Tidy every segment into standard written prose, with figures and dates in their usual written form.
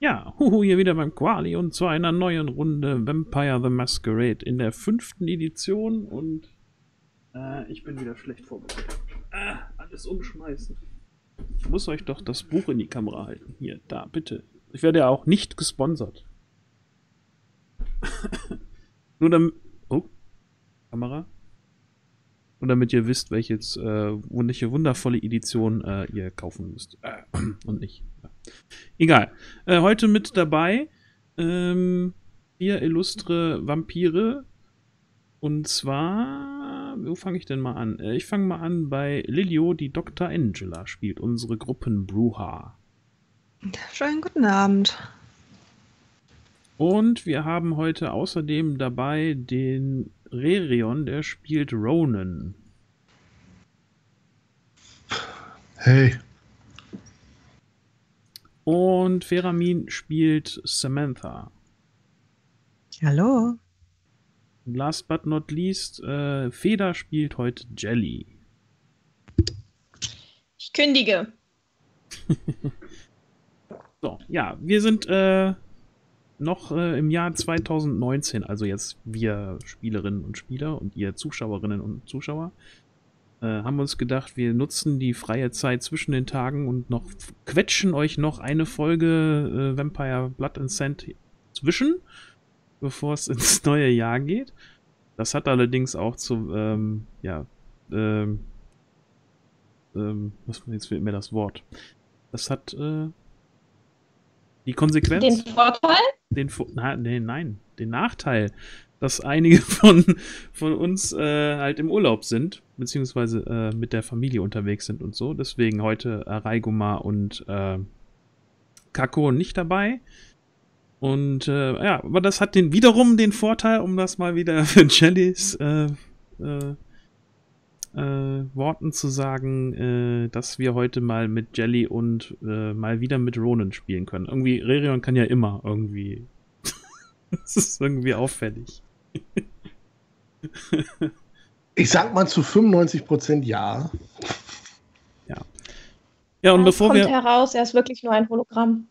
Ja, huhu, hier wieder beim Quali und zu einer neuen Runde Vampire the Masquerade in der 5. Edition und ich bin wieder schlecht vorbereitet. Alles umschmeißen. Ich muss euch doch das Buch in die Kamera halten. Hier, da, bitte. Ich werde ja auch nicht gesponsert. Nur damit... Oh, Kamera. Nur damit ihr wisst, welche jetzt wundervolle Edition ihr kaufen müsst. Und nicht. Ja. Egal. Heute mit dabei 4 illustre Vampire. Und zwar... Wo fange ich denn mal an? Ich fange mal an bei Lilio, die Dr. Angela spielt. Unsere Gruppenbruha. Schönen guten Abend. Und wir haben heute außerdem dabei den Rerion, der spielt Ronan. Hey. Und Feramin spielt Samantha. Hallo. Und last but not least, Feder spielt heute Jelly. Ich kündige. So, ja, wir sind noch im Jahr 2019, also jetzt wir Spielerinnen und Spieler und ihr Zuschauerinnen und Zuschauer, haben uns gedacht, wir nutzen die freie Zeit zwischen den Tagen und noch quetschen euch noch eine Folge Vampire Blood and Sand zwischen, bevor es ins neue Jahr geht. Das hat allerdings auch zu, jetzt fehlt mir das Wort. Das hat, die Konsequenz. Den Vorteil? Den Nachteil, dass einige von uns halt im Urlaub sind, beziehungsweise mit der Familie unterwegs sind und so. Deswegen heute Raigoma und Kako nicht dabei. Und ja, aber das hat den, wiederum den Vorteil, um das mal wieder für Jellys Worten zu sagen, dass wir heute mal mit Jelly und mal wieder mit Ronan spielen können. Irgendwie, Rerion kann ja immer irgendwie. Das ist irgendwie auffällig. Ich sag mal zu 95% ja. Ja. Ja, und bevor wir... heraus, er ist wirklich nur ein Hologramm.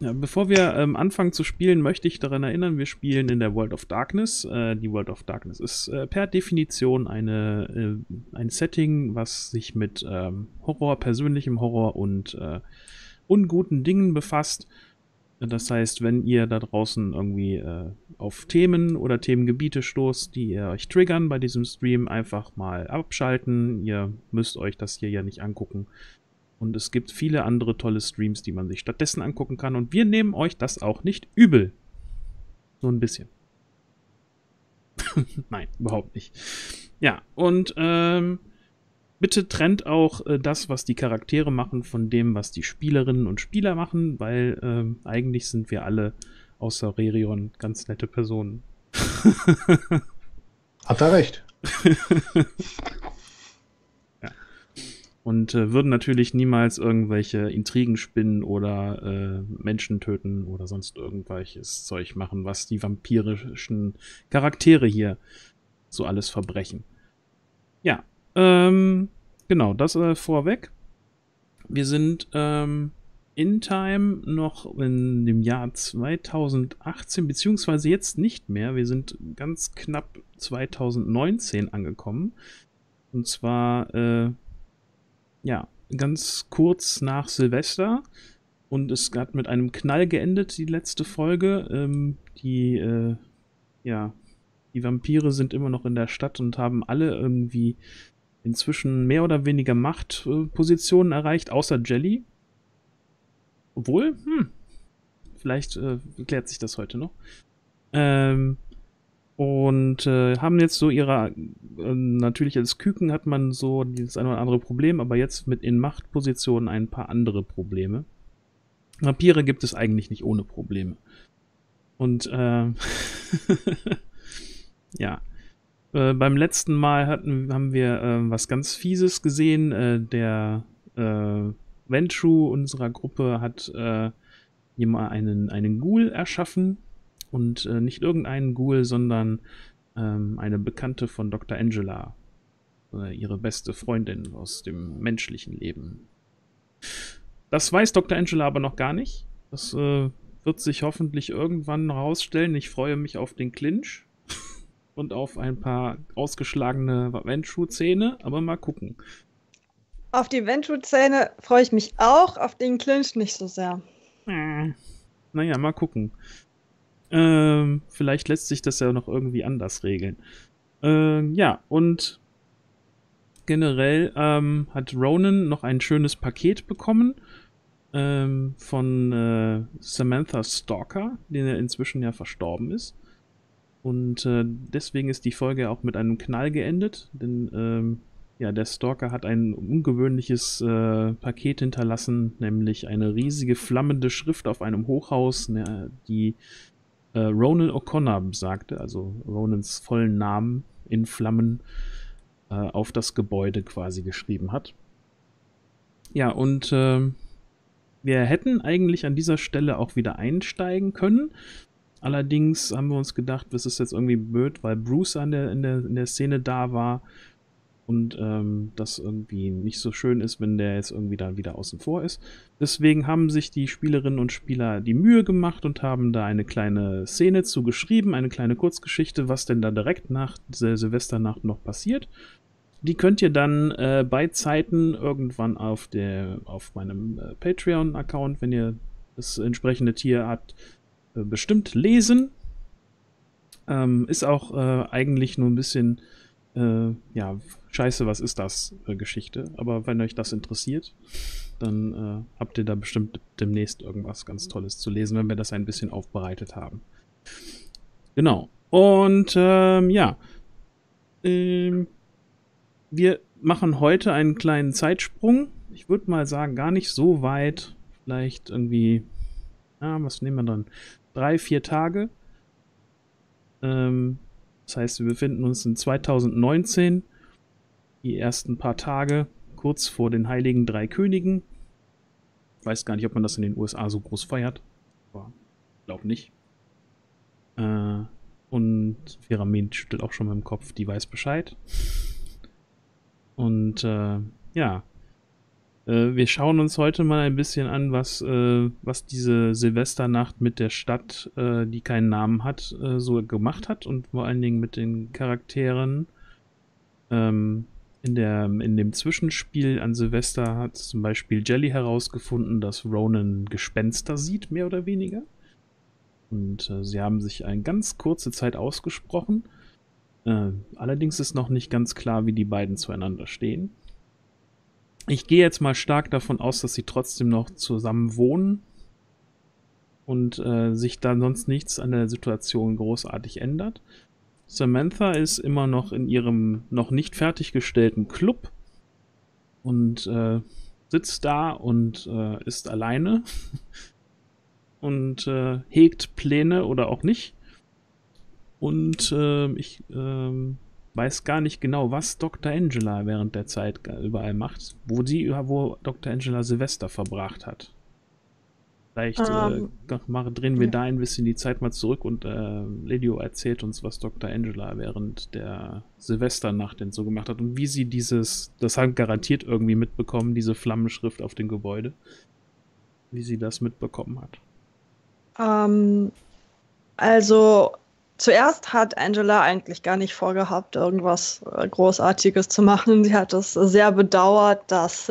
Ja, bevor wir anfangen zu spielen, möchte ich daran erinnern, wir spielen in der World of Darkness. Die World of Darkness ist per Definition ein Setting, was sich mit Horror, persönlichem Horror und unguten Dingen befasst. Das heißt, wenn ihr da draußen irgendwie auf Themen oder Themengebiete stoßt, die ihr euch triggern bei diesem Stream, einfach mal abschalten. Ihr müsst euch das hier ja nicht angucken. Und es gibt viele andere tolle Streams, die man sich stattdessen angucken kann. Und wir nehmen euch das auch nicht übel. So ein bisschen. Nein, überhaupt nicht. Ja, und bitte trennt auch das, was die Charaktere machen, von dem, was die Spielerinnen und Spieler machen. Weil eigentlich sind wir alle, außer Rerion, ganz nette Personen. Hat er recht. Und würden natürlich niemals irgendwelche Intrigen spinnen oder Menschen töten oder sonst irgendwelches Zeug machen, was die vampirischen Charaktere hier so alles verbrechen. Ja, genau, das vorweg. Wir sind in Time noch in dem Jahr 2018, beziehungsweise jetzt nicht mehr. Wir sind ganz knapp 2019 angekommen. Und zwar... ja, ganz kurz nach Silvester und es hat mit einem Knall geendet, die letzte Folge. Die Vampire sind immer noch in der Stadt und haben alle irgendwie inzwischen mehr oder weniger Machtpositionen erreicht, außer Jelly. Obwohl, vielleicht klärt sich das heute noch. Und haben jetzt so ihre, natürlich als Küken hat man so dieses eine oder andere Problem, aber jetzt mit in Machtpositionen ein paar andere Probleme. Vampire gibt es eigentlich nicht ohne Probleme. Und ja, beim letzten Mal haben wir was ganz Fieses gesehen. Der Ventrue unserer Gruppe hat jemand einen Ghoul erschaffen. Und nicht irgendeinen Ghoul, sondern eine Bekannte von Dr. Angela. Ihre beste Freundin aus dem menschlichen Leben. Das weiß Dr. Angela aber noch gar nicht. Das wird sich hoffentlich irgendwann rausstellen. Ich freue mich auf den Clinch und auf ein paar ausgeschlagene Ventrue-Zähne, aber mal gucken. Auf die Ventrue-Zähne freue ich mich auch, auf den Clinch nicht so sehr. Naja, mal gucken. Vielleicht lässt sich das ja noch irgendwie anders regeln. Ja, und generell hat Ronan noch ein schönes Paket bekommen von Samantha Stalker, den er inzwischen ja verstorben ist. Und deswegen ist die Folge auch mit einem Knall geendet, denn ja, der Stalker hat ein ungewöhnliches Paket hinterlassen, nämlich eine riesige flammende Schrift auf einem Hochhaus, ne, die Ronan O'Connor besagte, also Ronans vollen Namen in Flammen auf das Gebäude quasi geschrieben hat. Ja, und wir hätten eigentlich an dieser Stelle auch wieder einsteigen können. Allerdings haben wir uns gedacht, das ist jetzt irgendwie blöd, weil Bruce in der Szene da war und das irgendwie nicht so schön ist, wenn der jetzt irgendwie dann wieder außen vor ist. Deswegen haben sich die Spielerinnen und Spieler die Mühe gemacht und haben da eine kleine Szene zu geschrieben, eine kleine Kurzgeschichte, was denn da direkt nach der Silvesternacht noch passiert. Die könnt ihr dann bei Zeiten irgendwann auf meinem Patreon-Account, wenn ihr das entsprechende Tier habt, bestimmt lesen. Ist auch eigentlich nur ein bisschen, ja, scheiße, was ist das Geschichte. Aber wenn euch das interessiert, dann habt ihr da bestimmt demnächst irgendwas ganz Tolles zu lesen, wenn wir das ein bisschen aufbereitet haben. Genau. Und ja, wir machen heute einen kleinen Zeitsprung. Ich würde mal sagen, gar nicht so weit. Vielleicht irgendwie, ja, was nehmen wir dann? 3-4 Tage. Das heißt, wir befinden uns in 2019. Die ersten paar Tage, kurz vor den Heiligen Drei Königen. Ich weiß gar nicht, ob man das in den USA so groß feiert. Aber ich glaube nicht. Und Vera Mint schüttelt auch schon mit dem Kopf, die weiß Bescheid. Und ja, wir schauen uns heute mal ein bisschen an, was diese Silvesternacht mit der Stadt, die keinen Namen hat, so gemacht hat. Und vor allen Dingen mit den Charakteren. In dem Zwischenspiel an Silvester hat zum Beispiel Jelly herausgefunden, dass Ronan Gespenster sieht, mehr oder weniger. Und sie haben sich eine ganz kurze Zeit ausgesprochen. Allerdings ist noch nicht ganz klar, wie die beiden zueinander stehen. Ich gehe jetzt mal stark davon aus, dass sie trotzdem noch zusammen wohnen und sich da sonst nichts an der Situation großartig ändert. Samantha ist immer noch in ihrem noch nicht fertiggestellten Club und sitzt da und ist alleine und hegt Pläne oder auch nicht. Und ich weiß gar nicht genau, was Dr. Angela während der Zeit überall macht, wo Dr. Angela Silvester verbracht hat. Vielleicht drehen wir da ein bisschen die Zeit mal zurück und Lelio erzählt uns, was Dr. Angela während der Silvesternacht denn so gemacht hat und wie sie das haben garantiert irgendwie mitbekommen, diese Flammenschrift auf dem Gebäude, wie sie das mitbekommen hat. Also zuerst hat Angela eigentlich gar nicht vorgehabt, irgendwas Großartiges zu machen. Sie hat es sehr bedauert, dass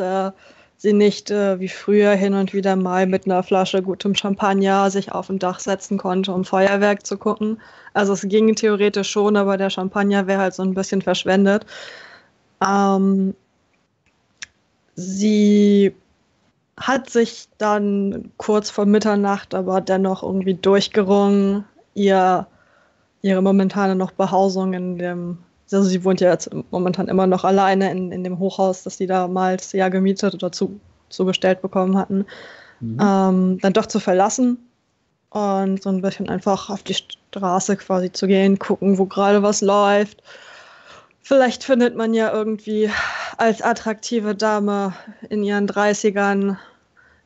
sie nicht wie früher hin und wieder mal mit einer Flasche gutem Champagner sich auf dem Dach setzen konnte, um Feuerwerk zu gucken. Also es ging theoretisch schon, aber der Champagner wäre halt so ein bisschen verschwendet. Sie hat sich dann kurz vor Mitternacht aber dennoch irgendwie durchgerungen, ihre momentane noch Behausung in dem, also sie wohnt ja jetzt momentan immer noch alleine in dem Hochhaus, das sie damals ja gemietet oder zugestellt bekommen hatten, dann doch zu verlassen und so ein bisschen einfach auf die Straße quasi zu gehen, gucken, wo gerade was läuft. Vielleicht findet man ja irgendwie als attraktive Dame in ihren 30ern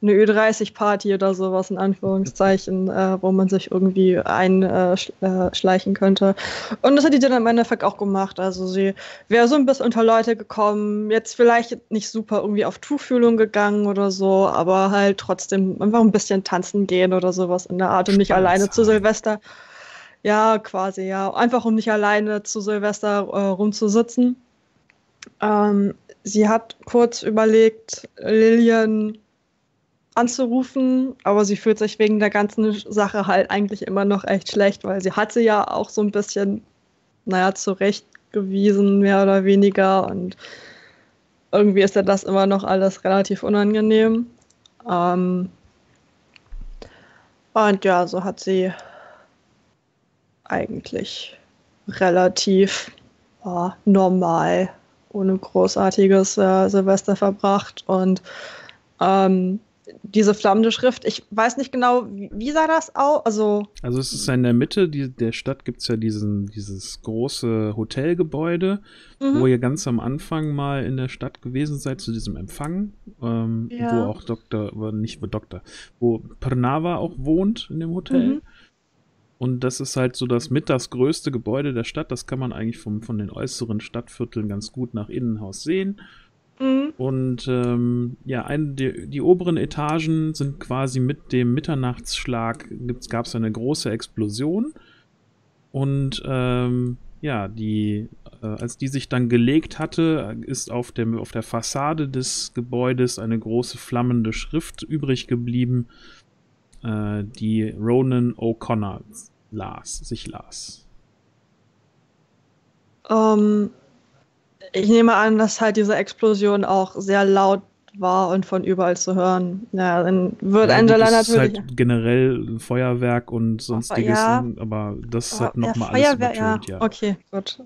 eine Ü30-Party oder sowas, in Anführungszeichen, wo man sich irgendwie einschleichen könnte. Und das hat die dann im Endeffekt auch gemacht. Also sie wäre so ein bisschen unter Leute gekommen, jetzt vielleicht nicht super irgendwie auf Tuchfühlung gegangen oder so, aber halt trotzdem einfach ein bisschen tanzen gehen oder sowas in der Art und nicht alleine zu Silvester. Ja, quasi, ja. Einfach, um nicht alleine zu Silvester rumzusitzen. Sie hat kurz überlegt, Lillian anzurufen, aber sie fühlt sich wegen der ganzen Sache halt eigentlich immer noch echt schlecht, weil sie hat sie ja auch so ein bisschen, naja, zurechtgewiesen, mehr oder weniger. Und irgendwie ist ja das immer noch alles relativ unangenehm. Und ja, so hat sie eigentlich relativ normal, ohne großartiges Silvester verbracht. Und diese flammende Schrift, ich weiß nicht genau, wie sah das aus? Also es ist in der Mitte der Stadt, gibt es ja dieses große Hotelgebäude, wo ihr ganz am Anfang mal in der Stadt gewesen seid, zu diesem Empfang, wo auch wo Pranava auch wohnt in dem Hotel. Mhm. Und das ist halt so das größte Gebäude der Stadt. Das kann man eigentlich von den äußeren Stadtvierteln ganz gut nach Innenhaus sehen. Mhm. Und die oberen Etagen sind quasi mit dem Mitternachtsschlag, gab es eine große Explosion. Und als die sich dann gelegt hatte, ist auf der Fassade des Gebäudes eine große flammende Schrift übrig geblieben, die Ronan O'Connor las. Ich nehme an, dass halt diese Explosion auch sehr laut war und von überall zu hören. Ja, dann wird Angela natürlich... Das ist halt generell Feuerwerk und sonstiges, aber das ist halt nochmal alles übertönt, ja. Okay, gut.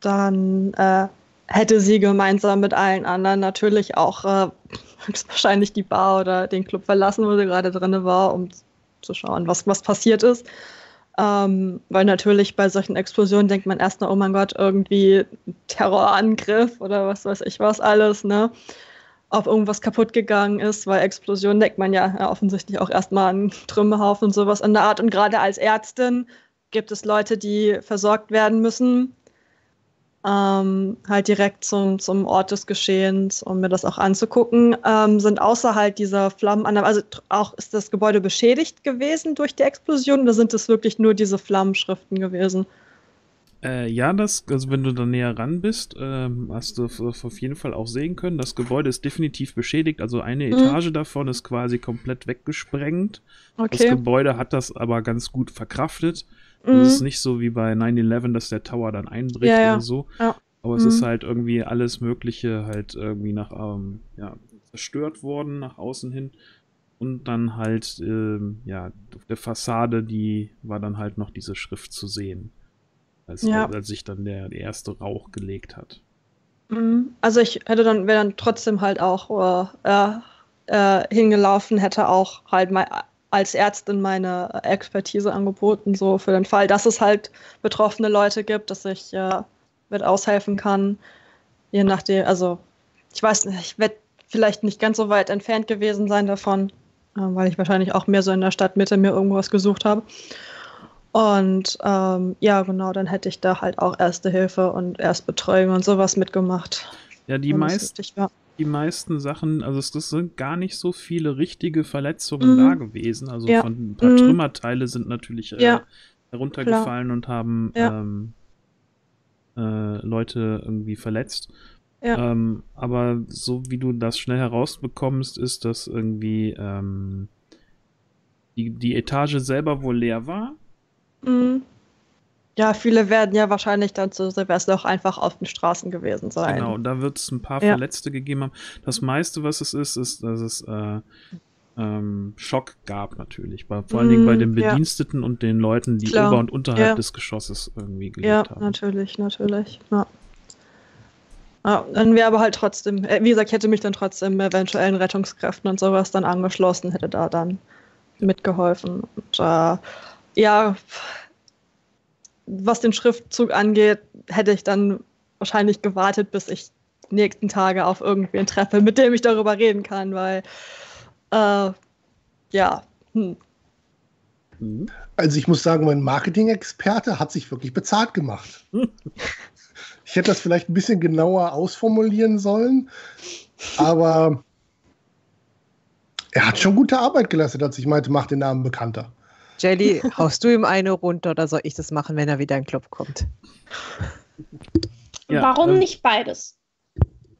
Dann hätte sie gemeinsam mit allen anderen natürlich auch höchstwahrscheinlich die Bar oder den Club verlassen, wo sie gerade drin war, um zu schauen, was passiert ist. Weil natürlich bei solchen Explosionen denkt man erst noch, oh mein Gott, irgendwie Terrorangriff oder was weiß ich was alles, ne? Ob irgendwas kaputt gegangen ist, weil Explosionen denkt man ja offensichtlich auch erstmal an Trümmerhaufen und sowas in der Art. Und gerade als Ärztin gibt es Leute, die versorgt werden müssen, halt direkt zum Ort des Geschehens, um mir das auch anzugucken, sind außerhalb dieser Flammenanlage, also auch ist das Gebäude beschädigt gewesen durch die Explosion oder sind es wirklich nur diese Flammenschriften gewesen? Also wenn du da näher ran bist, hast du auf jeden Fall auch sehen können, das Gebäude ist definitiv beschädigt, also eine Etage davon ist quasi komplett weggesprengt. Okay. Das Gebäude hat das aber ganz gut verkraftet. Es ist nicht so wie bei 9/11, dass der Tower dann einbricht oder so. Ja. Aber es ist halt irgendwie alles Mögliche halt irgendwie zerstört worden nach außen hin. Und dann halt, auf der Fassade, die war dann halt noch diese Schrift zu sehen. Als sich dann der erste Rauch gelegt hat. Also ich wäre dann trotzdem halt auch hingelaufen, hätte auch halt mal als Ärztin meine Expertise angeboten, so für den Fall, dass es halt betroffene Leute gibt, dass ich mit aushelfen kann. Je nachdem, also ich weiß nicht, ich werde vielleicht nicht ganz so weit entfernt gewesen sein davon, weil ich wahrscheinlich auch mehr so in der Stadtmitte mir irgendwas gesucht habe. Und dann hätte ich da halt auch Erste Hilfe und Erstbetreuung und sowas mitgemacht. Ja, die meisten Sachen, also es sind gar nicht so viele richtige Verletzungen da gewesen. Also von ein paar Trümmerteile sind natürlich heruntergefallen und haben Leute irgendwie verletzt. Ja. Aber so wie du das schnell herausbekommst, ist, dass irgendwie die Etage selber wohl leer war. Ja, viele werden ja wahrscheinlich dann zu Silvester auch einfach auf den Straßen gewesen sein. Genau, da wird es ein paar Verletzte gegeben haben. Das meiste, was es ist, dass es Schock gab natürlich. Vor allen Dingen bei den Bediensteten und den Leuten, die ober- und unterhalb des Geschosses irgendwie gelebt haben. Natürlich. Ja. Dann wäre aber halt trotzdem, wie gesagt, hätte mich dann trotzdem eventuellen Rettungskräften und sowas dann angeschlossen, hätte da dann mitgeholfen. Und was den Schriftzug angeht, hätte ich dann wahrscheinlich gewartet, bis ich nächsten Tage auf irgendwen treffe, mit dem ich darüber reden kann, weil Also ich muss sagen, mein Marketing-Experte hat sich wirklich bezahlt gemacht. Ich hätte das vielleicht ein bisschen genauer ausformulieren sollen, aber er hat schon gute Arbeit geleistet, als ich meinte, mach den Namen bekannter. Jelly, haust du ihm eine runter oder soll ich das machen, wenn er wieder in den Club kommt? Ja, warum nicht beides?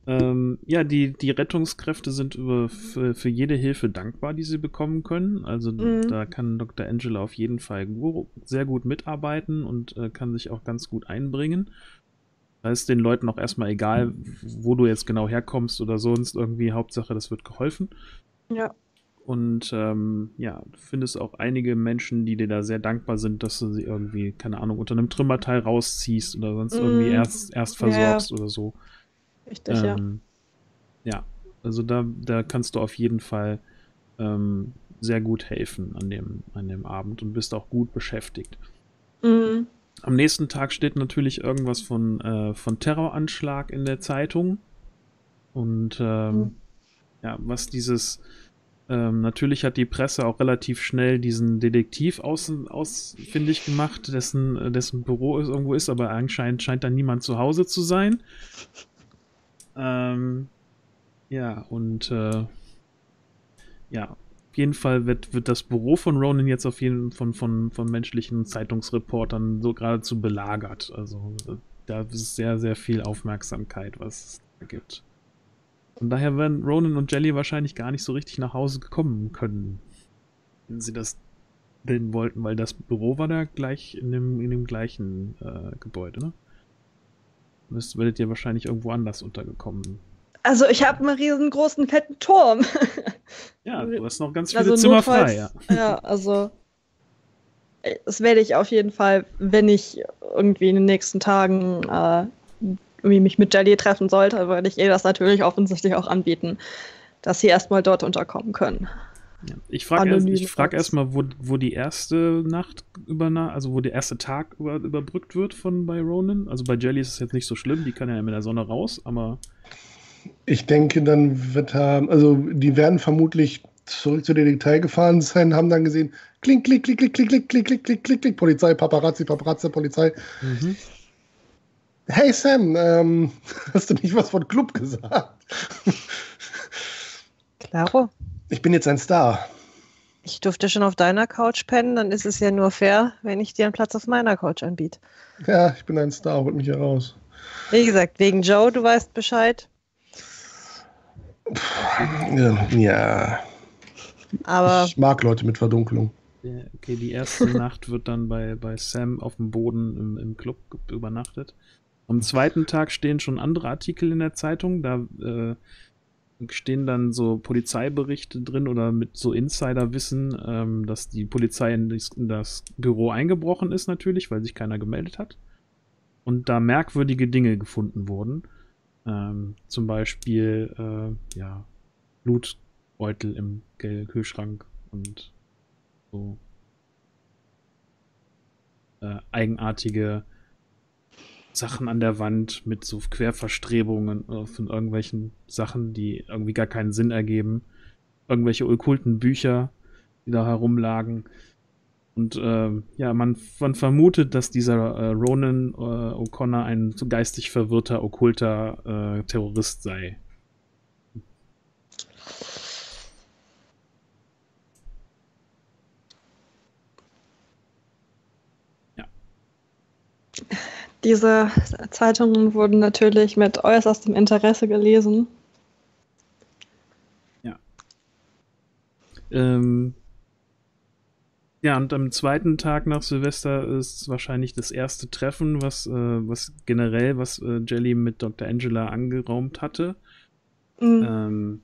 Die Rettungskräfte sind für jede Hilfe dankbar, die sie bekommen können. Also da kann Dr. Angela auf jeden Fall sehr gut mitarbeiten und kann sich auch ganz gut einbringen. Da ist den Leuten auch erstmal egal, wo du jetzt genau herkommst oder sonst irgendwie. Hauptsache, das wird geholfen. Ja. Und du findest auch einige Menschen, die dir da sehr dankbar sind, dass du sie irgendwie, keine Ahnung, unter einem Trümmerteil rausziehst oder sonst irgendwie erst versorgst oder so. Richtig, ja, also da kannst du auf jeden Fall sehr gut helfen an dem Abend und bist auch gut beschäftigt. Mhm. Am nächsten Tag steht natürlich irgendwas von Terroranschlag in der Zeitung. Und natürlich hat die Presse auch relativ schnell diesen Detektiv ausfindig gemacht, dessen Büro irgendwo ist, aber anscheinend scheint da niemand zu Hause zu sein. Auf jeden Fall wird das Büro von Ronan jetzt von menschlichen Zeitungsreportern so geradezu belagert. Also da ist sehr, sehr viel Aufmerksamkeit, was es da gibt. Von daher werden Ronan und Jelly wahrscheinlich gar nicht so richtig nach Hause kommen können, wenn sie das denn wollten, weil das Büro war da gleich in dem gleichen Gebäude, ne? Werdet ihr wahrscheinlich irgendwo anders untergekommen. Also ich habe einen riesengroßen, fetten Turm. Ja, du hast noch ganz viele Zimmer frei. Ja, also das werde ich auf jeden Fall, wenn ich irgendwie in den nächsten Tagen mich mit Jelly treffen sollte, würde ich ihr das natürlich offensichtlich auch anbieten, dass sie erstmal dort unterkommen können. Ja. Ich frage erstmal, wo die erste Nacht wo der erste Tag überbrückt wird bei Ronan. Also bei Jelly ist es jetzt nicht so schlimm, die kann ja mit der Sonne raus, aber. Ich denke, dann die werden vermutlich zurück zu der Detail gefahren sein, haben dann gesehen, klink, klick, klick, klick, klick, klick, klick, klick, klick, klick, klick, Polizei, Paparazzi, Paparazzi, Polizei. Mhm. Hey Sam, hast du nicht was von Club gesagt? Klaro. Ich bin jetzt ein Star. Ich durfte schon auf deiner Couch pennen, dann ist es ja nur fair, wenn ich dir einen Platz auf meiner Couch anbiete. Ja, ich bin ein Star, holt mich hier raus. Wie gesagt, wegen Joe, du weißt Bescheid. Ja. Aber ich mag Leute mit Verdunklung. Okay, die erste Nacht wird dann bei Sam auf dem Boden im Club übernachtet. Am zweiten Tag stehen schon andere Artikel in der Zeitung, da stehen dann so Polizeiberichte drin oder mit so Insiderwissen, dass die Polizei in das Büro eingebrochen ist natürlich, weil sich keiner gemeldet hat. Und da merkwürdige Dinge gefunden wurden. Zum Beispiel Blutbeutel im Kühlschrank und so eigenartige Sachen an der Wand mit so Querverstrebungen von irgendwelchen Sachen, die irgendwie gar keinen Sinn ergeben. Irgendwelche okkulten Bücher, die da herumlagen. Und man vermutet, dass dieser Ronan O'Connor ein geistig verwirrter, okkulter Terrorist sei. Ja. Diese Zeitungen wurden natürlich mit äußerstem Interesse gelesen. Ja. Und am zweiten Tag nach Silvester ist wahrscheinlich das erste Treffen, was Jelly mit Dr. Angela angeraumt hatte. Mhm.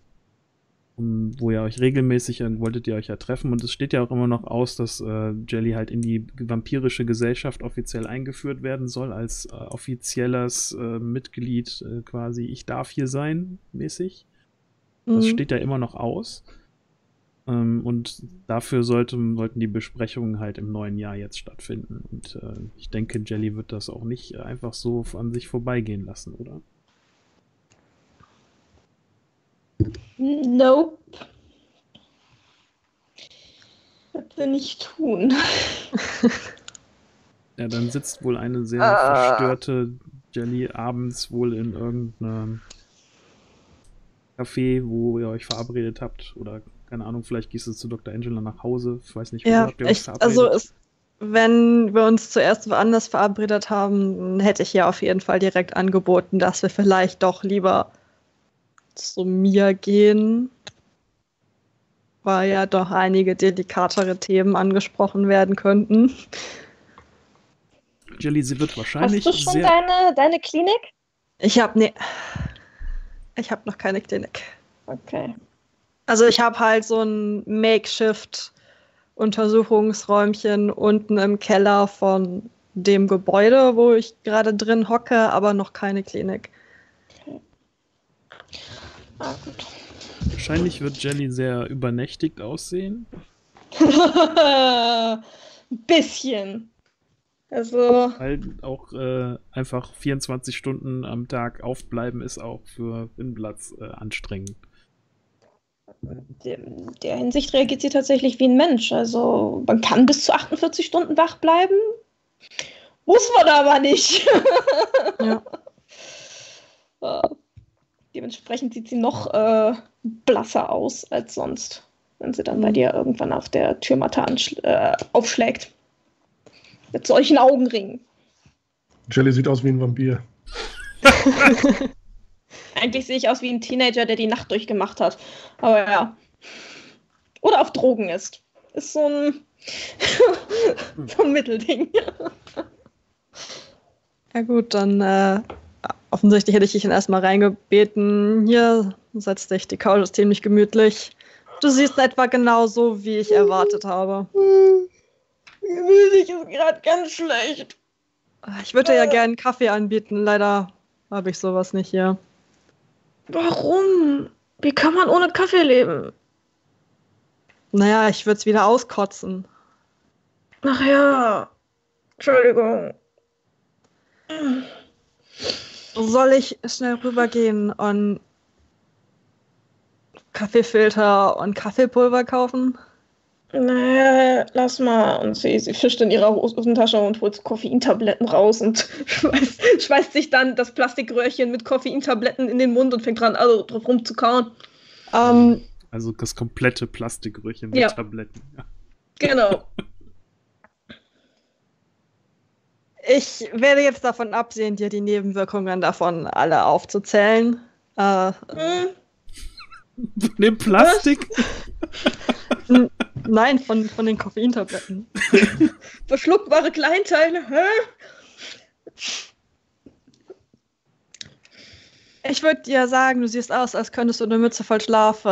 Wolltet ihr euch ja treffen. Und es steht ja auch immer noch aus, dass Jelly halt in die vampirische Gesellschaft offiziell eingeführt werden soll, als offizielles Mitglied quasi ich darf hier sein, mäßig. Mhm. Das steht ja immer noch aus. Und dafür sollten die Besprechungen halt im neuen Jahr jetzt stattfinden. Und ich denke, Jelly wird das auch nicht einfach so an sich vorbeigehen lassen, oder? Nope. Bitte nicht tun. Ja, dann sitzt wohl eine sehr verstörte Jelly abends wohl in irgendeinem Café, wo ihr euch verabredet habt. Oder, keine Ahnung, vielleicht gehst du zu Dr. Angela nach Hause. Ich weiß nicht, wo habt ihr euch verabredet. Also, wenn wir uns zuerst woanders verabredet haben, hätte ich ja auf jeden Fall direkt angeboten, dass wir vielleicht doch lieber zu mir gehen, weil ja doch einige delikatere Themen angesprochen werden könnten. Jelly, sie wird wahrscheinlich. Hast du schon deine Klinik? Ich habe noch keine Klinik. Okay. Also ich habe halt so ein Makeshift-Untersuchungsräumchen unten im Keller von dem Gebäude, wo ich gerade drin hocke, aber noch keine Klinik. Okay. Ah, gut. Wahrscheinlich wird Jelly sehr übernächtigt aussehen. Ein bisschen. Also halt auch einfach 24 Stunden am Tag aufbleiben ist auch für Windplatz anstrengend. In der Hinsicht reagiert sie tatsächlich wie ein Mensch. Also man kann bis zu 48 Stunden wach bleiben, muss man aber nicht. Ja. Dementsprechend sieht sie noch blasser aus als sonst, wenn sie dann bei dir irgendwann auf der Türmatte aufschlägt. Mit solchen Augenringen. Jelly sieht aus wie ein Vampir. Eigentlich sehe ich aus wie ein Teenager, der die Nacht durchgemacht hat. Aber ja. Oder auf Drogen ist. Ist so ein, so ein Mittelding. Ja gut, dann offensichtlich hätte ich dich dann erstmal reingebeten. Hier, setz dich, die Couch ist ziemlich gemütlich. Du siehst etwa genauso, wie ich erwartet habe. Gemütlich ist gerade ganz schlecht. Ich würde ja gerne einen Kaffee anbieten. Leider habe ich sowas nicht hier. Warum? Wie kann man ohne Kaffee leben? Naja, ich würde es wieder auskotzen. Ach ja. Entschuldigung. Soll ich schnell rübergehen und Kaffeefilter und Kaffeepulver kaufen? Naja, lass mal. Und sie fischt in ihrer Hosentasche und holt Koffeintabletten raus und schmeißt sich dann das Plastikröhrchen mit Koffeintabletten in den Mund und fängt dran, drauf rumzukauen. Also das komplette Plastikröhrchen mit Tabletten. Ja. Genau. Ich werde jetzt davon absehen, dir die Nebenwirkungen davon alle aufzuzählen. Von dem Plastik? Nein, von den Koffeintabletten. Verschluckbare Kleinteile, hä? Ich würde dir sagen, du siehst aus, als könntest du eine Mütze voll Schlaf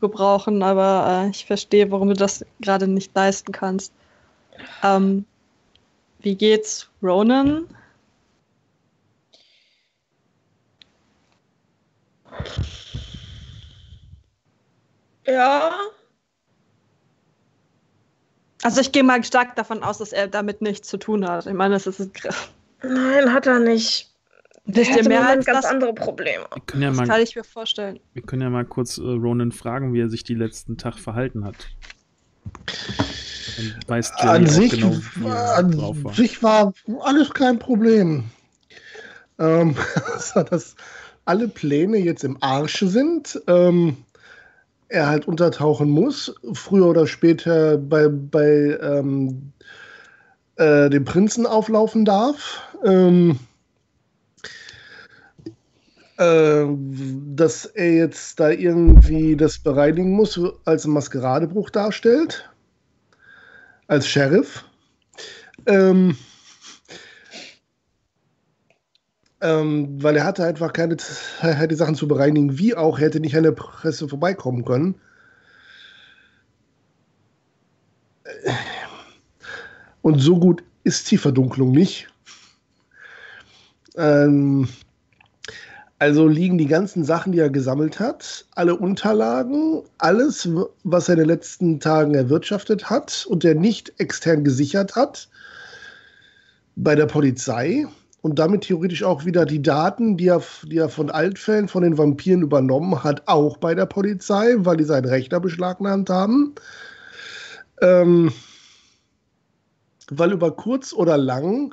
gebrauchen, aber ich verstehe, warum du das gerade nicht leisten kannst. Wie geht's Ronan? Ja. Also ich gehe mal stark davon aus, dass er damit nichts zu tun hat. Ich meine, das ist ein Griff. Nein, hat er nicht. Wisst ihr mehr als ganz andere Probleme. Das kann ich mir vorstellen. Wir können ja mal kurz Ronan fragen, wie er sich die letzten Tag verhalten hat. An sich war alles kein Problem. Also, dass alle Pläne jetzt im Arsch sind. Er halt untertauchen muss, früher oder später bei dem Prinzen auflaufen darf. Dass er jetzt da irgendwie das bereinigen muss, als Maskeradebruch darstellt. Als Sheriff. Weil er hatte einfach keine Zeit, die Sachen zu bereinigen, wie auch, er hätte nicht an der Presse vorbeikommen können. Und so gut ist die Verdunklung nicht. Also liegen die ganzen Sachen, die er gesammelt hat, alle Unterlagen, alles, was er in den letzten Tagen erwirtschaftet hat und er nicht extern gesichert hat, bei der Polizei. und damit theoretisch auch wieder die Daten, die er von Altfällen, von den Vampiren übernommen hat, auch bei der Polizei, weil die seinen Rechner beschlagnahmt haben. Weil über kurz oder lang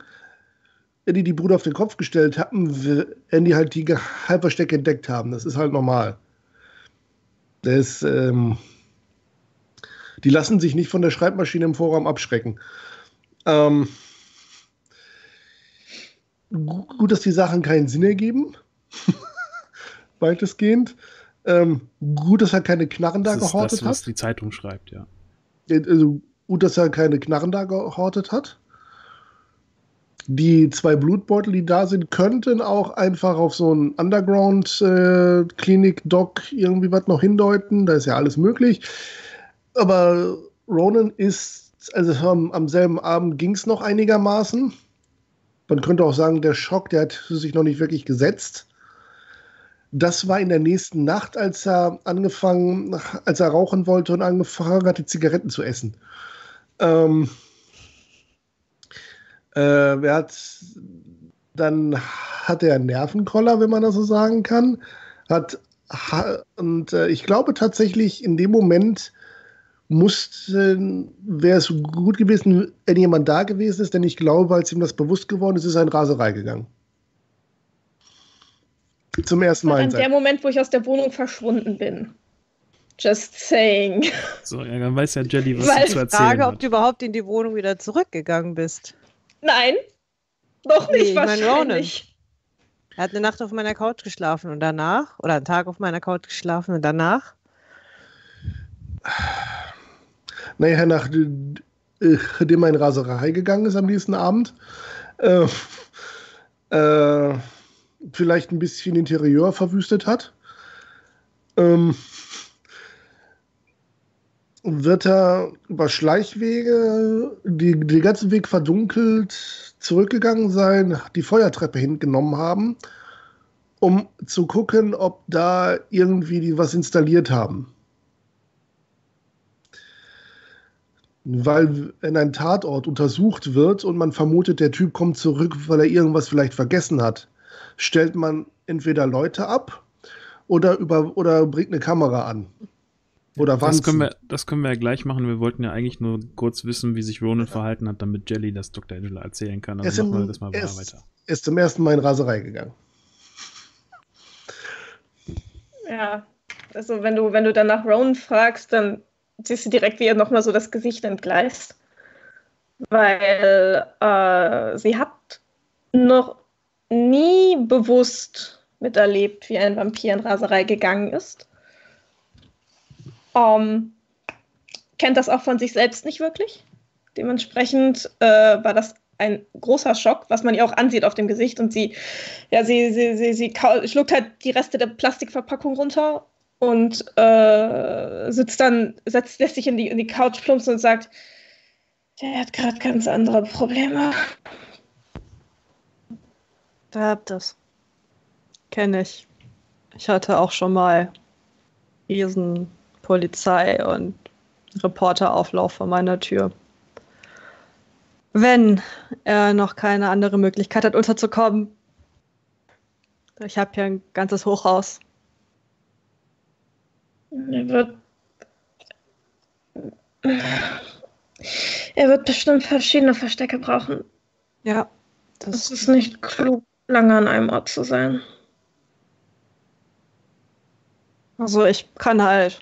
Andy die Brüder auf den Kopf gestellt haben, Andy halt die Geheimverstecke entdeckt haben. Das ist halt normal. Das, die lassen sich nicht von der Schreibmaschine im Vorraum abschrecken. Gut, dass die Sachen keinen Sinn ergeben. Weitestgehend. Gut, dass er keine Knarren da gehortet hat. Das ist das, was die Zeitung schreibt, ja. Also, gut, dass er keine Knarren da gehortet hat. Die zwei Blutbeutel, die da sind, könnten auch einfach auf so einen Underground-Klinik-Doc irgendwie was noch hindeuten. Da ist ja alles möglich. Aber Ronan ist, also am selben Abend ging es noch einigermaßen. Man könnte auch sagen, der Schock, der hat sich noch nicht wirklich gesetzt. Das war in der nächsten Nacht, als er rauchen wollte und angefangen hat, die Zigaretten zu essen. Dann hatte er einen Nervenkoller, wenn man das so sagen kann. Ich glaube tatsächlich, in dem Moment wäre es gut gewesen, wenn jemand da gewesen ist, denn ich glaube, als ihm das bewusst geworden ist, ist er in Raserei gegangen. Zum ersten Mal. Das war der Moment, wo ich aus der Wohnung verschwunden bin. Just saying. So, ja, dann weiß ja Jelly, was du zu erzählen hast. Ich frage, ob du überhaupt in die Wohnung wieder zurückgegangen bist. Nein, noch nicht, nee, wahrscheinlich. Er hat eine Nacht auf meiner Couch geschlafen und danach, oder einen Tag auf meiner Couch geschlafen und danach. Naja, nachdem er in Raserei gegangen ist am nächsten Abend, vielleicht ein bisschen Interieur verwüstet hat, wird er über Schleichwege, den ganzen Weg verdunkelt, zurückgegangen sein, die Feuertreppe hingenommen haben, um zu gucken, ob da irgendwie die was installiert haben. Weil in einem Tatort untersucht wird und man vermutet, der Typ kommt zurück, weil er irgendwas vielleicht vergessen hat, stellt man entweder Leute ab oder bringt eine Kamera an. Oder was? Das können wir ja gleich machen. Wir wollten ja eigentlich nur kurz wissen, wie sich Ronan verhalten hat, damit Jelly das Dr. Angela erzählen kann. Also machen wir das mal weiter. Er ist zum ersten Mal in Raserei gegangen. Ja, also wenn du dann nach Ronan fragst, dann siehst du direkt, wie ihr nochmal so das Gesicht entgleist. Weil sie hat noch nie bewusst miterlebt, wie ein Vampir in Raserei gegangen ist. Kennt das auch von sich selbst nicht wirklich. Dementsprechend war das ein großer Schock, was man ihr auch ansieht auf dem Gesicht. Und sie schluckt halt die Reste der Plastikverpackung runter und lässt sich in die Couch plumpsen und sagt, der hat gerade ganz andere Probleme. Da habt ihr's. Kenne ich. Ich hatte auch schon mal Polizei und Reporterauflauf vor meiner Tür. Wenn er noch keine andere Möglichkeit hat, unterzukommen. Ich habe hier ein ganzes Hochhaus. Er wird bestimmt verschiedene Verstecke brauchen. Ja. Das ist nicht klug, lange an einem Ort zu sein. Also ich kann halt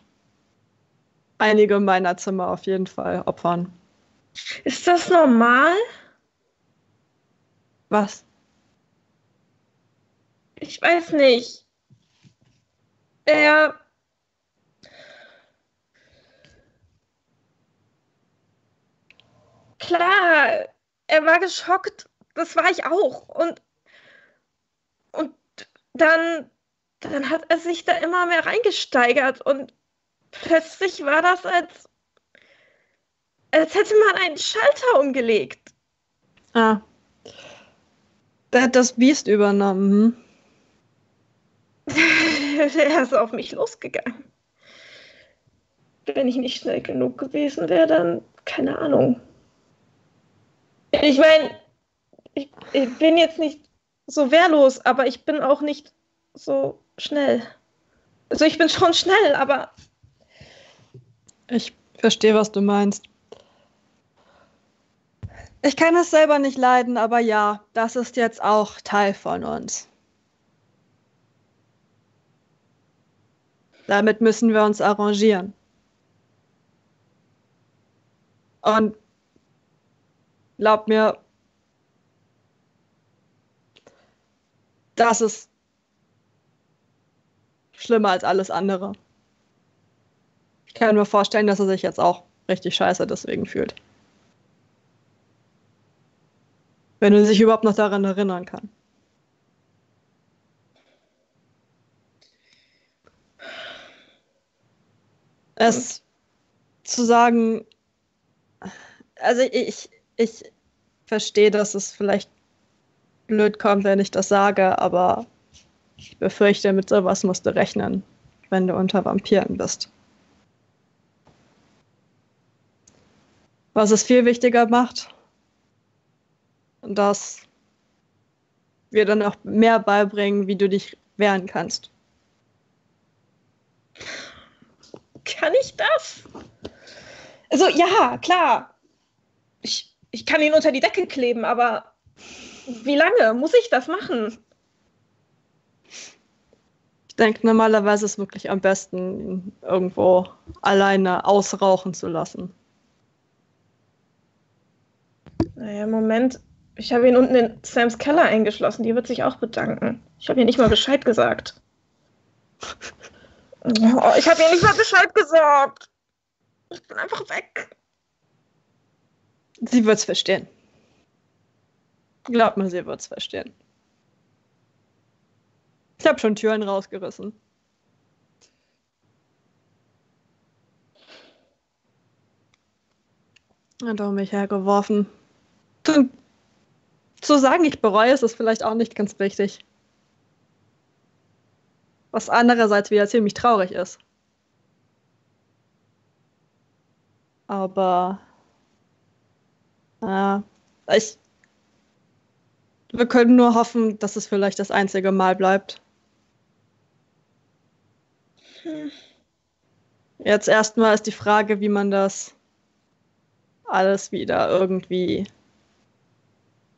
einige meiner Zimmer auf jeden Fall opfern. Ist das normal? Was? Ich weiß nicht. Klar, er war geschockt. Das war ich auch. Und dann hat er sich da immer mehr reingesteigert. Und plötzlich war das, als hätte man einen Schalter umgelegt. Ah. Da hat das Biest übernommen. Er ist auf mich losgegangen. Wenn ich nicht schnell genug gewesen wäre, dann keine Ahnung. Ich meine, ich bin jetzt nicht so wehrlos, aber ich bin auch nicht so schnell. Also ich bin schon schnell, aber... Ich verstehe, was du meinst. Ich kann es selber nicht leiden, aber ja, das ist jetzt auch Teil von uns. Damit müssen wir uns arrangieren. Und glaub mir, das ist schlimmer als alles andere. Ich kann mir vorstellen, dass er sich jetzt auch richtig scheiße deswegen fühlt. Wenn er sich überhaupt noch daran erinnern kann. Es zu sagen, also ich verstehe, dass es vielleicht blöd kommt, wenn ich das sage, aber ich befürchte, mit sowas musst du rechnen, wenn du unter Vampiren bist. Was es viel wichtiger macht, dass wir dann auch mehr beibringen, wie du dich wehren kannst. Kann ich das? Also ja, klar. Ich kann ihn unter die Decke kleben, aber wie lange muss ich das machen? Ich denke, normalerweise ist es wirklich am besten, ihn irgendwo alleine ausrauchen zu lassen. Naja, Moment. Ich habe ihn unten in Sams Keller eingeschlossen. Die wird sich auch bedanken. Ich habe ihr nicht mal Bescheid gesagt. Oh, ich habe ihr nicht mal Bescheid gesagt. Ich bin einfach weg. Sie wird's verstehen. Glaubt mir, sie wird's verstehen. Ich habe schon Türen rausgerissen. Hat auch mich hergeworfen. Zu sagen, ich bereue es, ist vielleicht auch nicht ganz richtig. Was andererseits wieder ziemlich traurig ist. Aber wir können nur hoffen, dass es vielleicht das einzige Mal bleibt. Jetzt erstmal ist die Frage, wie man das alles wieder irgendwie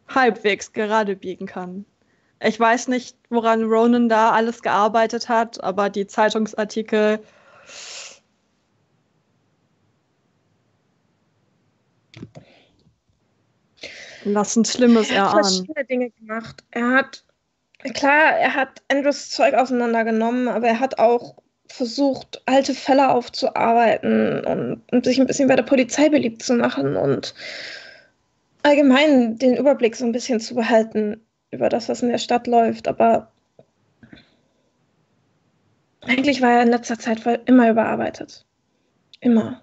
halbwegs gerade biegen kann. Ich weiß nicht, woran Ronan da alles gearbeitet hat, aber die Zeitungsartikel lassen Schlimmes erahnen. Er hat verschiedene Dinge gemacht. Er hat Andrews Zeug auseinandergenommen, aber er hat auch versucht, alte Fälle aufzuarbeiten und sich ein bisschen bei der Polizei beliebt zu machen und allgemein den Überblick so ein bisschen zu behalten über das, was in der Stadt läuft, aber eigentlich war er in letzter Zeit immer überarbeitet. Immer.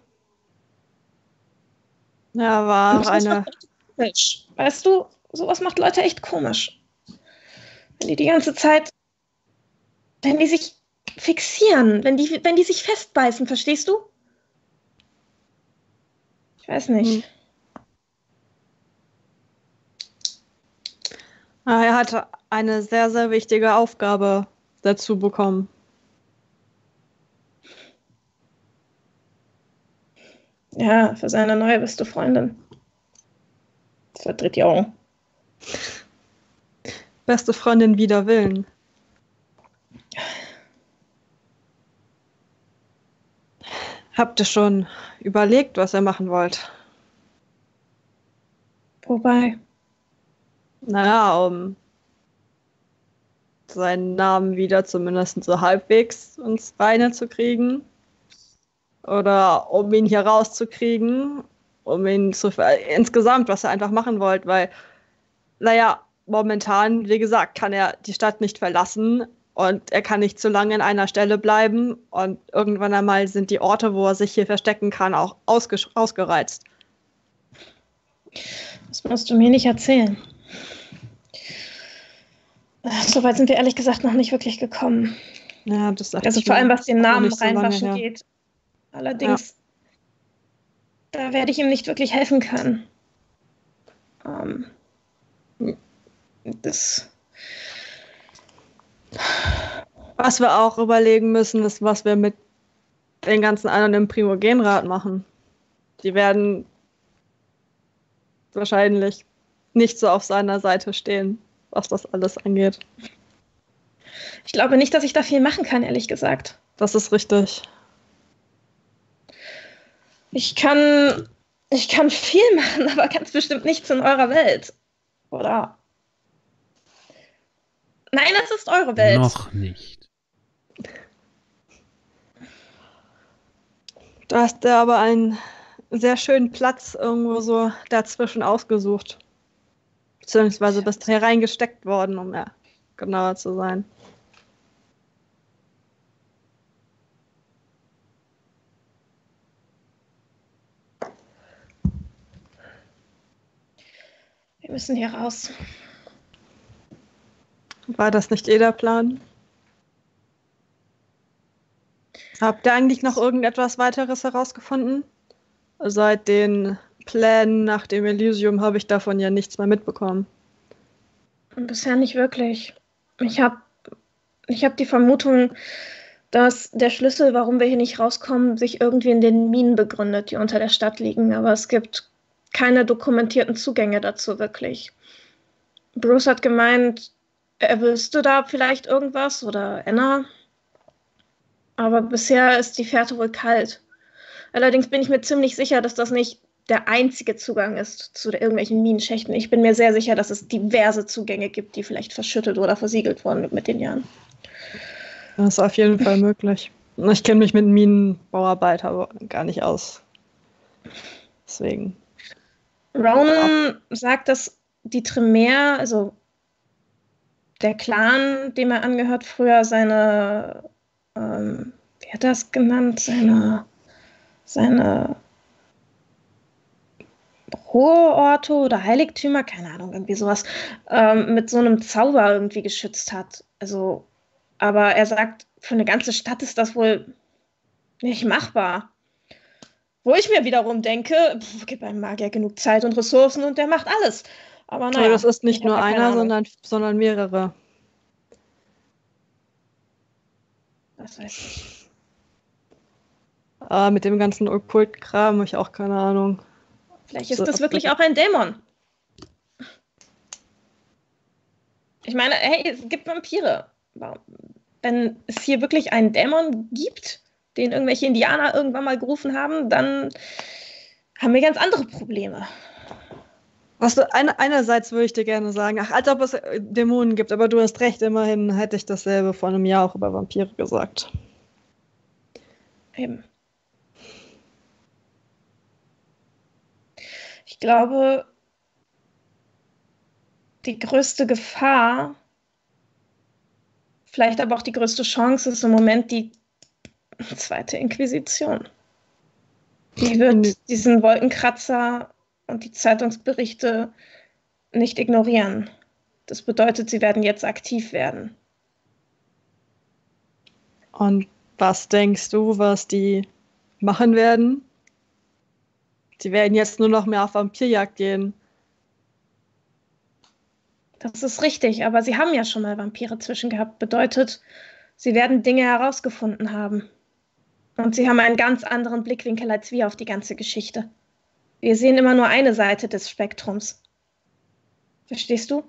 Ja, war auch eine... Weißt du, sowas macht Leute echt komisch. Wenn die ganze Zeit, wenn die sich fixieren, wenn die sich festbeißen, verstehst du? Ich weiß nicht. Er hatte eine sehr, sehr wichtige Aufgabe dazu bekommen. Ja, für seine neue beste Freundin. Verdreht die Augen. Beste Freundin wider Willen. Habt ihr schon überlegt, was ihr machen wollt? Wobei? Naja, um seinen Namen wieder zumindest so halbwegs ins Beine zu kriegen. Oder um ihn hier rauszukriegen. Um ihn zu insgesamt, was er einfach machen wollte, weil, naja, momentan, wie gesagt, kann er die Stadt nicht verlassen und er kann nicht zu lange in einer Stelle bleiben und irgendwann einmal sind die Orte, wo er sich hier verstecken kann, auch ausgereizt. Das musst du mir nicht erzählen. Soweit sind wir ehrlich gesagt noch nicht wirklich gekommen. Ja, das sagt also vor allem, was den Namen so reinwaschen geht. Allerdings. Ja. Da werde ich ihm nicht wirklich helfen können. Das Was wir auch überlegen müssen, ist, was wir mit den ganzen anderen im Primogenrat machen. Die werden wahrscheinlich nicht so auf seiner Seite stehen, was das alles angeht. Ich glaube nicht, dass ich da viel machen kann, ehrlich gesagt. Das ist richtig. Ich kann viel machen, aber ganz bestimmt nichts in eurer Welt. Oder? Nein, das ist eure Welt. Noch nicht. Du hast dir aber einen sehr schönen Platz irgendwo so dazwischen ausgesucht. Beziehungsweise bist hier reingesteckt worden, um genauer zu sein. Wir müssen hier raus. War das nicht jeder Plan? Habt ihr eigentlich noch irgendetwas weiteres herausgefunden? Seit den Plänen nach dem Elysium habe ich davon ja nichts mehr mitbekommen. Bisher nicht wirklich. Ich hab die Vermutung, dass der Schlüssel, warum wir hier nicht rauskommen, sich irgendwie in den Minen begründet, die unter der Stadt liegen. Aber es gibt keine dokumentierten Zugänge dazu wirklich. Bruce hat gemeint, willst du da vielleicht irgendwas? Oder Anna? Aber bisher ist die Fährte wohl kalt. Allerdings bin ich mir ziemlich sicher, dass das nicht der einzige Zugang ist zu irgendwelchen Minenschächten. Ich bin mir sehr sicher, dass es diverse Zugänge gibt, die vielleicht verschüttet oder versiegelt wurden mit den Jahren. Das ist auf jeden Fall möglich. Ich kenne mich mit Minenbauarbeit aber gar nicht aus. Deswegen. Ronan sagt, dass die Tremere, also der Clan, dem er angehört, früher seine, wie hat er das genannt? Seine hohe Orte oder Heiligtümer, keine Ahnung, irgendwie sowas, mit so einem Zauber irgendwie geschützt hat. Also, aber er sagt, für eine ganze Stadt ist das wohl nicht machbar. Wo ich mir wiederum denke, gib einem Magier genug Zeit und Ressourcen und der macht alles. Aber naja, das ist nicht nur einer, sondern mehrere. Das weiß ich. Aber mit dem ganzen Okkultkram habe ich auch keine Ahnung. Vielleicht ist das wirklich auch ein Dämon. Ich meine, hey, es gibt Vampire. Wenn es hier wirklich einen Dämon gibt, den irgendwelche Indianer irgendwann mal gerufen haben, dann haben wir ganz andere Probleme. Was du, einerseits würde ich dir gerne sagen, ach, als ob es Dämonen gibt, aber du hast recht, immerhin hätte ich dasselbe vor einem Jahr auch über Vampire gesagt. Eben. Ich glaube, die größte Gefahr, vielleicht aber auch die größte Chance ist im Moment die zweite Inquisition. Die wird diesen Wolkenkratzer und die Zeitungsberichte nicht ignorieren. Das bedeutet, sie werden jetzt aktiv werden. Und was denkst du, was die machen werden? Die werden jetzt nur noch mehr auf Vampirjagd gehen. Das ist richtig, aber sie haben ja schon mal Vampire zwischen gehabt. Bedeutet, sie werden Dinge herausgefunden haben. Und sie haben einen ganz anderen Blickwinkel als wir auf die ganze Geschichte. Wir sehen immer nur eine Seite des Spektrums. Verstehst du?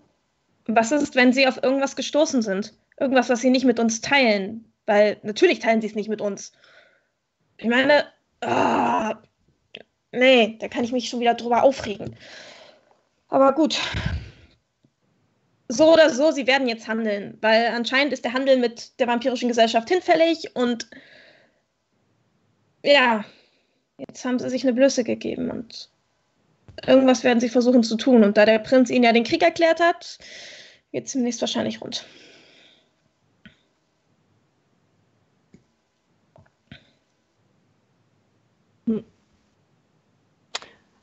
Was ist, wenn sie auf irgendwas gestoßen sind? Irgendwas, was sie nicht mit uns teilen. Weil natürlich teilen sie es nicht mit uns. Ich meine, nee, da kann ich mich schon wieder drüber aufregen. Aber gut. So oder so, sie werden jetzt handeln. Weil anscheinend ist der Handel mit der vampirischen Gesellschaft hinfällig und ja, jetzt haben sie sich eine Blöße gegeben und irgendwas werden sie versuchen zu tun. Und da der Prinz ihnen ja den Krieg erklärt hat, geht es demnächst wahrscheinlich rund.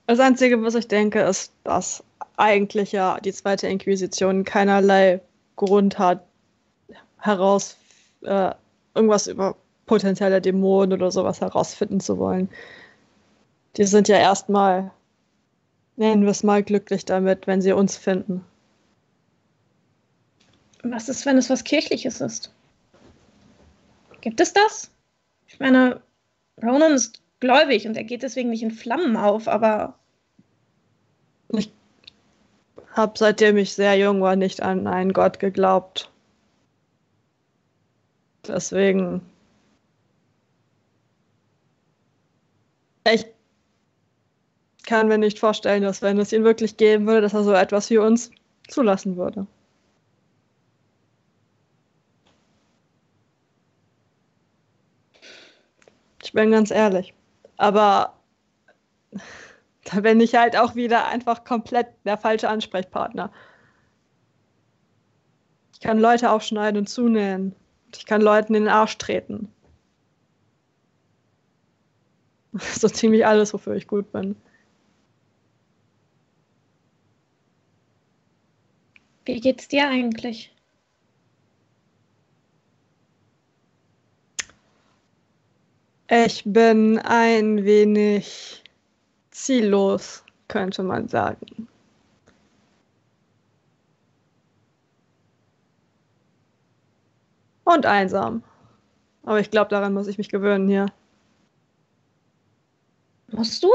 Das Einzige, was ich denke, ist, dass eigentlich ja die zweite Inquisition keinerlei Grund hat, irgendwas über potenzielle Dämonen oder sowas herausfinden zu wollen. Die sind ja erstmal, nennen wir es mal, glücklich damit, wenn sie uns finden. Was ist, wenn es was Kirchliches ist? Gibt es das? Ich meine, Ronan ist gläubig und er geht deswegen nicht in Flammen auf, aber... Ich habe, seitdem ich sehr jung war, nicht an einen Gott geglaubt. Deswegen... Ich kann mir nicht vorstellen, dass, wenn es ihn wirklich geben würde, dass er so etwas für uns zulassen würde. Ich bin ganz ehrlich. Aber da bin ich halt auch wieder einfach komplett der falsche Ansprechpartner. Ich kann Leute aufschneiden und zunähen. Ich kann Leuten in den Arsch treten. So ziemlich alles, wofür ich gut bin. Wie geht's dir eigentlich? Ich bin ein wenig ziellos, könnte man sagen. Und einsam. Aber ich glaube, daran muss ich mich gewöhnen hier. Musst du?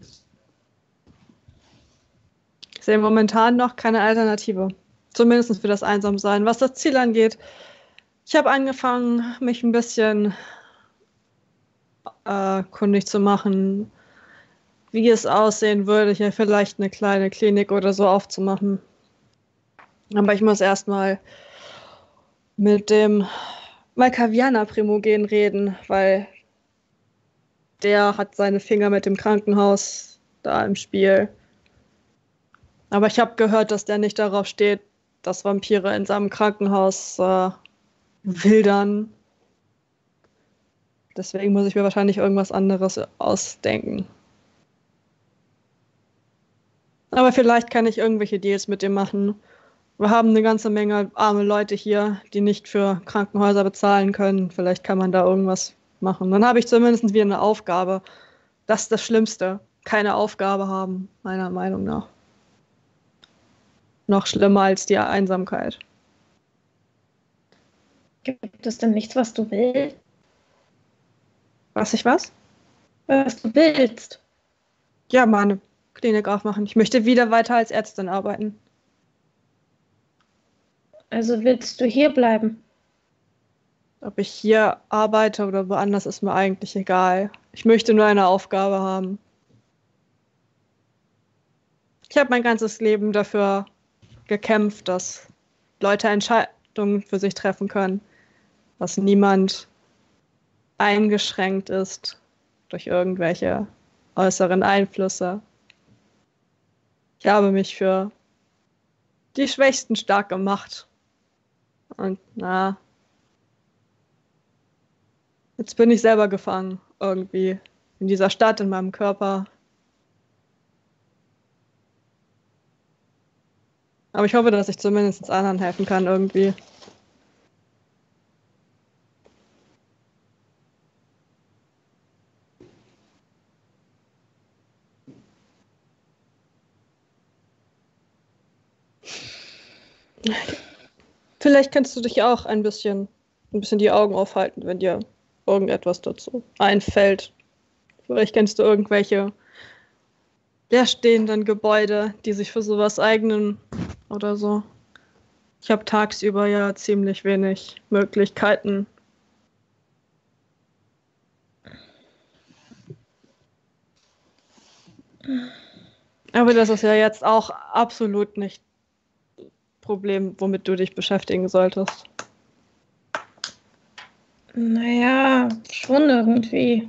Ich sehe momentan noch keine Alternative. Zumindest für das Einsamsein. Was das Ziel angeht, ich habe angefangen, mich ein bisschen kundig zu machen, wie es aussehen würde, hier vielleicht eine kleine Klinik oder so aufzumachen. Aber ich muss erstmal mit dem Malkavianer Primogen reden, weil der hat seine Finger mit dem Krankenhaus da im Spiel. Aber ich habe gehört, dass der nicht darauf steht, dass Vampire in seinem Krankenhaus wildern. Deswegen muss ich mir wahrscheinlich irgendwas anderes ausdenken. Aber vielleicht kann ich irgendwelche Deals mit dem machen. Wir haben eine ganze Menge arme Leute hier, die nicht für Krankenhäuser bezahlen können. Vielleicht kann man da irgendwas machen. Dann habe ich zumindest wieder eine Aufgabe. Das ist das Schlimmste. Keine Aufgabe haben, meiner Meinung nach. Noch schlimmer als die Einsamkeit. Gibt es denn nichts, was du willst? Was du willst. Ja, meine Klinik aufmachen. Ich möchte wieder weiter als Ärztin arbeiten. Also willst du hier bleiben? Ob ich hier arbeite oder woanders, ist mir eigentlich egal. Ich möchte nur eine Aufgabe haben. Ich habe mein ganzes Leben dafür gekämpft, dass Leute Entscheidungen für sich treffen können, dass niemand eingeschränkt ist durch irgendwelche äußeren Einflüsse. Ich habe mich für die Schwächsten stark gemacht. Und na... Jetzt bin ich selber gefangen, irgendwie, in dieser Stadt, in meinem Körper. Aber ich hoffe, dass ich zumindest anderen helfen kann, irgendwie. Vielleicht kannst du dich auch ein bisschen die Augen aufhalten, wenn dir irgendetwas dazu einfällt. Vielleicht kennst du irgendwelche leerstehenden Gebäude, die sich für sowas eignen oder so. Ich habe tagsüber ja ziemlich wenig Möglichkeiten. Aber das ist ja jetzt auch absolut nicht das Problem, womit du dich beschäftigen solltest. Naja, schon irgendwie.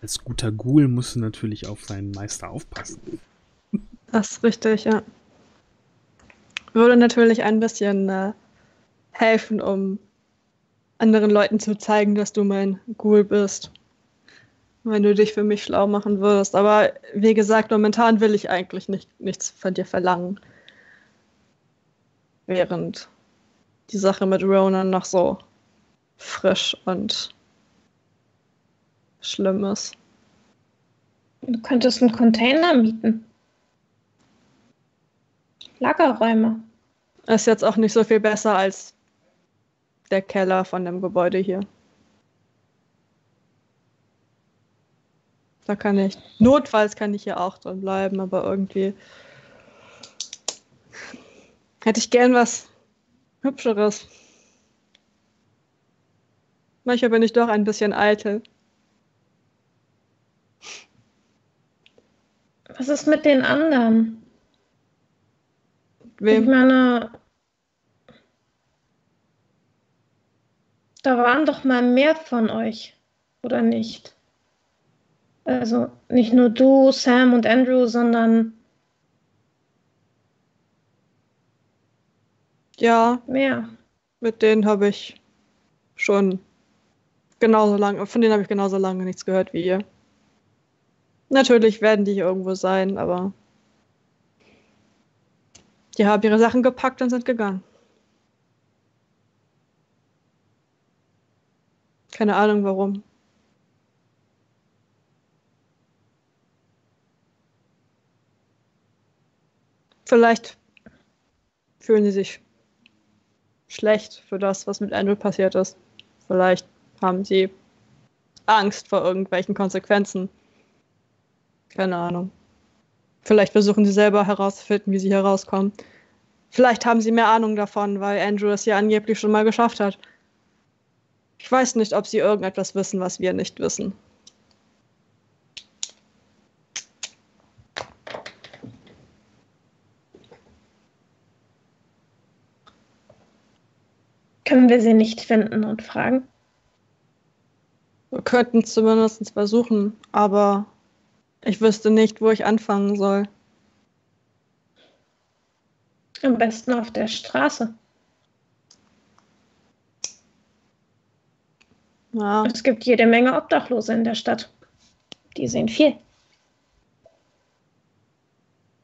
Als guter Ghoul musst du natürlich auf seinen Meister aufpassen. Das ist richtig, ja. Würde natürlich ein bisschen helfen, um anderen Leuten zu zeigen, dass du mein Ghoul bist. Wenn du dich für mich schlau machen würdest. Aber wie gesagt, momentan will ich eigentlich nichts von dir verlangen. Während die Sache mit Ronan noch so frisch und schlimm ist. Du könntest einen Container mieten. Lagerräume. Ist jetzt auch nicht so viel besser als der Keller von dem Gebäude hier. Da kann ich, notfalls kann ich hier auch drin bleiben, aber irgendwie hätte ich gern was Hübscheres. Manchmal bin ich doch ein bisschen eitel. Was ist mit den anderen? Wem? Ich meine, da waren doch mal mehr von euch, oder nicht? Also nicht nur du, Sam und Andrew, sondern ja, mehr. Mit denen habe ich schon genauso lange, von denen habe ich genauso lange nichts gehört wie ihr. Natürlich werden die hier irgendwo sein, aber die haben ihre Sachen gepackt und sind gegangen. Keine Ahnung warum. Vielleicht fühlen sie sich schlecht für das, was mit Andrew passiert ist. Vielleicht haben sie Angst vor irgendwelchen Konsequenzen. Keine Ahnung. Vielleicht versuchen sie selber herauszufinden, wie sie hier rauskommen. Vielleicht haben sie mehr Ahnung davon, weil Andrew es ja angeblich schon mal geschafft hat. Ich weiß nicht, ob sie irgendetwas wissen, was wir nicht wissen. Können wir sie nicht finden und fragen? Wir könnten es zumindest versuchen, aber ich wüsste nicht, wo ich anfangen soll. Am besten auf der Straße. Ja. Es gibt jede Menge Obdachlose in der Stadt. Die sehen viel.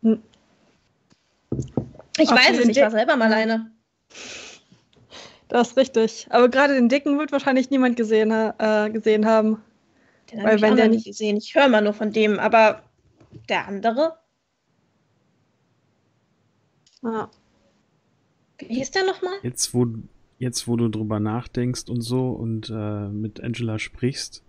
Hm. Ich weiß es nicht, ich war selber mal eine. Das ist richtig. Aber gerade den Dicken wird wahrscheinlich niemand gesehen haben. Den habe ich auch noch nicht gesehen. Ich höre mal nur von dem, aber der andere? Ah. Wie hieß der nochmal? Jetzt, wo du drüber nachdenkst und so und mit Angela sprichst,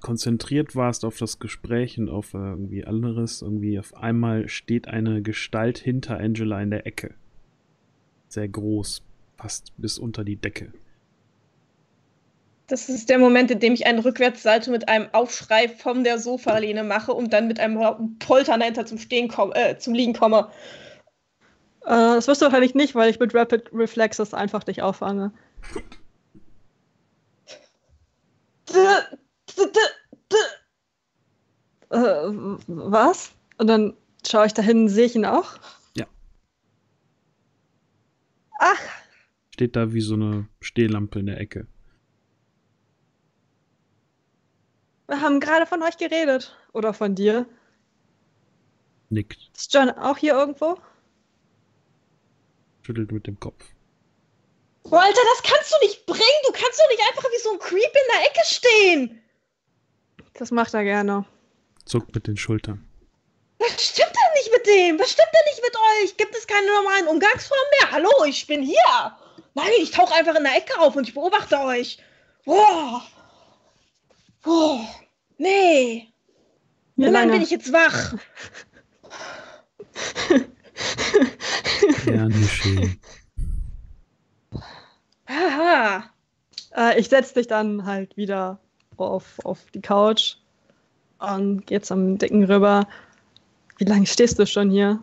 konzentriert warst auf das Gespräch und auf irgendwie anderes, irgendwie auf einmal steht eine Gestalt hinter Angela in der Ecke. Sehr groß, fast bis unter die Decke. Das ist der Moment, in dem ich einen Rückwärtssalto mit einem Aufschrei von der Sofalehne mache und dann mit einem Poltern dahinter zum Liegen komme. Das wirst du wahrscheinlich nicht, weil ich mit Rapid Reflexes einfach dich auffange. Was? Und dann schaue ich dahin, sehe ich ihn auch? Ja. Ach! Steht da wie so eine Stehlampe in der Ecke. Wir haben gerade von euch geredet. Oder von dir. Nickt. Ist John auch hier irgendwo? Schüttelt mit dem Kopf. Oh, Alter, das kannst du nicht bringen! Du kannst doch nicht einfach wie so ein Creep in der Ecke stehen! Das macht er gerne. Zuckt mit den Schultern. Was stimmt denn nicht mit dem? Was stimmt denn nicht mit euch? Gibt es keine normalen Umgangsformen mehr? Hallo, ich bin hier! Nein, ich tauche einfach in der Ecke auf und ich beobachte euch. Boah! Oh, nee. Wie lange bin ich jetzt wach? Ja, nicht schön. Haha. Ich setze dich dann halt wieder auf die Couch und gehe zum Dicken rüber. Wie lange stehst du schon hier?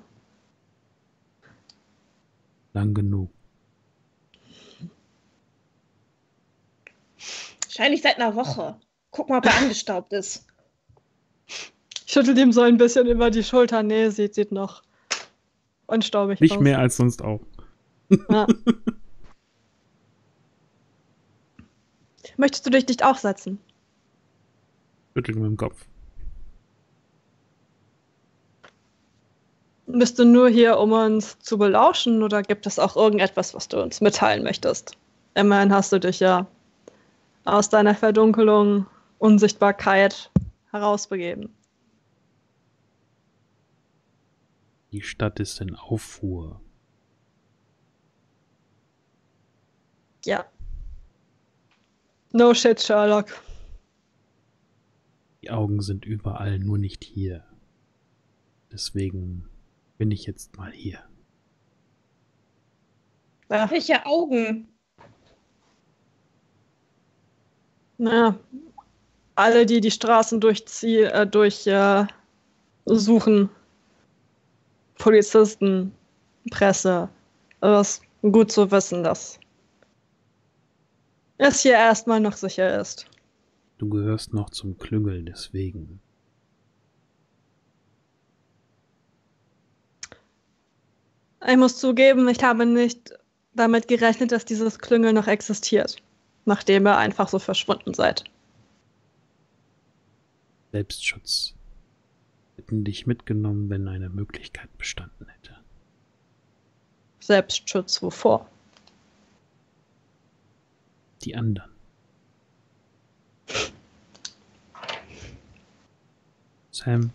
Lang genug. Wahrscheinlich seit einer Woche. Guck mal, ob er angestaubt ist. Ich schüttel ihm so ein bisschen über die Schulter. Nee, sieht noch unstaubig aus. Nicht mehr als sonst auch. Ja. Möchtest du dich nicht auch setzen? Schüttel mit dem Kopf. Bist du nur hier, um uns zu belauschen, oder gibt es auch irgendetwas, was du uns mitteilen möchtest? Immerhin hast du dich ja aus deiner Verdunkelung, Unsichtbarkeit herausbegeben. Die Stadt ist in Aufruhr. Ja. No shit, Sherlock. Die Augen sind überall, nur nicht hier. Deswegen bin ich jetzt mal hier. Ach. Welche Augen? Na, alle, die die Straßen durchsuchen. Polizisten, Presse. Also das ist gut zu wissen, dass es hier erstmal noch sicher ist. Du gehörst noch zum Klüngel, deswegen. Ich muss zugeben, ich habe nicht damit gerechnet, dass dieses Klüngel noch existiert, nachdem ihr einfach so verschwunden seid. Selbstschutz. Hätten dich mitgenommen, wenn eine Möglichkeit bestanden hätte. Selbstschutz wovor? Die anderen. Sam.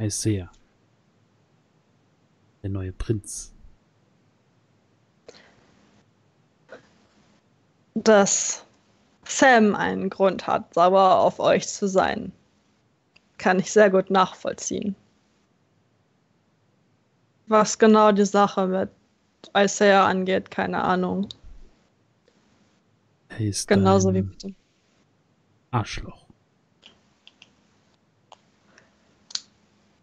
Isaiah. Der neue Prinz. Dass Sam einen Grund hat, sauer auf euch zu sein, kann ich sehr gut nachvollziehen. Was genau die Sache mit Isaiah angeht, keine Ahnung. Er ist genauso wie bitte. Arschloch.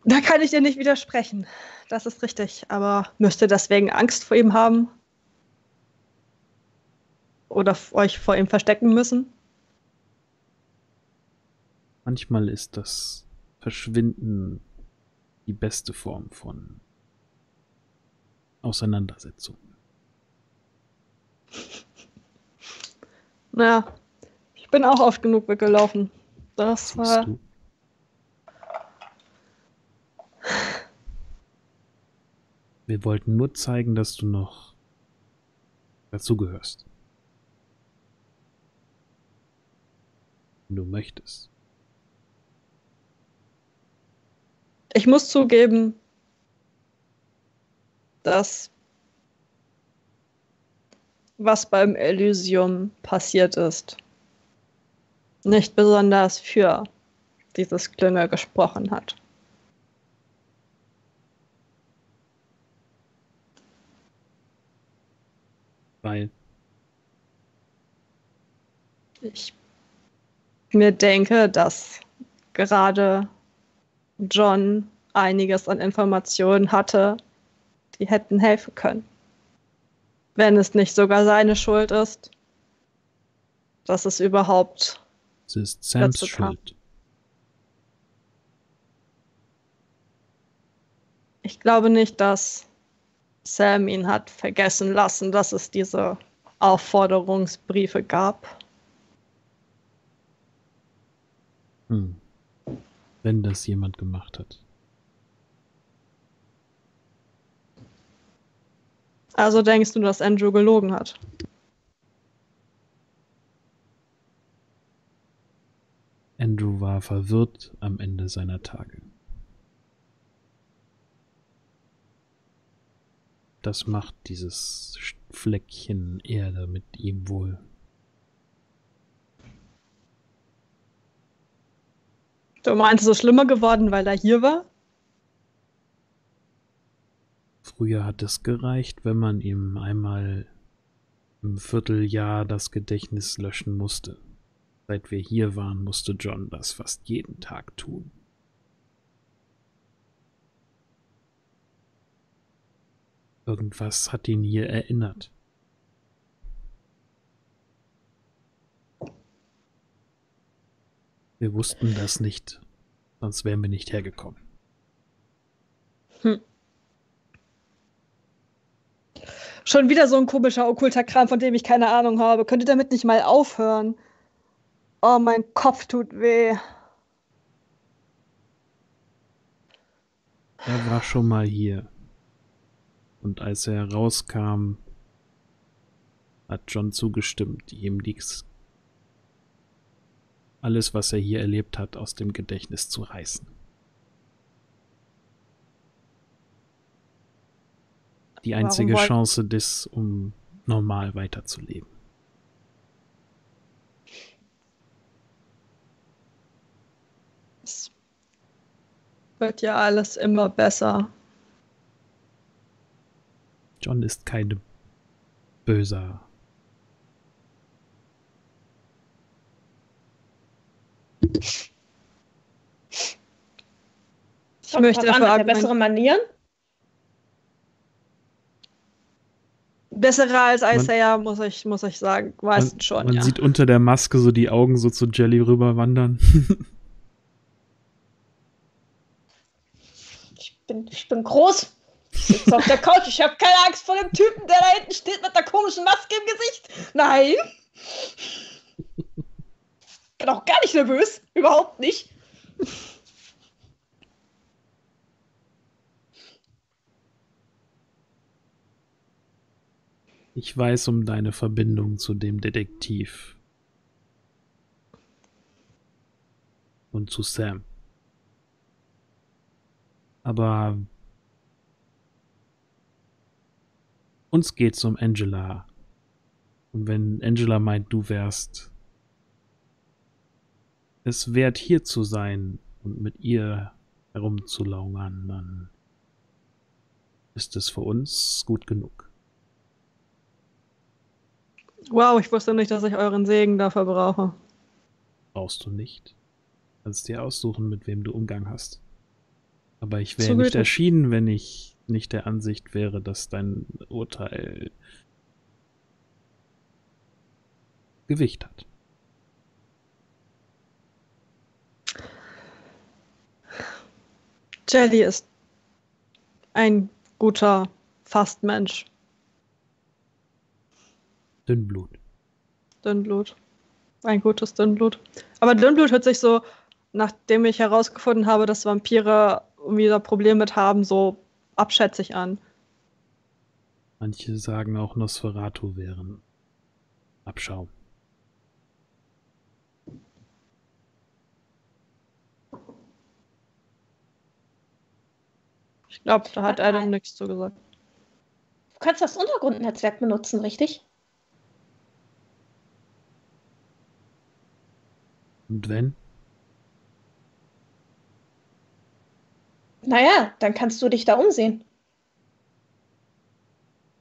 Da kann ich dir nicht widersprechen. Das ist richtig. Aber müsst ihr deswegen Angst vor ihm haben? Oder euch vor ihm verstecken müssen? Manchmal ist das Verschwinden die beste Form von Auseinandersetzung. Naja, ich bin auch oft genug weggelaufen. Das war... Du? Wir wollten nur zeigen, dass du noch dazugehörst. Wenn du möchtest. Ich muss zugeben, dass was beim Elysium passiert ist, nicht besonders für dieses Klüngel gesprochen hat. Weil ich mir denke, dass gerade John einiges an Informationen hatte, die hätten helfen können. Wenn es nicht sogar seine Schuld ist, dass es überhaupt dazu kam. Es ist Sams Schuld. Ich glaube nicht, dass Sam ihn hat vergessen lassen, dass es diese Aufforderungsbriefe gab. Hm. Wenn das jemand gemacht hat. Also denkst du, dass Andrew gelogen hat? Andrew war verwirrt am Ende seiner Tage. Das macht dieses Fleckchen Erde mit ihm wohl. Du meinst, es ist schlimmer geworden, weil er hier war? Früher hat es gereicht, wenn man ihm einmal im Vierteljahr das Gedächtnis löschen musste. Seit wir hier waren, musste John das fast jeden Tag tun. Irgendwas hat ihn hier erinnert. Wir wussten das nicht, sonst wären wir nicht hergekommen. Hm. Schon wieder so ein komischer, okkulter Kram, von dem ich keine Ahnung habe. Könnt ihr damit nicht mal aufhören? Oh, mein Kopf tut weh. Er war schon mal hier. Und als er rauskam, hat John zugestimmt, ihm dies alles, was er hier erlebt hat, aus dem Gedächtnis zu reißen. Die einzige Chance, um normal weiterzuleben. Es wird ja alles immer besser. John ist kein böser. Ich möchte fragen, bessere Manieren? Besserer als Isaiah, muss ich sagen. Meistens schon, Man sieht unter der Maske so die Augen so zu Jelly rüber wandern. Ich bin groß. Ich sitze auf der Couch. Ich habe keine Angst vor dem Typen, der da hinten steht mit einer komischen Maske im Gesicht. Nein. Ich bin auch gar nicht nervös. Überhaupt nicht. Ich weiß um deine Verbindung zu dem Detektiv. Und zu Sam. Aber uns geht's um Angela. Und wenn Angela meint, du wärst es wert, hier zu sein und mit ihr herumzulungern, dann ist es für uns gut genug. Wow, ich wusste nicht, dass ich euren Segen dafür brauche. Brauchst du nicht. Kannst dir aussuchen, mit wem du Umgang hast. Aber ich wäre nicht erschienen, wenn ich nicht der Ansicht wäre, dass dein Urteil Gewicht hat. Jelly ist ein guter Fastmensch. Dünnblut. Dünnblut. Ein gutes Dünnblut. Aber Dünnblut hört sich so, nachdem ich herausgefunden habe, dass Vampire wieder Probleme mit haben, so abschätzig an. Manche sagen auch, Nosferatu wären Abschaum. Ich glaube, da hat Adam nichts zu gesagt. Du kannst das Untergrundnetzwerk benutzen, richtig? Und wenn? Naja, dann kannst du dich da umsehen.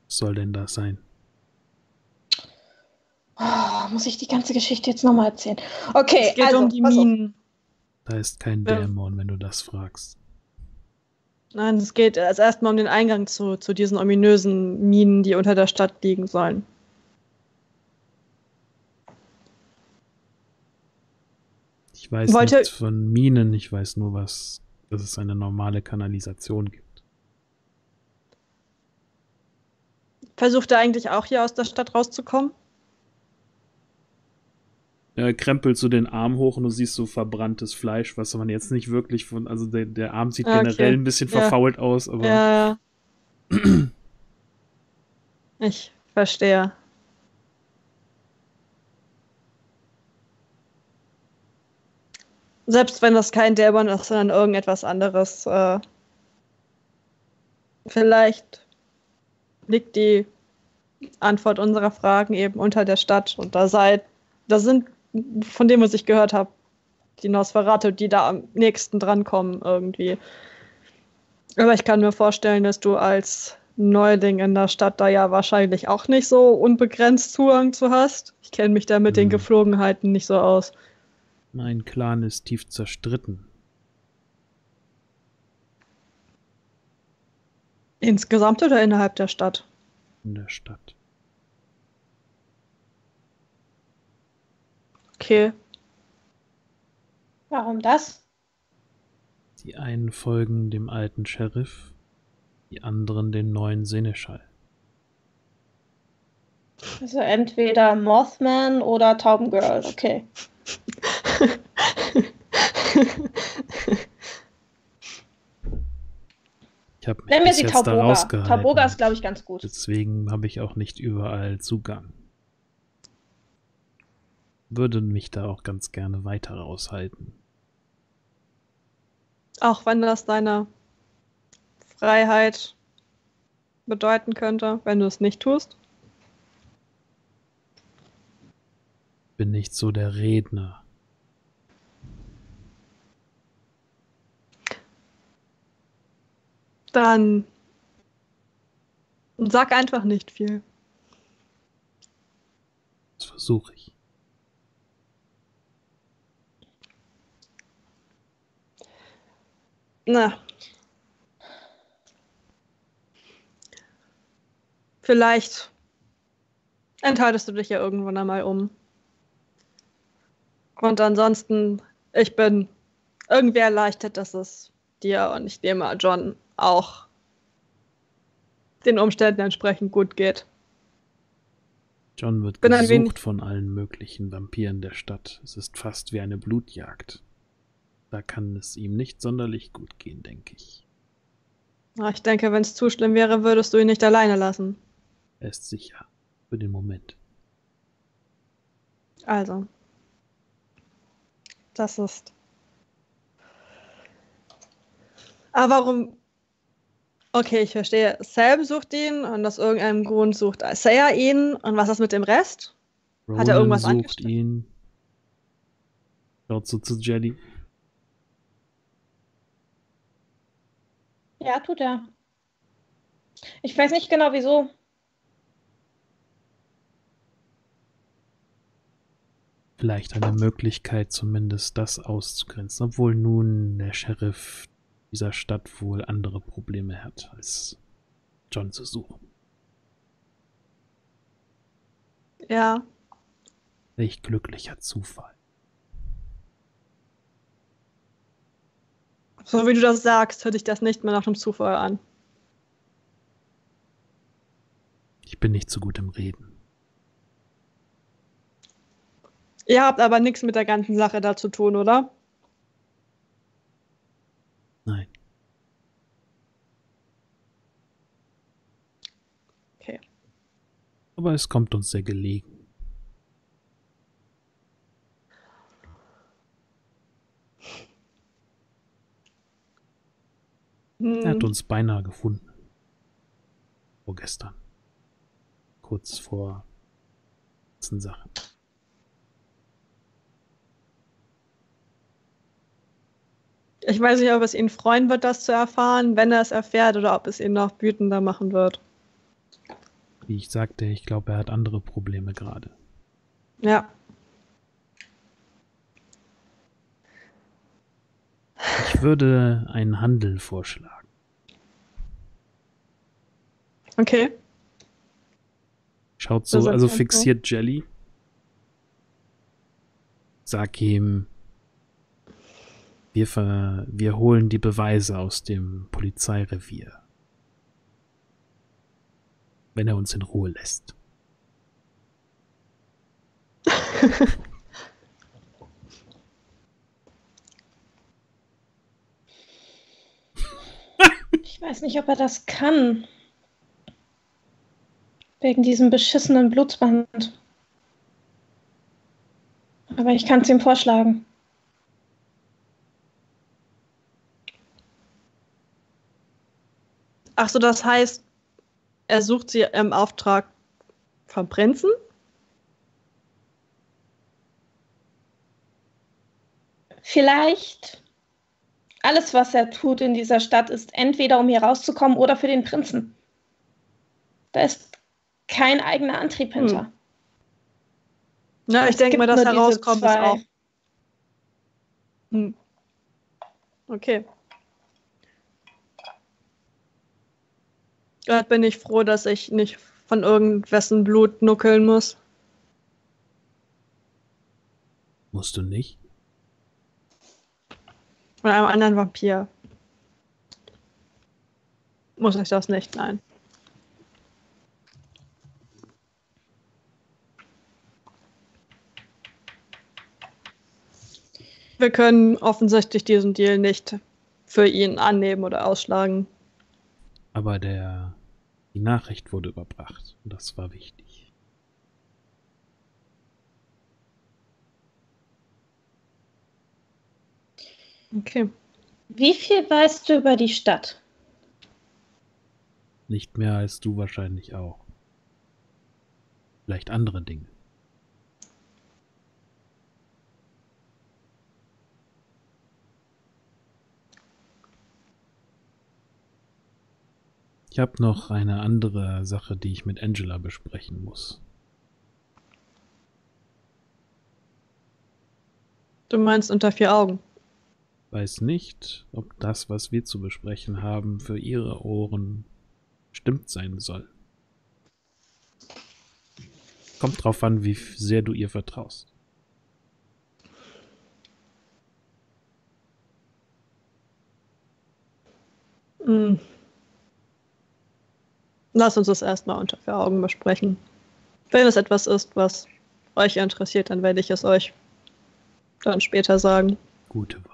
Was soll denn das sein? Oh, muss ich die ganze Geschichte jetzt nochmal erzählen? Okay, es geht um die Minen. Da ist kein Dämon, wenn du das fragst. Nein, es geht erstmal um den Eingang zu diesen ominösen Minen, die unter der Stadt liegen sollen. Ich weiß nichts von Minen, ich weiß nur, dass es eine normale Kanalisation gibt. Versucht er eigentlich auch hier aus der Stadt rauszukommen? Er krempelt so den Arm hoch und du siehst so verbranntes Fleisch, was man jetzt nicht wirklich von. Also der Arm sieht generell ein bisschen verfault aus, aber. Ja. Ich verstehe. Selbst wenn das kein Dämon ist, sondern irgendetwas anderes. Vielleicht liegt die Antwort unserer Fragen eben unter der Stadt. Und da sind, von dem, was ich gehört habe, die Nosferatu, die da am nächsten drankommen irgendwie. Aber ich kann mir vorstellen, dass du als Neuling in der Stadt da ja wahrscheinlich auch nicht so unbegrenzt Zugang zu hast. Ich kenne mich da mit den Geflogenheiten nicht so aus. Mein Clan ist tief zerstritten. Insgesamt oder innerhalb der Stadt? In der Stadt. Okay. Warum das? Die einen folgen dem alten Sheriff, die anderen dem neuen Seneschall. Also entweder Mothman oder Taubengirl, okay. Ich habe mich bis jetzt da rausgehalten. Tauboga ist, glaube ich, ganz gut. Deswegen habe ich auch nicht überall Zugang. würde mich da auch ganz gerne weiter raushalten. Auch wenn das deine Freiheit bedeuten könnte, wenn du es nicht tust? Bin nicht so der Redner. Dann sag einfach nicht viel. Das versuche ich. Na. Vielleicht entscheidest du dich ja irgendwann einmal um. Und ansonsten, ich bin irgendwie erleichtert, dass es dir und ich nehme John auch den Umständen entsprechend gut geht. John wird gesucht von allen möglichen Vampiren der Stadt. Es ist fast wie eine Blutjagd. Da kann es ihm nicht sonderlich gut gehen, denke ich. Ich denke, wenn es zu schlimm wäre, würdest du ihn nicht alleine lassen. Er ist sicher. Für den Moment. Also. Das ist... Aber warum... Okay, ich verstehe. Sam sucht ihn und aus irgendeinem Grund sucht Isaiah ihn. Und was ist mit dem Rest? Ronan hat er irgendwas angestellt? Ihn. Schaut so zu Jelly. Ja, tut er. Ich weiß nicht genau, wieso. Vielleicht eine Möglichkeit, zumindest das auszugrenzen, obwohl nun der Sheriff dieser Stadt wohl andere Probleme hat, als John zu suchen. Ja. Welch glücklicher Zufall. So wie du das sagst, hört sich das nicht mehr nach einem Zufall an. Ich bin nicht so gut im Reden. Ihr habt aber nichts mit der ganzen Sache da zu tun, oder? Nein. Okay. Aber es kommt uns sehr gelegen. Hm. Er hat uns beinahe gefunden. Vorgestern. Kurz vor ganzen Sachen. Ich weiß nicht, ob es ihn freuen wird, das zu erfahren, wenn er es erfährt, oder ob es ihn noch wütender machen wird. Wie ich sagte, ich glaube, er hat andere Probleme gerade. Ja. Ich würde einen Handel vorschlagen. Okay. Schaut so, also fixiert Jelly. Sag ihm... Wir holen die Beweise aus dem Polizeirevier. Wenn er uns in Ruhe lässt. Ich weiß nicht, ob er das kann. Wegen diesem beschissenen Blutsband. Aber ich kann es ihm vorschlagen. Ach so, das heißt, er sucht sie im Auftrag vom Prinzen? Vielleicht. Alles, was er tut in dieser Stadt, ist entweder, um hier rauszukommen oder für den Prinzen. Da ist kein eigener Antrieb hinter. Hm. Na, ich denke mal, das Herauskommen ist auch. Hm. Okay. Gerade bin ich froh, dass ich nicht von irgendwessen Blut nuckeln muss. Musst du nicht? Von einem anderen Vampir. Muss ich das nicht, nein. Wir können offensichtlich diesen Deal nicht für ihn annehmen oder ausschlagen. Aber die Nachricht wurde überbracht und das war wichtig. Okay. Wie viel weißt du über die Stadt? Nicht mehr als du wahrscheinlich auch. Vielleicht andere Dinge. Ich habe noch eine andere Sache, die ich mit Angela besprechen muss. Du meinst unter vier Augen? Weiß nicht, ob das, was wir zu besprechen haben, für ihre Ohren stimmt sein soll. Kommt drauf an, wie sehr du ihr vertraust. Hm. Lass uns das erstmal unter vier Augen besprechen. Wenn es etwas ist, was euch interessiert, dann werde ich es euch dann später sagen. Gute Wahl.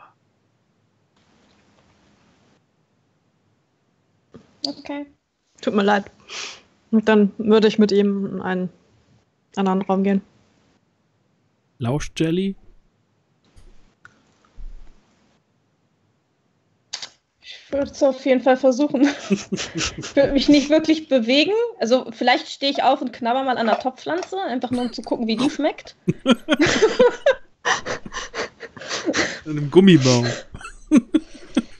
Okay. Tut mir leid. Und dann würde ich mit ihm in einen anderen Raum gehen. Lauscht Jelly? Ich würde es auf jeden Fall versuchen. Ich würde mich nicht wirklich bewegen. Also vielleicht stehe ich auf und knabber mal an der Topfpflanze, einfach nur um zu gucken, wie die schmeckt. An einem Gummibaum.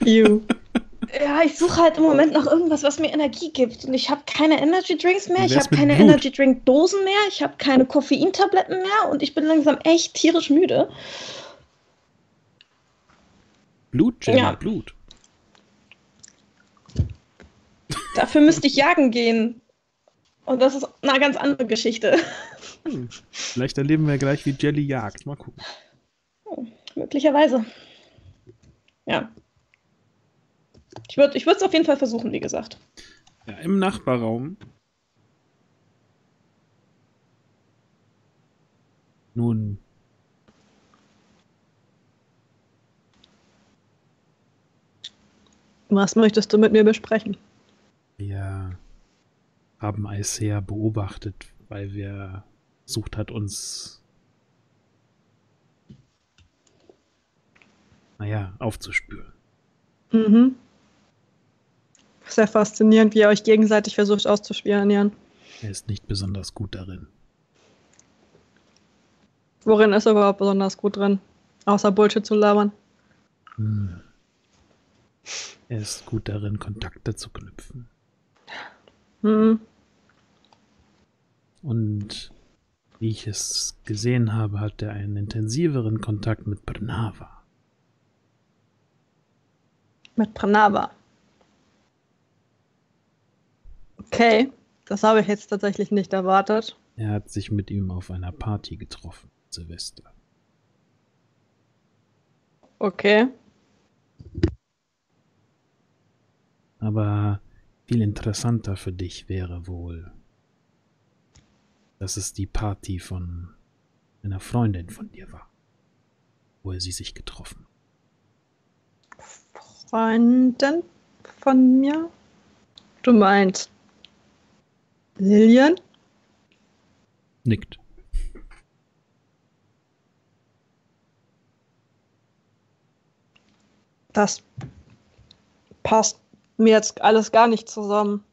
Ja, ich suche halt im Moment noch irgendwas, was mir Energie gibt. Und ich habe keine Energy Drinks mehr, ich habe keine Energy Drink Dosen mehr, ich habe keine Koffeintabletten mehr und ich bin langsam echt tierisch müde. Blut, Jenny, ja. Blut. Dafür müsste ich jagen gehen. Und das ist eine ganz andere Geschichte. Hm. Vielleicht erleben wir gleich, wie Jelly jagt. Mal gucken. Oh, möglicherweise. Ja. Ich würde es auf jeden Fall versuchen, wie gesagt. Ja, im Nachbarraum. Nun. Was möchtest du mit mir besprechen? Wir haben Isaiah beobachtet, weil wir versucht hat, uns aufzuspüren. Mhm. Sehr faszinierend, wie ihr euch gegenseitig versucht auszuspionieren. Er ist nicht besonders gut darin. Worin ist er überhaupt besonders gut drin? Außer Bullshit zu labern. Hm. Er ist gut darin, Kontakte zu knüpfen. Mhm. Und wie ich es gesehen habe, hat er einen intensiveren Kontakt mit Pranava. Mit Pranava. Okay, das habe ich jetzt tatsächlich nicht erwartet. Er hat sich mit ihm auf einer Party getroffen, Silvester. Okay. Aber viel interessanter für dich wäre wohl, dass es die Party von einer Freundin von dir war, wo er sie sich getroffen hat. Freundin von mir? Du meinst Lillian? Nickt. Das passt mir jetzt alles gar nicht zusammen.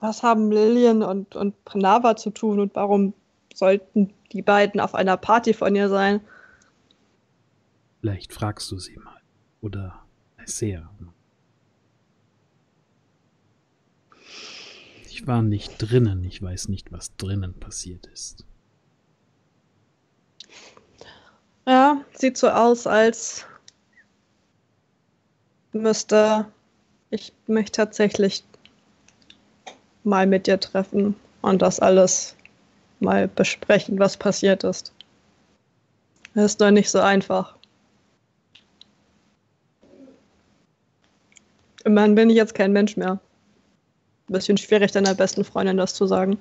Was haben Lillian und Pranava zu tun und warum sollten die beiden auf einer Party von ihr sein? Vielleicht fragst du sie mal. Oder Isaiah. Ich war nicht drinnen. Ich weiß nicht, was drinnen passiert ist. Ja, sieht so aus, als müsste ich mich tatsächlich mal mit dir treffen und das alles mal besprechen, was passiert ist. Das ist doch nicht so einfach. Immerhin bin ich jetzt kein Mensch mehr. Ein bisschen schwierig, deiner besten Freundin das zu sagen.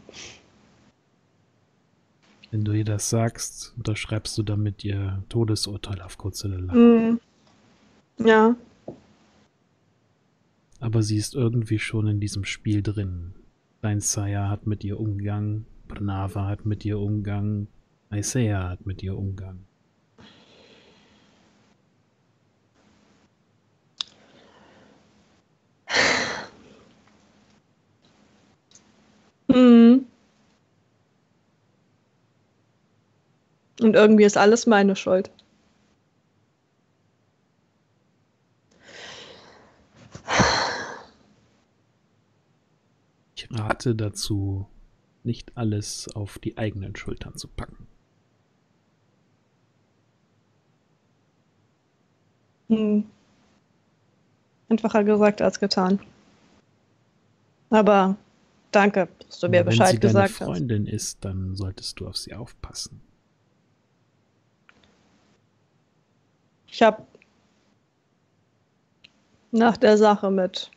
Wenn du ihr das sagst, unterschreibst du damit ihr Todesurteil auf kurz oder lang. Mm. Ja. Aber sie ist irgendwie schon in diesem Spiel drin. Dein Saya hat mit ihr umgegangen, Pranava hat mit ihr umgegangen, Isaiah hat mit ihr umgegangen. Und irgendwie ist alles meine Schuld. Ich rate dazu, nicht alles auf die eigenen Schultern zu packen. Einfacher gesagt als getan. Aber danke, dass du mir Bescheid gesagt hast. Wenn sie deine Freundin ist, dann solltest du auf sie aufpassen. Ich habe nach der Sache mit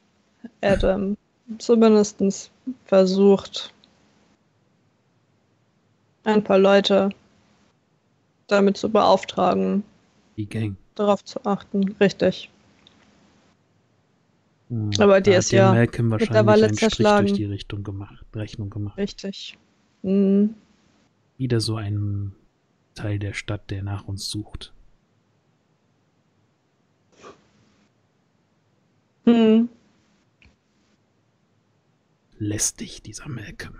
Adam zumindest versucht, ein paar Leute damit zu beauftragen, die Gang darauf zu achten. Richtig. Aber die ist ja mittlerweile einen zerschlagen. Strich durch die Richtung gemacht, Rechnung gemacht. Richtig. Wieder so ein Teil der Stadt, der nach uns sucht. Lästig, dieser Malcolm.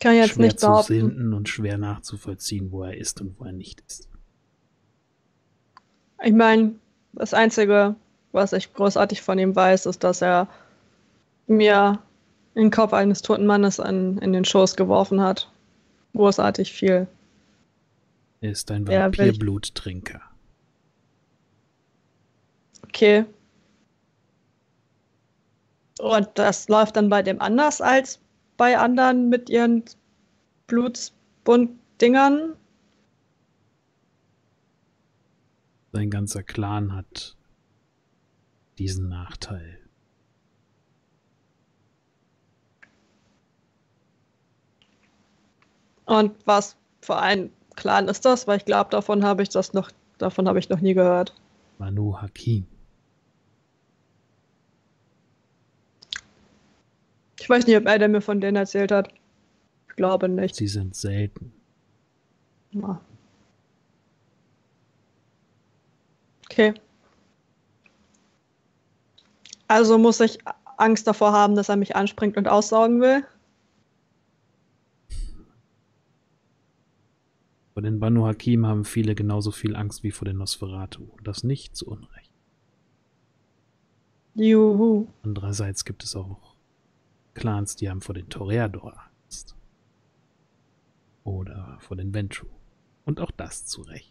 Kann jetzt schwer nicht behaupten. Schwer zu finden und schwer nachzuvollziehen, wo er ist und wo er nicht ist. Ich meine, das Einzige, was ich großartig von ihm weiß, ist, dass er mir den Kopf eines toten Mannes in den Schoß geworfen hat. Großartig viel. Er ist ein Vampirblutttrinker. Okay. Und das läuft dann bei dem anders als bei anderen mit ihren Blutsbunddingern? Sein ganzer Clan hat diesen Nachteil. Und was für ein Clan ist das? Weil ich glaube, davon habe ich noch nie gehört. Banu Haqim. Ich weiß nicht, ob einer mir von denen erzählt hat. Ich glaube nicht. Sie sind selten. Na. Okay. Also muss ich Angst davor haben, dass er mich anspringt und aussaugen will? Vor den Banu Haqim haben viele genauso viel Angst wie vor den Nosferatu. Das nicht zu Unrecht. Juhu. Andererseits gibt es auch Clans, die haben vor den Toreador Angst. Oder vor den Ventrue. Und auch das zu Recht.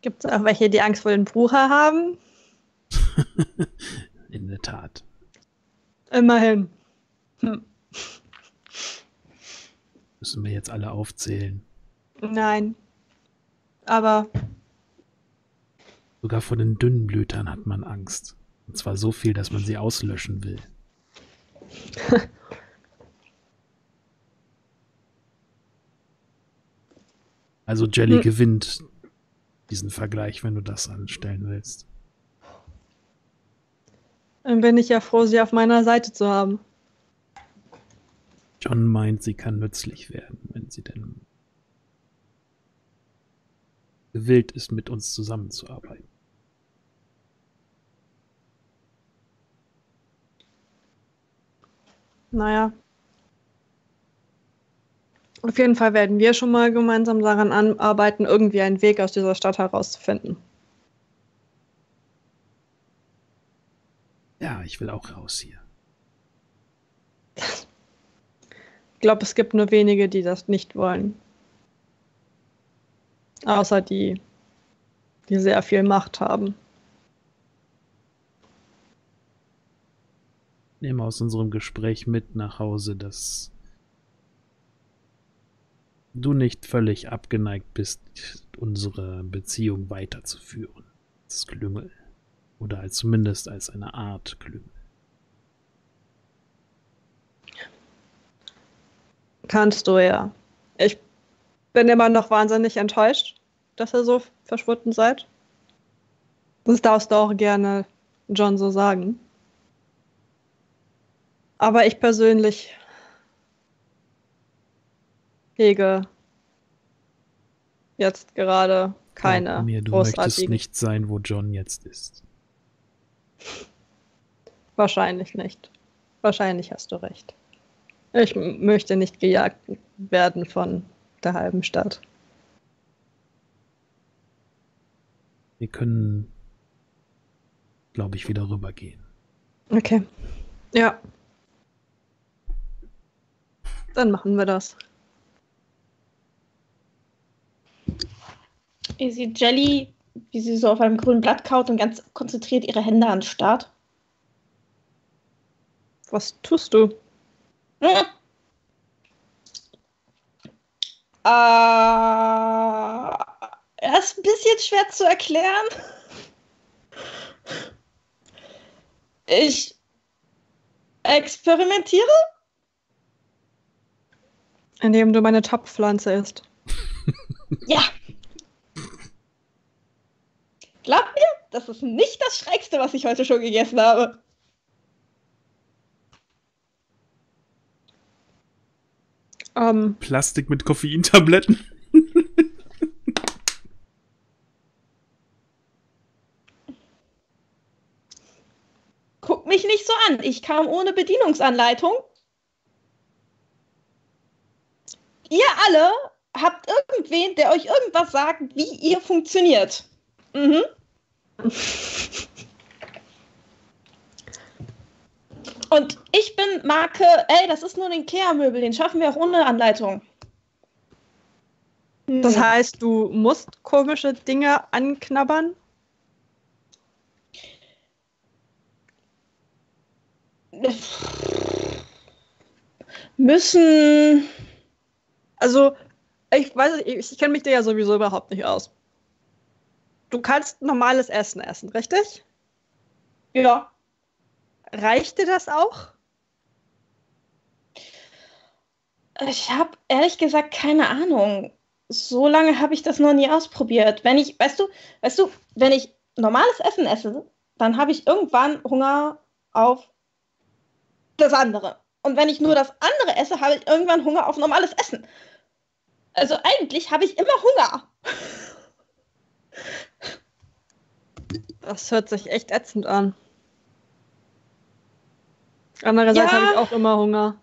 Gibt es auch welche, die Angst vor den Brucher haben? In der Tat. Immerhin. Müssen wir jetzt alle aufzählen? Nein. Aber sogar vor den Dünnblütern hat man Angst. Und zwar so viel, dass man sie auslöschen will. Also Jelly gewinnt diesen Vergleich, wenn du das anstellen willst. Dann bin ich ja froh, sie auf meiner Seite zu haben. John meint, sie kann nützlich werden, wenn sie denn gewillt ist, mit uns zusammenzuarbeiten. Naja. Auf jeden Fall werden wir schon mal gemeinsam daran arbeiten, irgendwie einen Weg aus dieser Stadt herauszufinden. Ja, ich will auch raus hier. Ich glaube, es gibt nur wenige, die das nicht wollen. Außer die, die sehr viel Macht haben. Ich nehme aus unserem Gespräch mit nach Hause, dass du nicht völlig abgeneigt bist, unsere Beziehung weiterzuführen. Als Klüngel. Oder als zumindest als eine Art Klüngel. Kannst du ja. Ich bin immer noch wahnsinnig enttäuscht, dass ihr so verschwunden seid. Das darfst du auch gerne John so sagen. Aber ich persönlich hege jetzt gerade keine großartigen. Du möchtest nicht sein, wo John jetzt ist. Wahrscheinlich nicht. Wahrscheinlich hast du recht. Ich möchte nicht gejagt werden von der halben Stadt. Wir können, glaube ich, wieder rübergehen. Okay. Ja. Dann machen wir das. Ihr seht Jelly, wie sie so auf einem grünen Blatt kaut und ganz konzentriert ihre Hände anstarrt. Was tust du? Er ist ein bisschen schwer zu erklären. Ich experimentiere? Indem du meine Topfpflanze isst. Ja. Glaub mir, das ist nicht das Schrägste, was ich heute schon gegessen habe. Plastik mit Koffeintabletten. Guck mich nicht so an. Ich kam ohne Bedienungsanleitung. Ihr alle habt irgendwen, der euch irgendwas sagt, wie ihr funktioniert. Mhm. Und ich bin Marke, ey, das ist nur ein Ikea-Möbel, den schaffen wir auch ohne Anleitung. Das heißt, du musst komische Dinge anknabbern? Müssen. Also, ich weiß nicht, ich kenne mich da ja sowieso überhaupt nicht aus. Du kannst normales Essen essen, richtig? Ja. Reicht dir das auch? Ich habe ehrlich gesagt keine Ahnung. So lange habe ich das noch nie ausprobiert. Wenn ich, weißt du, wenn ich normales Essen esse, dann habe ich irgendwann Hunger auf das andere. Und wenn ich nur das andere esse, habe ich irgendwann Hunger auf normales Essen. Also eigentlich habe ich immer Hunger. Das hört sich echt ätzend an. Andererseits ja, habe ich auch immer Hunger.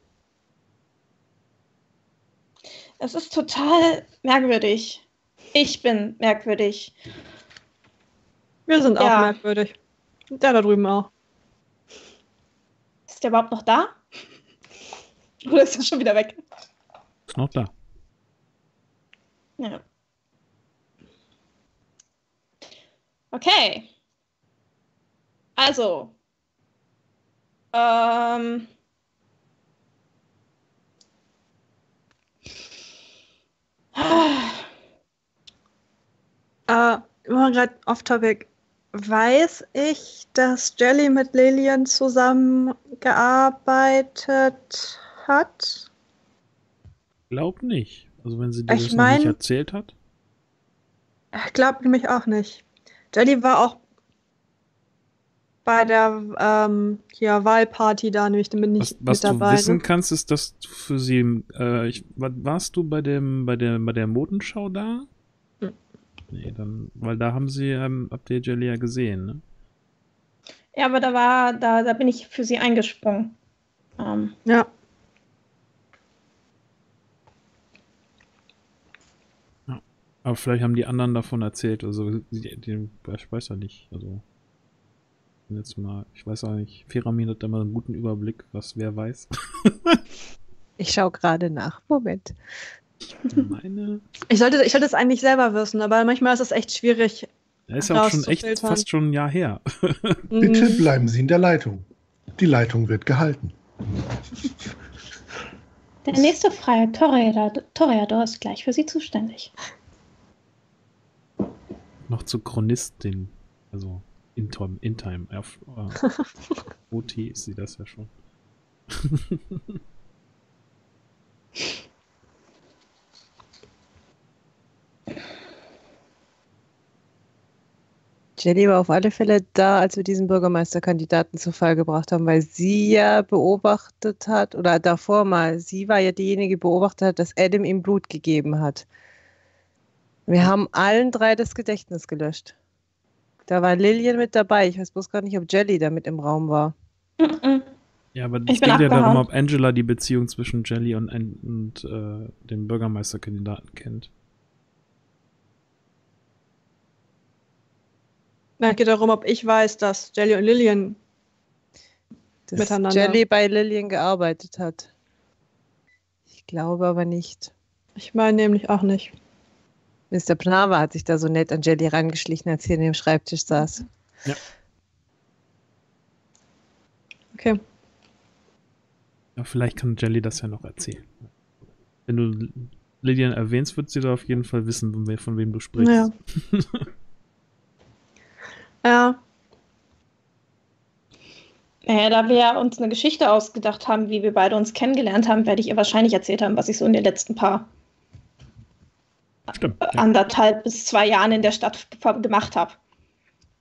Es ist total merkwürdig. Ich bin merkwürdig. Wir sind auch merkwürdig. Der da drüben auch. Ist der überhaupt noch da? Oder ist er schon wieder weg? Ist noch da. Ja. Okay. Also. Immer gerade off-topic. Weiß ich, dass Jelly mit Lillian zusammengearbeitet hat? Glaub nicht. Also wenn sie dir das noch nicht erzählt hat. Ich glaub nämlich auch nicht. Jelly war auch bei der Wahlparty da, nämlich mit dabei. Was du wissen kannst, ist, dass du für sie. Warst du bei der Modenschau da? Hm. Nee, dann. Weil da haben sie habt ihr Jelly ja gesehen, ne? Ja, aber da bin ich für sie eingesprungen. Ja. Ja. Aber vielleicht haben die anderen davon erzählt. Also ich weiß ja nicht. Also. Jetzt mal, ich weiß auch nicht, Feramin hat da mal einen guten Überblick, was wer weiß. Ich schaue gerade nach. Moment. Ich sollte es eigentlich selber wissen, aber manchmal ist es echt schwierig. Er ist ja auch schon echt fast schon ein Jahr her. Bitte bleiben Sie in der Leitung. Die Leitung wird gehalten. Der nächste freie Toreador ist gleich für Sie zuständig. Noch zur Chronistin. Also. In Time. Auf OT ist sie das ja schon. Jenny war auf alle Fälle da, als wir diesen Bürgermeisterkandidaten zu Fall gebracht haben, weil sie ja beobachtet hat, oder davor mal, sie war ja diejenige, die beobachtet hat, dass Adam ihm Blut gegeben hat. Wir haben allen drei das Gedächtnis gelöscht. Da war Lillian mit dabei. Ich weiß bloß gar nicht, ob Jelly da mit im Raum war. Ja, aber es geht ja darum, ob Angela die Beziehung zwischen Jelly und dem Bürgermeisterkandidaten kennt. Na, es geht darum, ob ich weiß, dass Jelly und Lillian miteinander... Jelly bei Lillian gearbeitet hat. Ich glaube aber nicht. Ich meine nämlich auch nicht. Mr. Pranava hat sich da so nett an Jelly rangeschlichen, als sie an dem Schreibtisch saß. Ja. Okay. Ja, vielleicht kann Jelly das ja noch erzählen. Wenn du Lillian erwähnst, wird sie da auf jeden Fall wissen, von wem du sprichst. Ja. Ja. Naja, da wir uns eine Geschichte ausgedacht haben, wie wir beide uns kennengelernt haben, werde ich ihr wahrscheinlich erzählt haben, was ich so in den letzten paar anderthalb bis 2 Jahren in der Stadt gemacht habe.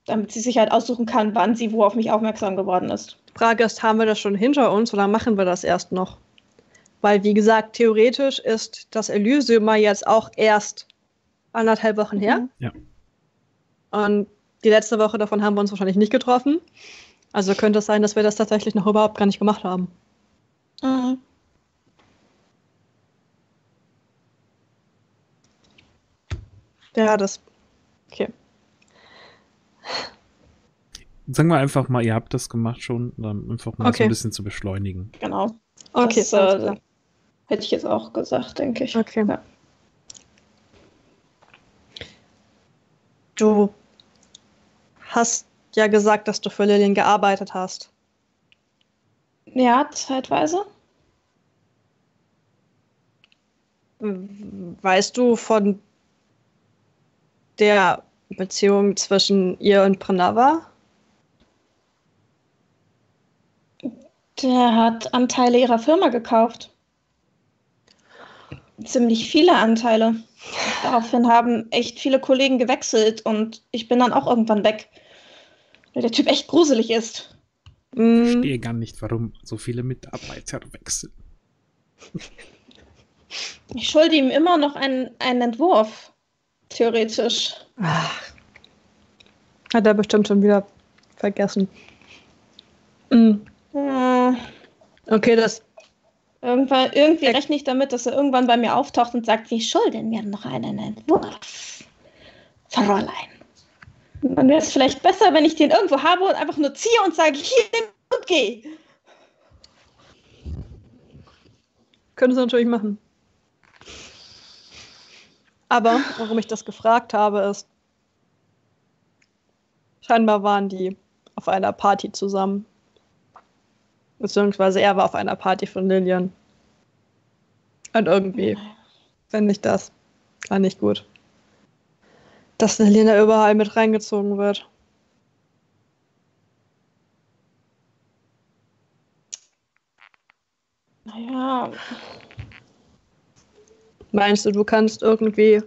Damit sie sich halt aussuchen kann, wann sie wo auf mich aufmerksam geworden ist. Frage ist, haben wir das schon hinter uns oder machen wir das erst noch? Weil, wie gesagt, theoretisch ist das Elysium jetzt auch erst anderthalb Wochen her. Ja. Und die letzte Woche davon haben wir uns wahrscheinlich nicht getroffen. Also könnte es sein, dass wir das tatsächlich noch überhaupt gar nicht gemacht haben. Mhm. Ja, das... Okay. Sagen wir einfach mal, ihr habt das gemacht schon, um einfach mal so ein bisschen zu beschleunigen. Genau. Okay, das, hätte ich jetzt auch gesagt, denke ich. Okay. Ja. Du hast ja gesagt, dass du für Lillian gearbeitet hast. Ja, zeitweise. Weißt du von der Beziehung zwischen ihr und Pranava? Der hat Anteile ihrer Firma gekauft. Ziemlich viele Anteile. Daraufhin haben echt viele Kollegen gewechselt und ich bin dann auch irgendwann weg. Weil der Typ echt gruselig ist. Ich verstehe gar nicht, warum so viele Mitarbeiter wechseln. Ich schulde ihm immer noch einen Entwurf. Theoretisch. Ach. Hat er bestimmt schon wieder vergessen. Okay, das... Irgendwie rechne ich damit, dass er irgendwann bei mir auftaucht und sagt, ich schulde mir noch einen Entwurf. Fräulein. Dann wäre es vielleicht besser, wenn ich den irgendwo habe und einfach nur ziehe und sage, hier, nimm und geh. Könntest du natürlich machen. Aber, warum ich das gefragt habe, ist, scheinbar waren die auf einer Party zusammen. Beziehungsweise er war auf einer Party von Lillian. Und irgendwie fände ich das gar nicht gut. Dass Lillian da überall mit reingezogen wird. Naja. Meinst du, du kannst irgendwie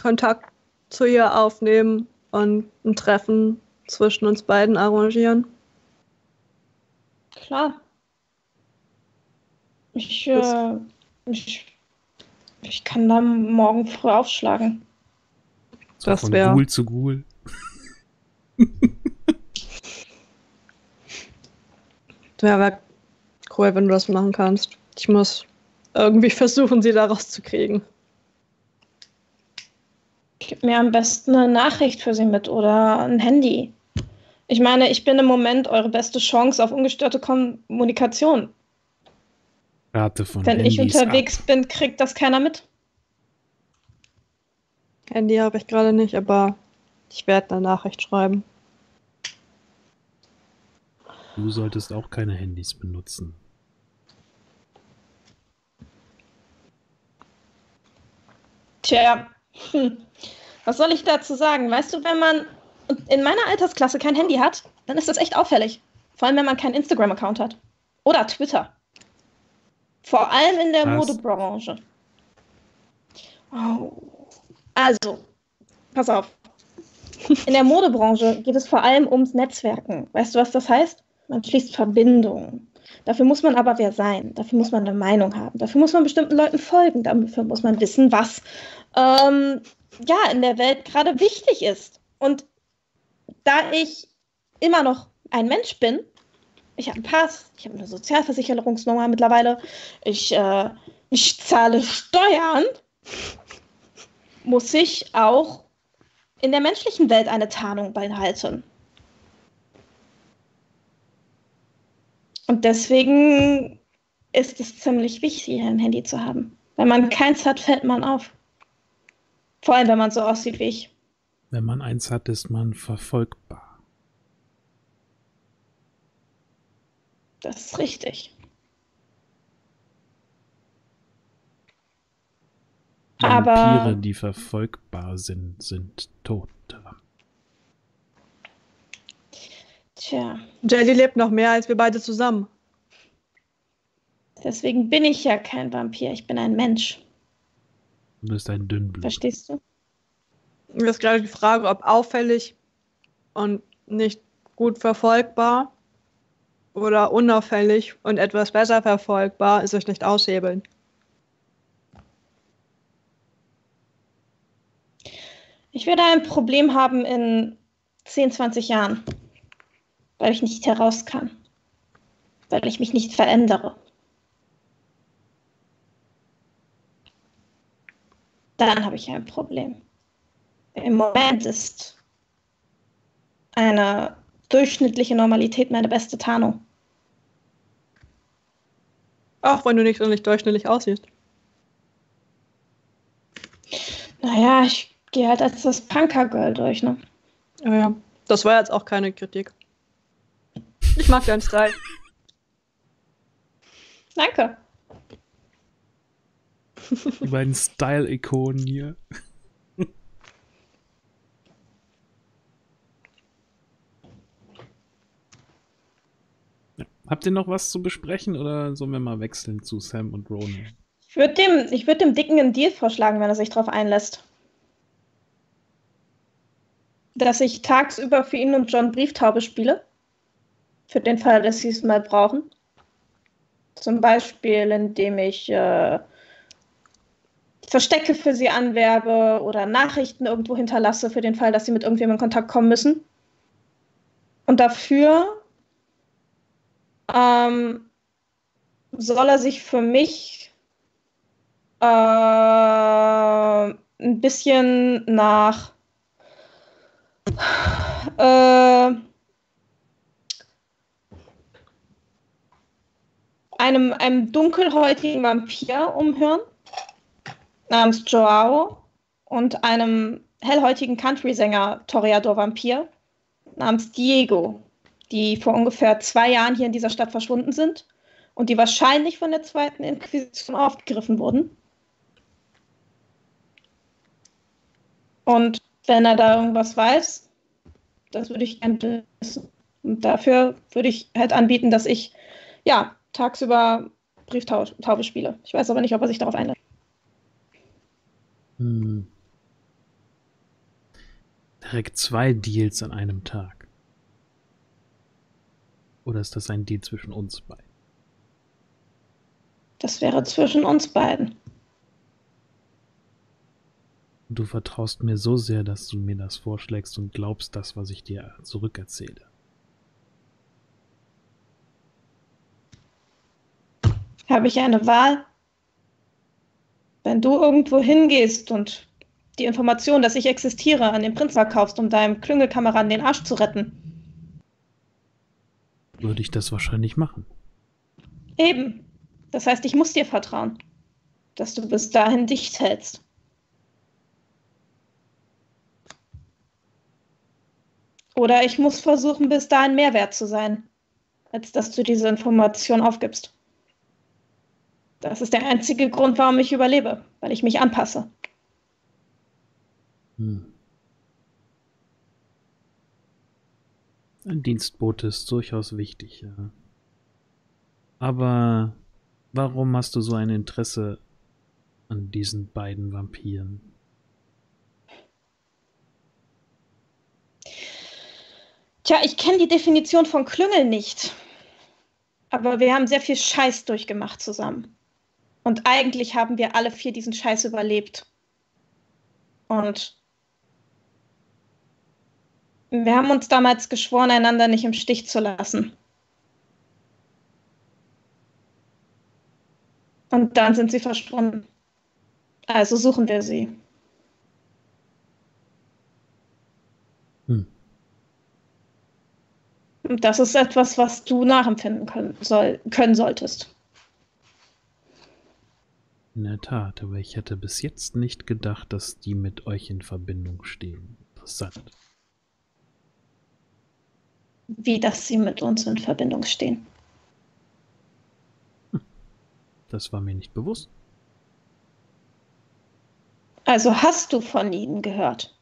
Kontakt zu ihr aufnehmen und ein Treffen zwischen uns beiden arrangieren? Klar. Ich kann dann morgen früh aufschlagen. So, das wäre... Von Ghoul zu Ghoul. Ja, wäre cool, wenn du das machen kannst. Ich muss irgendwie versuchen, sie da rauszukriegen. Gib mir am besten eine Nachricht für sie mit oder ein Handy. Ich meine, ich bin im Moment eure beste Chance auf ungestörte Kommunikation. Rate von Wenn Handys ich unterwegs ab. Bin, kriegt das keiner mit. Handy habe ich gerade nicht, aber ich werde eine Nachricht schreiben. Du solltest auch keine Handys benutzen. Tja, was soll ich dazu sagen? Weißt du, wenn man in meiner Altersklasse kein Handy hat, dann ist das echt auffällig. Vor allem, wenn man keinen Instagram-Account hat. Oder Twitter. Vor allem in der Modebranche. Oh. Also, pass auf. In der Modebranche geht es vor allem ums Netzwerken. Weißt du, was das heißt? Man schließt Verbindungen. Dafür muss man aber wer sein. Dafür muss man eine Meinung haben. Dafür muss man bestimmten Leuten folgen. Dafür muss man wissen, was ja, in der Welt gerade wichtig ist. Und da ich immer noch ein Mensch bin, ich habe einen Pass, ich habe eine Sozialversicherungsnummer mittlerweile, ich zahle Steuern, muss ich auch in der menschlichen Welt eine Tarnung beinhalten. Und deswegen ist es ziemlich wichtig, ein Handy zu haben. Wenn man keins hat, fällt man auf. Vor allem, wenn man so aussieht wie ich. Wenn man eins hat, ist man verfolgbar. Das ist richtig. Vampire, die verfolgbar sind, sind tot. Tja. Jelly lebt noch mehr als wir beide zusammen. Deswegen bin ich ja kein Vampir, ich bin ein Mensch. Du bist ein Dünnblut. Verstehst du? Das ist gerade die Frage, ob auffällig und nicht gut verfolgbar oder unauffällig und etwas besser verfolgbar ist, sich nicht aushebeln. Ich werde ein Problem haben in 10, 20 Jahren, weil ich nicht heraus kann, weil ich mich nicht verändere. Dann habe ich ein Problem. Im Moment ist eine durchschnittliche Normalität meine beste Tarnung. Auch wenn du nicht so nicht durchschnittlich aussiehst. Naja, ich gehe halt als das Punker-Girl durch, ne? Oh ja, das war jetzt auch keine Kritik. Ich mag deinen Style. Danke. Die beiden Style-Ikonen hier. Ja. Habt ihr noch was zu besprechen oder sollen wir mal wechseln zu Sam und Ronan? Ich würde dem Dicken einen Deal vorschlagen, wenn er sich drauf einlässt. Dass ich tagsüber für ihn und John Brieftaube spiele. Für den Fall, dass sie es mal brauchen. Zum Beispiel, indem ich Verstecke für sie anwerbe oder Nachrichten irgendwo hinterlasse, für den Fall, dass sie mit irgendjemandem in Kontakt kommen müssen. Und dafür soll er sich für mich ein bisschen nach einem dunkelhäutigen Vampir umhören, namens Joao, und einem hellhäutigen Country-Sänger, Toreador-Vampir, namens Diego, die vor ungefähr 2 Jahren hier in dieser Stadt verschwunden sind und die wahrscheinlich von der 2. Inquisition aufgegriffen wurden. Und wenn er da irgendwas weiß, das würde ich gerne wissen. Und dafür würde ich halt anbieten, dass ich, ja, tagsüber Brieftaube spiele. Ich weiß aber nicht, ob er sich darauf einlässt. Hm. Direkt 2 Deals an einem Tag. Oder ist das ein Deal zwischen uns beiden? Das wäre zwischen uns beiden. Du vertraust mir so sehr, dass du mir das vorschlägst und glaubst das, was ich dir zurückerzähle. Habe ich eine Wahl? Wenn du irgendwo hingehst und die Information, dass ich existiere, an den Prinz verkaufst, um deinem Klüngelkameraden den Arsch zu retten. Würde ich das wahrscheinlich machen. Eben. Das heißt, ich muss dir vertrauen, dass du bis dahin dicht hältst. Oder ich muss versuchen, bis dahin mehr wert zu sein, als dass du diese Information aufgibst. Das ist der einzige Grund, warum ich überlebe, weil ich mich anpasse. Hm. Ein Dienstbote ist durchaus wichtig, ja. Aber warum hast du so ein Interesse an diesen beiden Vampiren? Tja, ich kenne die Definition von Klüngel nicht. Aber wir haben sehr viel Scheiß durchgemacht zusammen. Und eigentlich haben wir alle 4 diesen Scheiß überlebt. Und wir haben uns damals geschworen, einander nicht im Stich zu lassen. Und dann sind sie verschwunden. Also suchen wir sie. Und das ist etwas, was du nachempfinden können solltest. In der Tat, aber ich hätte bis jetzt nicht gedacht, dass die mit euch in Verbindung stehen. Interessant. Wie, dass sie mit uns in Verbindung stehen? Das war mir nicht bewusst. Also hast du von ihnen gehört?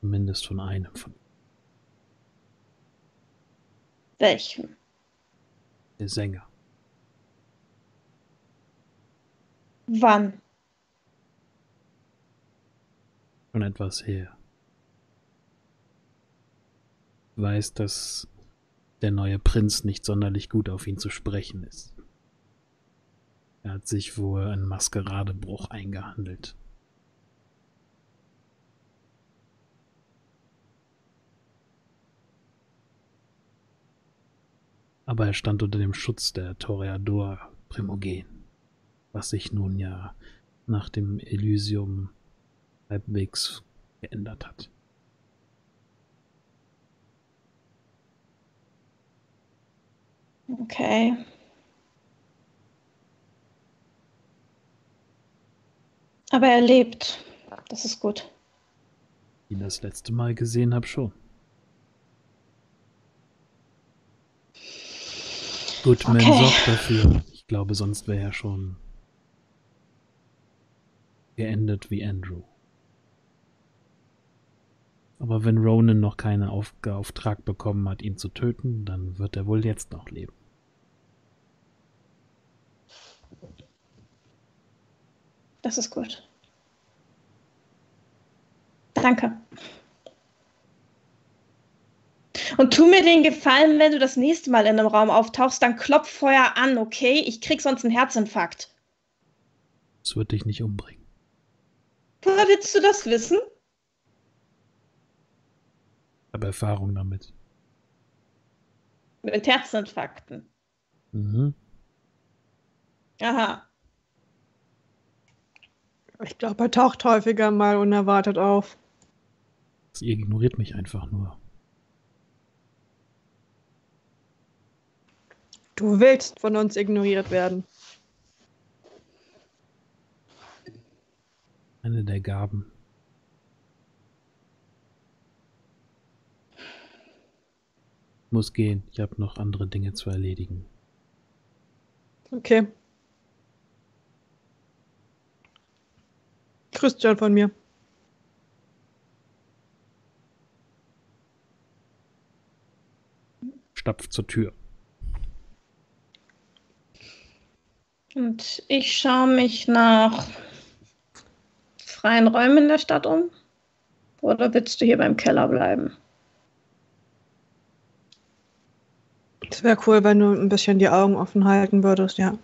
Zumindest von einem von ihnen. Welchen? Der Sänger. Wann? Schon etwas her. Ich weiß, dass der neue Prinz nicht sonderlich gut auf ihn zu sprechen ist. Er hat sich wohl einen Maskeradebruch eingehandelt. Aber er stand unter dem Schutz der Toreador Primogen, was sich nun ja nach dem Elysium halbwegs geändert hat. Okay. Aber er lebt. Das ist gut. Wie ich ihn das letzte Mal gesehen habe, schon. Gut, man sorgt dafür. Ich glaube, sonst wäre er schon geendet wie Andrew. Aber wenn Ronan noch keinen Auftrag bekommen hat, ihn zu töten, dann wird er wohl jetzt noch leben. Das ist gut. Danke. Und tu mir den Gefallen, wenn du das nächste Mal in einem Raum auftauchst, dann klopf vorher an, okay? Ich krieg sonst einen Herzinfarkt. Das wird dich nicht umbringen. Woher willst du das wissen? Ich habe Erfahrung damit. Mit Herzinfarkten? Mhm. Aha. Ich glaube, er taucht häufiger mal unerwartet auf. Ihr ignoriert mich einfach nur. Du willst von uns ignoriert werden. Eine der Gaben. Muss gehen. Ich habe noch andere Dinge zu erledigen. Okay. Grüß John von mir. Stapft zur Tür. Und ich schaue mich nach freien Räumen in der Stadt um. Oder willst du hier beim Keller bleiben? Es wäre cool, wenn du ein bisschen die Augen offen halten würdest, ja.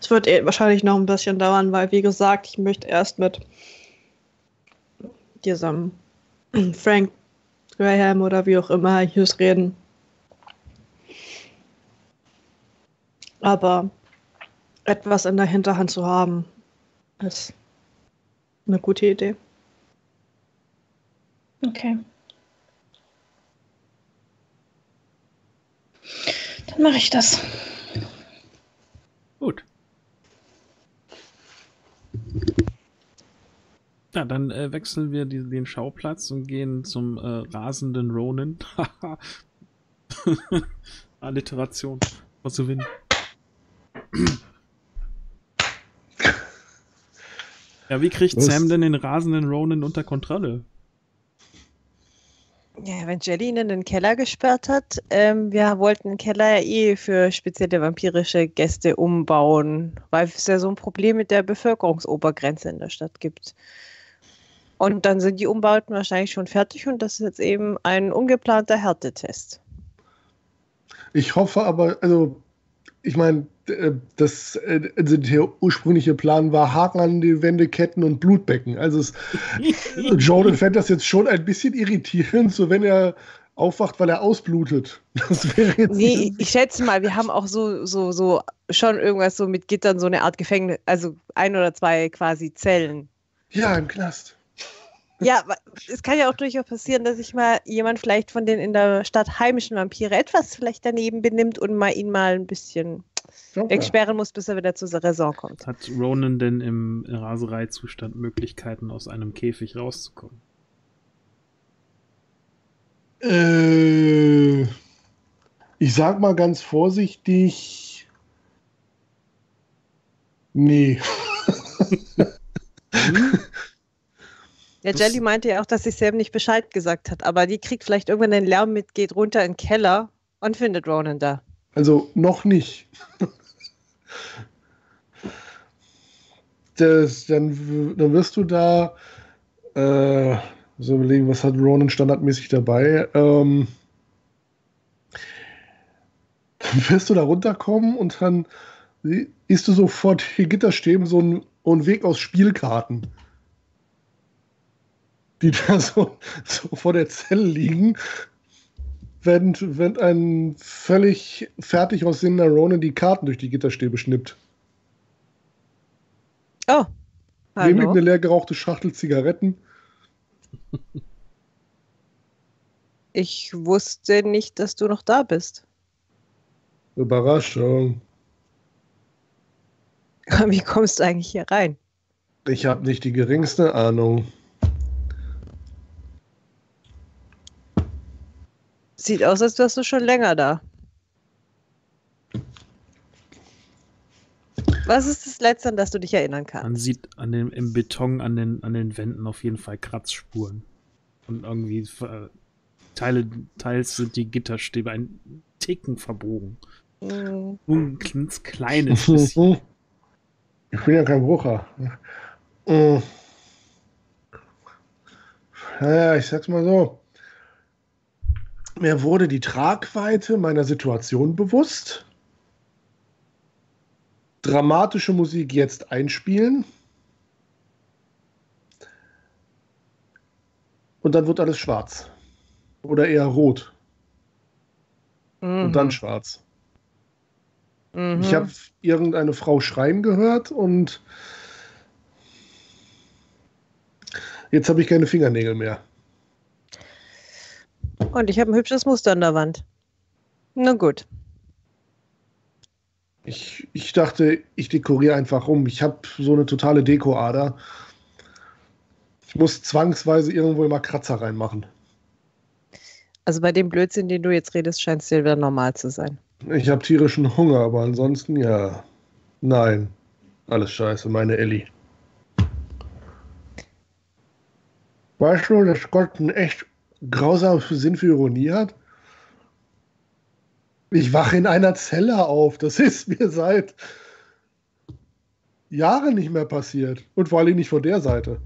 Es wird wahrscheinlich noch ein bisschen dauern, weil, wie gesagt, ich möchte erst mit diesem Frank Graham oder wie auch immer Hughes reden. Aber etwas in der Hinterhand zu haben, ist eine gute Idee. Okay. Dann mache ich das. Gut. Ja, dann wechseln wir den Schauplatz und gehen zum rasenden Ronan. Haha. Alliteration. Was zu winnen. Ja, wie kriegt Sam denn den rasenden Ronan unter Kontrolle? Ja, wenn Jelly ihn in den Keller gesperrt hat, wir wollten den Keller ja eh für spezielle vampirische Gäste umbauen, weil es ja so ein Problem mit der Bevölkerungsobergrenze in der Stadt gibt. Und dann sind die Umbauten wahrscheinlich schon fertig und das ist jetzt eben ein ungeplanter Härtetest. Ich hoffe aber, also ich meine, also der ursprüngliche Plan war Haken an die Wände, Ketten und Blutbecken. Also Jordan fand das jetzt schon ein bisschen irritierend, so wenn er aufwacht, weil er ausblutet. Das wäre jetzt ich schätze mal, wir haben auch so schon irgendwas so mit Gittern, so eine Art Gefängnis, also 1 oder 2 quasi Zellen. Ja, im Knast. Ja, es kann ja auch durchaus passieren, dass sich mal jemand vielleicht von den in der Stadt heimischen Vampire etwas vielleicht daneben benimmt und mal ihn mal ein bisschen wegsperren muss, bis er wieder zur Raison kommt. Hat Ronan denn im Rasereizustand Möglichkeiten, aus einem Käfig rauszukommen? Ich sag mal ganz vorsichtig, nee. Ja, Jelly meinte ja auch, dass sie selbst nicht Bescheid gesagt hat, aber die kriegt vielleicht irgendwann den Lärm mit, geht runter in den Keller und findet Ronan da. Also noch nicht. Dann wirst du da so überlegen, was hat Ronan standardmäßig dabei? Dann wirst du da runterkommen und dann isst du sofort hier Gitterstäben so einen Weg aus Spielkarten, die da so vor der Zelle liegen, während ein völlig fertig aussehender Ronan die Karten durch die Gitterstäbe schnippt. Oh, hallo. Neben ihm eine leer gerauchte Schachtel Zigaretten. Ich wusste nicht, dass du noch da bist. Überraschung. Wie kommst du eigentlich hier rein? Ich habe nicht die geringste Ahnung. Sieht aus, als wärst du schon länger da. Was ist das Letzte, an das du dich erinnern kannst? Man sieht im Beton an den Wänden auf jeden Fall Kratzspuren. Und irgendwie teils sind die Gitterstäbe ein Ticken verbogen. Nur ein ganz kleines bisschen. Ich bin ja kein Brucher. Naja, ich sag's mal so. Mir wurde die Tragweite meiner Situation bewusst. Dramatische Musik jetzt einspielen. Und dann wird alles schwarz. Oder eher rot. Mhm. Und dann schwarz. Mhm. Ich habe irgendeine Frau schreien gehört und jetzt habe ich keine Fingernägel mehr. Und ich habe ein hübsches Muster an der Wand. Na gut. Ich dachte, ich dekoriere einfach rum. Ich habe so eine totale Dekoader. Ich muss zwangsweise irgendwo immer Kratzer reinmachen. Also bei dem Blödsinn, den du jetzt redest, scheint es dir wieder normal zu sein. Ich habe tierischen Hunger, aber ansonsten ja. Nein. Alles scheiße, meine Ellie. Weißt du, dass Gott ein echt grausamen Sinn für Ironie hat. Ich wache in einer Zelle auf. Das ist mir seit Jahren nicht mehr passiert. Und vor allem nicht von der Seite.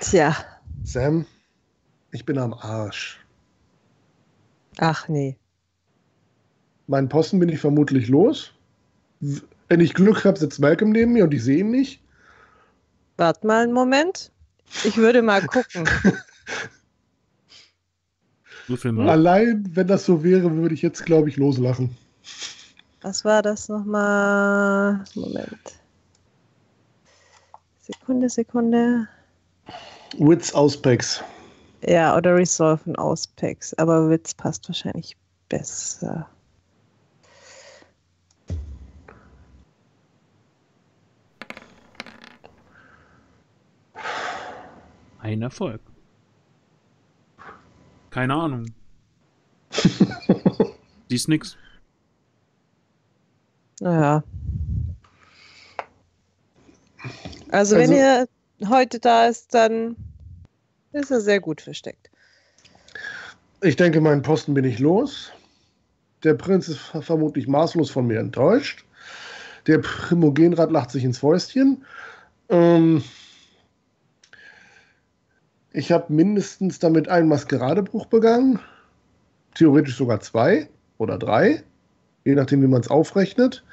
Tja. Sam, ich bin am Arsch. Ach nee. Meinen Posten bin ich vermutlich los. Wenn ich Glück habe, sitzt Malcolm neben mir und ich sehe ihn nicht. Warte mal einen Moment. Ich würde mal gucken. Allein, wenn das so wäre, würde ich jetzt, glaube ich, loslachen. Was war das nochmal? Moment. Sekunde. Witz, Auspex. Ja, oder Resolve und Auspex. Aber Witz passt wahrscheinlich besser. Ein Erfolg. Keine Ahnung. Siehst nix. Naja. Also wenn ihr heute da ist, dann ist er sehr gut versteckt. Ich denke, meinen Posten bin ich los. Der Prinz ist vermutlich maßlos von mir enttäuscht. Der Primogenrat lacht sich ins Fäustchen. Ich habe mindestens damit einen Maskeradebruch begangen. Theoretisch sogar 2 oder 3. je nachdem, wie man es aufrechnet.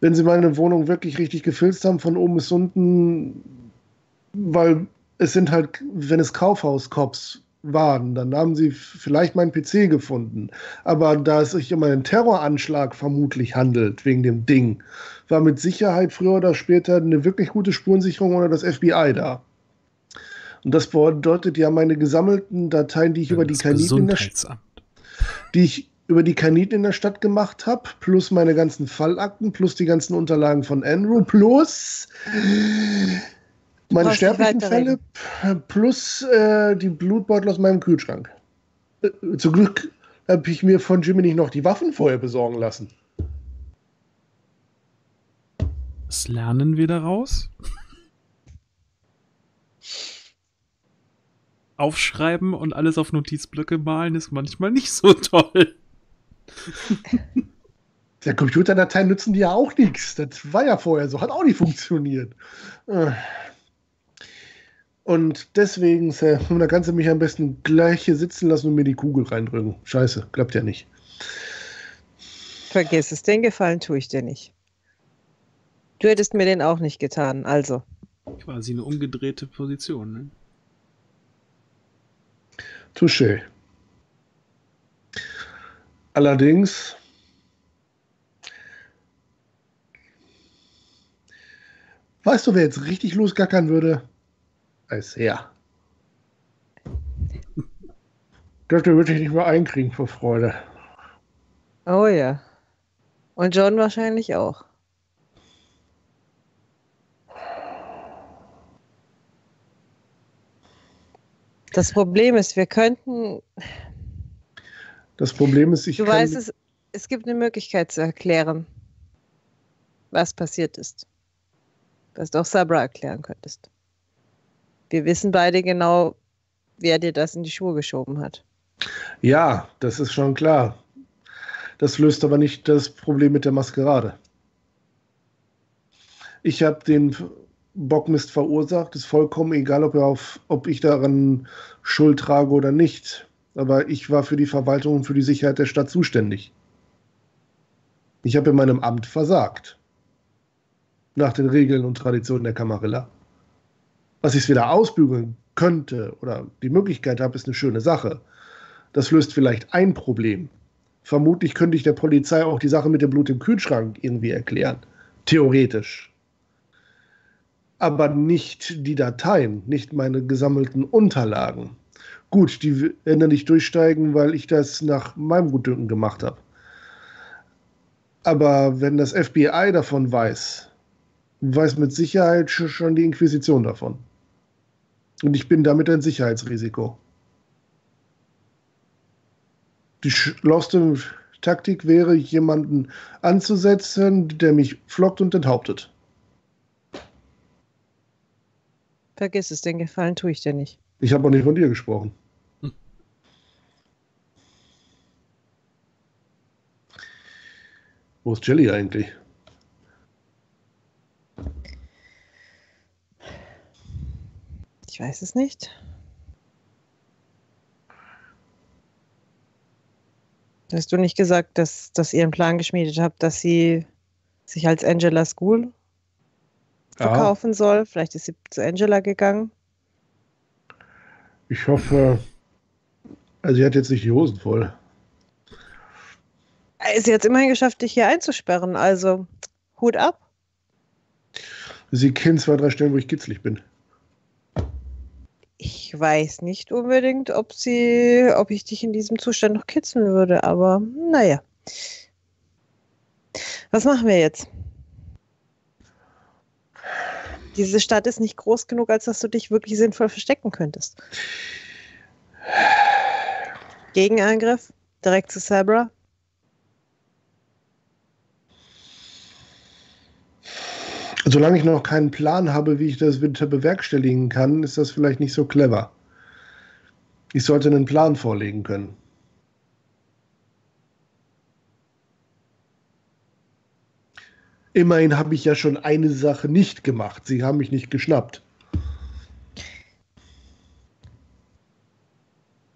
Wenn sie meine Wohnung wirklich richtig gefilzt haben, von oben bis unten, weil es sind halt, wenn es Kaufhaus-Cops waren, dann haben sie vielleicht meinen PC gefunden. Aber da es sich um einen Terroranschlag vermutlich handelt, wegen dem Ding, war mit Sicherheit früher oder später eine wirklich gute Spurensicherung oder das FBI da. Und das bedeutet ja, meine gesammelten Dateien, die ich über die Kaniten in der Stadt, gemacht habe, plus meine ganzen Fallakten, plus die ganzen Unterlagen von Andrew, plus meine sterblichen Fälle, plus die Blutbeutel aus meinem Kühlschrank. Zum Glück habe ich mir von Jimmy nicht noch die Waffen vorher besorgen lassen. Was lernen wir daraus? Aufschreiben und alles auf Notizblöcke malen ist manchmal nicht so toll. Der Computerdateien nützen die ja auch nichts. Das war ja vorher so, hat auch nicht funktioniert. Und deswegen, Sir, da kannst du mich am besten gleich hier sitzen lassen und mir die Kugel reindrücken. Scheiße, klappt ja nicht. Vergiss es, den Gefallen tue ich dir nicht. Du hättest mir den auch nicht getan, also. Quasi eine umgedrehte Position, ne? Touché. Allerdings weißt du, wer jetzt richtig losgackern würde? Isaiah. Das würde ich nicht mehr einkriegen vor Freude. Oh ja. Und John wahrscheinlich auch. Das Problem ist, wir könnten... Das Problem ist, Du weißt, es gibt eine Möglichkeit zu erklären, was passiert ist. Was du auch Sabra erklären könntest. Wir wissen beide genau, wer dir das in die Schuhe geschoben hat. Ja, das ist schon klar. Das löst aber nicht das Problem mit der Maskerade. Ich habe den Bockmist verursacht. Ist vollkommen egal, ob ich daran Schuld trage oder nicht. Aber ich war für die Verwaltung und für die Sicherheit der Stadt zuständig. Ich habe in meinem Amt versagt. Nach den Regeln und Traditionen der Camarilla. Was ich es wieder ausbügeln könnte oder die Möglichkeit habe, ist eine schöne Sache. Das löst vielleicht ein Problem. Vermutlich könnte ich der Polizei auch die Sache mit dem Blut im Kühlschrank irgendwie erklären. Theoretisch. Aber nicht die Dateien, nicht meine gesammelten Unterlagen. Gut, die werden nicht durchsteigen, weil ich das nach meinem Gutdünken gemacht habe. Aber wenn das FBI davon weiß, weiß mit Sicherheit schon die Inquisition davon. Und ich bin damit ein Sicherheitsrisiko. Die schlauste Taktik wäre, jemanden anzusetzen, der mich flockt und enthauptet. Vergiss es, den Gefallen tue ich dir nicht. Ich habe auch nicht von dir gesprochen. Wo ist Jelly eigentlich? Ich weiß es nicht. Hast du nicht gesagt, dass ihr einen Plan geschmiedet habt, dass sie sich als Angela School verkaufen soll? Vielleicht ist sie zu Angela gegangen. Ich hoffe, also sie hat jetzt nicht die Hosen voll. Sie hat es immerhin geschafft, dich hier einzusperren, also Hut ab. Sie kennt 2, 3 Stellen, wo ich kitzlig bin. Ich weiß nicht unbedingt, ob ich dich in diesem Zustand noch kitzeln würde, aber naja. Was machen wir jetzt? Diese Stadt ist nicht groß genug, als dass du dich wirklich sinnvoll verstecken könntest. Gegenangriff? Direkt zu Sabra? Solange ich noch keinen Plan habe, wie ich das Winter bewerkstelligen kann, ist das vielleicht nicht so clever. Ich sollte einen Plan vorlegen können. Immerhin habe ich ja schon eine Sache nicht gemacht. Sie haben mich nicht geschnappt.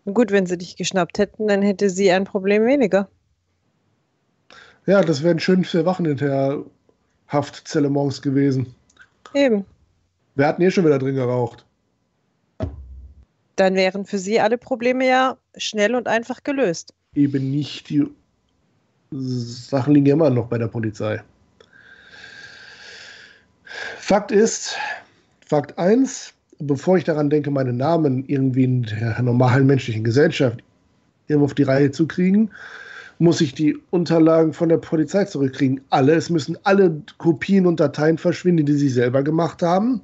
Gut, wenn sie dich geschnappt hätten, dann hätte sie ein Problem weniger. Ja, das wären schön für Wachen hinterher Haftzellemons gewesen. Eben. Wir hatten hier schon wieder drin geraucht. Dann wären für sie alle Probleme ja schnell und einfach gelöst. Eben nicht. Die Sachen liegen ja immer noch bei der Polizei. Fakt ist, Fakt 1, bevor ich daran denke, meinen Namen irgendwie in der normalen menschlichen Gesellschaft irgendwo auf die Reihe zu kriegen, muss ich die Unterlagen von der Polizei zurückkriegen. Alle, es müssen alle Kopien und Dateien verschwinden, die sie selber gemacht haben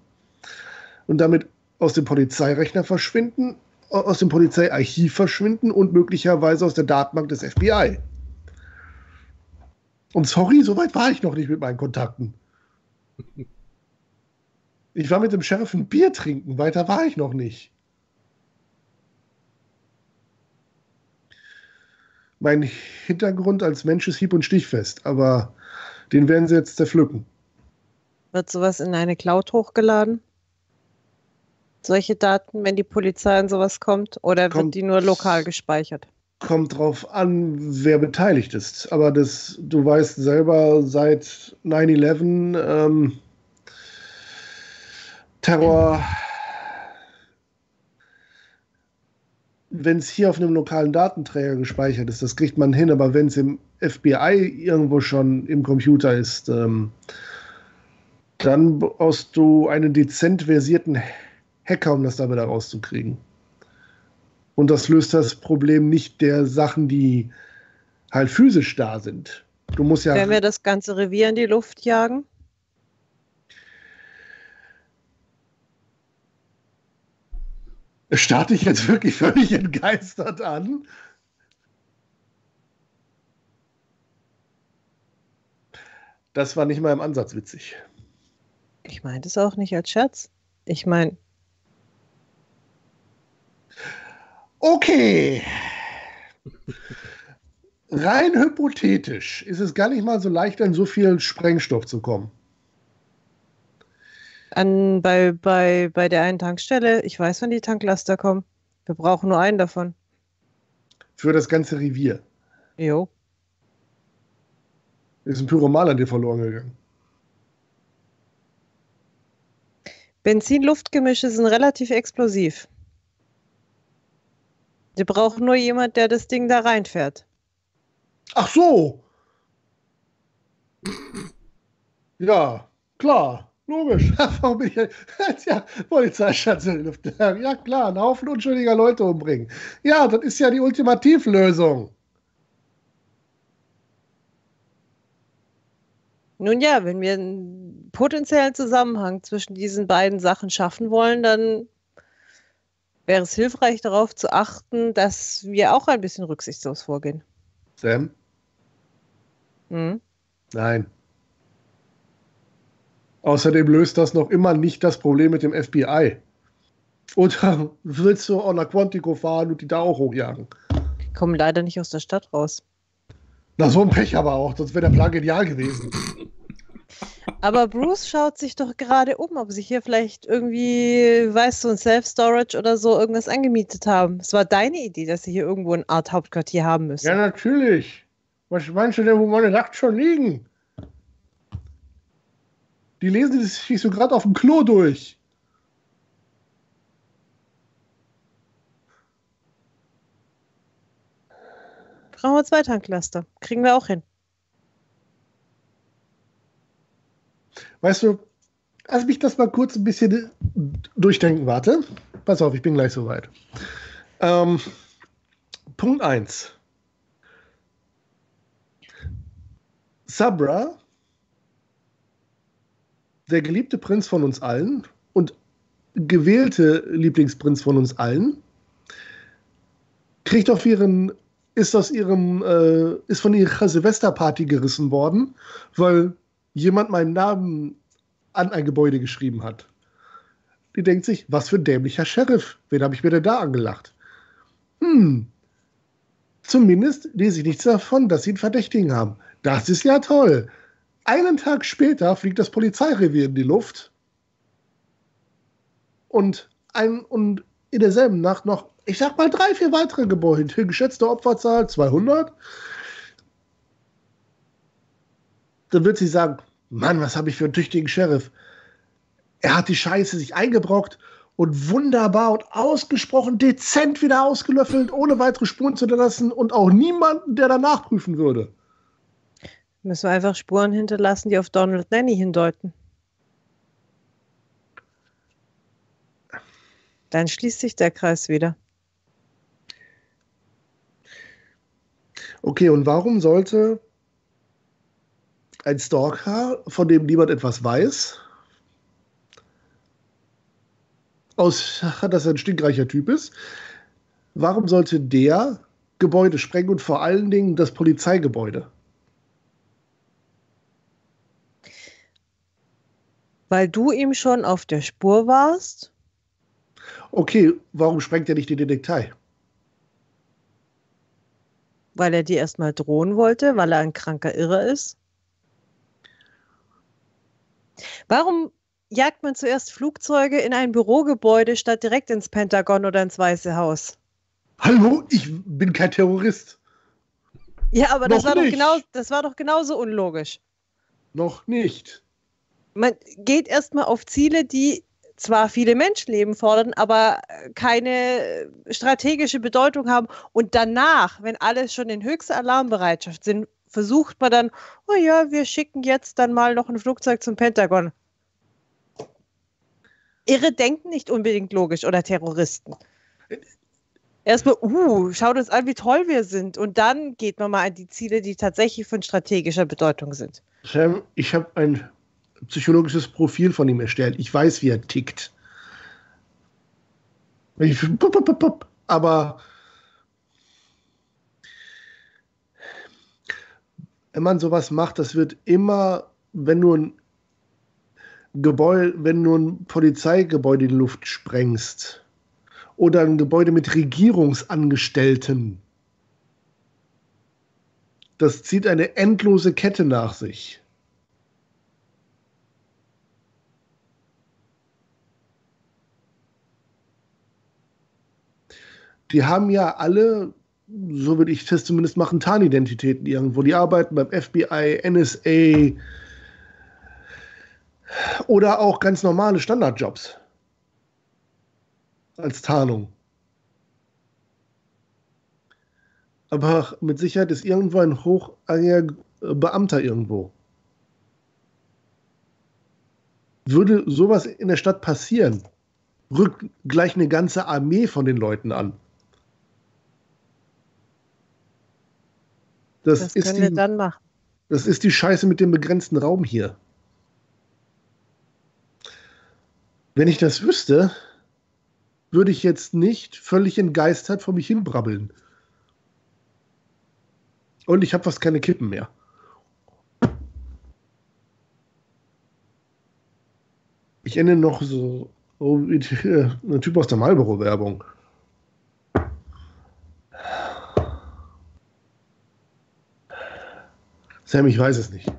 und damit aus dem Polizeirechner verschwinden, aus dem Polizeiarchiv verschwinden und möglicherweise aus der Datenbank des FBI. Und sorry, so weit war ich noch nicht mit meinen Kontakten. Ich war mit dem Sheriff ein Bier trinken, weiter war ich noch nicht. Mein Hintergrund als Mensch ist hieb- und stichfest, aber den werden sie jetzt zerpflücken. Wird sowas in eine Cloud hochgeladen? Solche Daten, wenn die Polizei an sowas kommt? Oder wird die nur lokal gespeichert? Kommt drauf an, wer beteiligt ist. Aber das, du weißt selber, seit 9/11 Terror... Wenn es hier auf einem lokalen Datenträger gespeichert ist, das kriegt man hin, aber wenn es im FBI irgendwo schon im Computer ist, dann brauchst du einen dezent versierten Hacker, um das da wieder rauszukriegen. Und das löst das Problem nicht der Sachen, die halt physisch da sind. Du musst ja... Wenn wir das ganze Revier in die Luft jagen? Starte ich jetzt wirklich völlig entgeistert an? Das war nicht mal im Ansatz witzig. Ich meine das auch nicht als Scherz. Ich meine... Okay. Rein hypothetisch ist es gar nicht mal so leicht, an so viel Sprengstoff zu kommen. Bei der einen Tankstelle. Ich weiß, wann die Tanklaster kommen. Wir brauchen nur einen davon. Für das ganze Revier. Jo. Ist ein Pyromal an dir verloren gegangen. Benzin-Luftgemische sind relativ explosiv. Die brauchen nur jemand, der das Ding da reinfährt. Ach so. Ja, klar. Logisch. Warum bin ich ja Polizeistation? Ja, klar, einen Haufen unschuldiger Leute umbringen. Ja, das ist ja die Ultimativlösung. Nun ja, wenn wir einen potenziellen Zusammenhang zwischen diesen beiden Sachen schaffen wollen, dann wäre es hilfreich, darauf zu achten, dass wir auch ein bisschen rücksichtslos vorgehen. Sam? Hm? Nein. Außerdem löst das noch immer nicht das Problem mit dem FBI. Oder willst du Ona Quantico fahren und die da auch hochjagen? Die kommen leider nicht aus der Stadt raus. Na, so ein Pech aber auch, sonst wäre der Plan genial gewesen. Aber Bruce schaut sich doch gerade um, ob sie hier vielleicht irgendwie, weißt du, ein Self-Storage oder so irgendwas angemietet haben. Es war deine Idee, dass sie hier irgendwo eine Art Hauptquartier haben müssen. Ja, natürlich. Was meinst du denn, wo meine Nacht schon liegen? Die lesen sich so gerade auf dem Klo durch. Brauchen wir zwei Tanklaster. Kriegen wir auch hin. Weißt du, lass mich das mal kurz ein bisschen durchdenken. Warte. Pass auf, ich bin gleich soweit. Punkt 1. Sabra, der geliebte Prinz von uns allen und gewählte Lieblingsprinz von uns allen, kriegt auf ihren, ist von ihrer Silvesterparty gerissen worden, weil jemand meinen Namen an ein Gebäude geschrieben hat. Die denkt sich, was für ein dämlicher Sheriff, wen habe ich mir denn da angelacht? Zumindest lese ich nichts davon, dass sie einen Verdächtigen haben. Das ist ja toll. Einen Tag später fliegt das Polizeirevier in die Luft und in derselben Nacht noch, ich sag mal, 3, 4 weitere Gebäude. Geschätzte Opferzahl 200. dann wird sie sagen, Mann, was habe ich für einen tüchtigen Sheriff. Er hat die Scheiße sich eingebrockt und wunderbar und ausgesprochen dezent wieder ausgelöffelt, ohne weitere Spuren zu hinterlassen und auch niemanden, der danach prüfen würde. Müssen wir einfach Spuren hinterlassen, die auf Donald Nanny hindeuten. Dann schließt sich der Kreis wieder. Okay, und warum sollte ein Stalker, von dem niemand etwas weiß, dass er ein stinkreicher Typ ist, warum sollte der Gebäude sprengen und vor allen Dingen das Polizeigebäude? Weil du ihm schon auf der Spur warst? Okay, warum sprengt er nicht die Detektei? Weil er die erstmal drohen wollte, weil er ein kranker Irrer ist? Warum jagt man zuerst Flugzeuge in ein Bürogebäude, statt direkt ins Pentagon oder ins Weiße Haus? Hallo, ich bin kein Terrorist. Ja, aber das war doch genauso unlogisch. Noch nicht. Man geht erstmal auf Ziele, die zwar viele Menschenleben fordern, aber keine strategische Bedeutung haben. Und danach, wenn alle schon in höchster Alarmbereitschaft sind, versucht man dann, oh ja, wir schicken jetzt dann mal noch ein Flugzeug zum Pentagon. Irre denken nicht unbedingt logisch oder Terroristen. Erstmal, schaut uns an, wie toll wir sind. Und dann geht man mal an die Ziele, die tatsächlich von strategischer Bedeutung sind. Sam, ich habe ein psychologisches Profil von ihm erstellt. Ich weiß, wie er tickt. Aber wenn man sowas macht, das wird immer, wenn du ein Polizeigebäude in die Luft sprengst oder ein Gebäude mit Regierungsangestellten, das zieht eine endlose Kette nach sich. Die haben ja alle, so würde ich das zumindest machen, Tarnidentitäten irgendwo. Die arbeiten beim FBI, NSA oder auch ganz normale Standardjobs als Tarnung. Aber mit Sicherheit ist irgendwo ein hochrangiger Beamter irgendwo. Würde sowas in der Stadt passieren, rückt gleich eine ganze Armee von den Leuten an. Das können wir dann machen. Das ist die Scheiße mit dem begrenzten Raum hier. Wenn ich das wüsste, würde ich jetzt nicht völlig entgeistert vor mich hinbrabbeln. Und ich habe fast keine Kippen mehr. Ich ende noch so wie ein Typ aus der Marlboro-Werbung. Sam, ich weiß es nicht.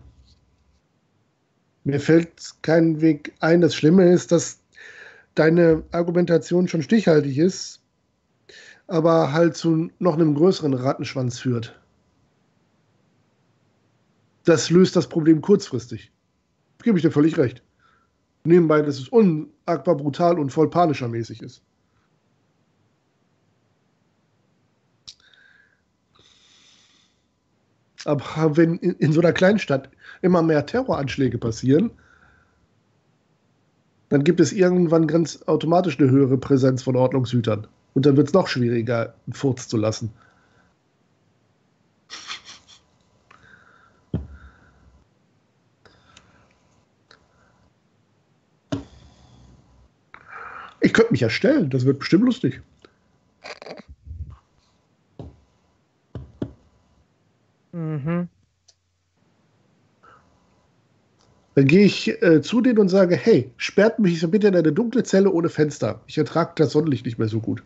Mir fällt kein Weg ein. Das Schlimme ist, dass deine Argumentation schon stichhaltig ist, aber halt zu noch einem größeren Rattenschwanz führt. Das löst das Problem kurzfristig. Gebe ich dir völlig recht. Nebenbei, dass es unagbar brutal und voll panischermäßig ist. Aber wenn in so einer Kleinstadt immer mehr Terroranschläge passieren, dann gibt es irgendwann ganz automatisch eine höhere Präsenz von Ordnungshütern. Und dann wird es noch schwieriger, einen Furz zu lassen. Ich könnte mich erstellen, das wird bestimmt lustig. Mhm. Dann gehe ich zu denen und sage, hey, sperrt mich bitte in eine dunkle Zelle ohne Fenster. Ich ertrage das Sonnenlicht nicht mehr so gut.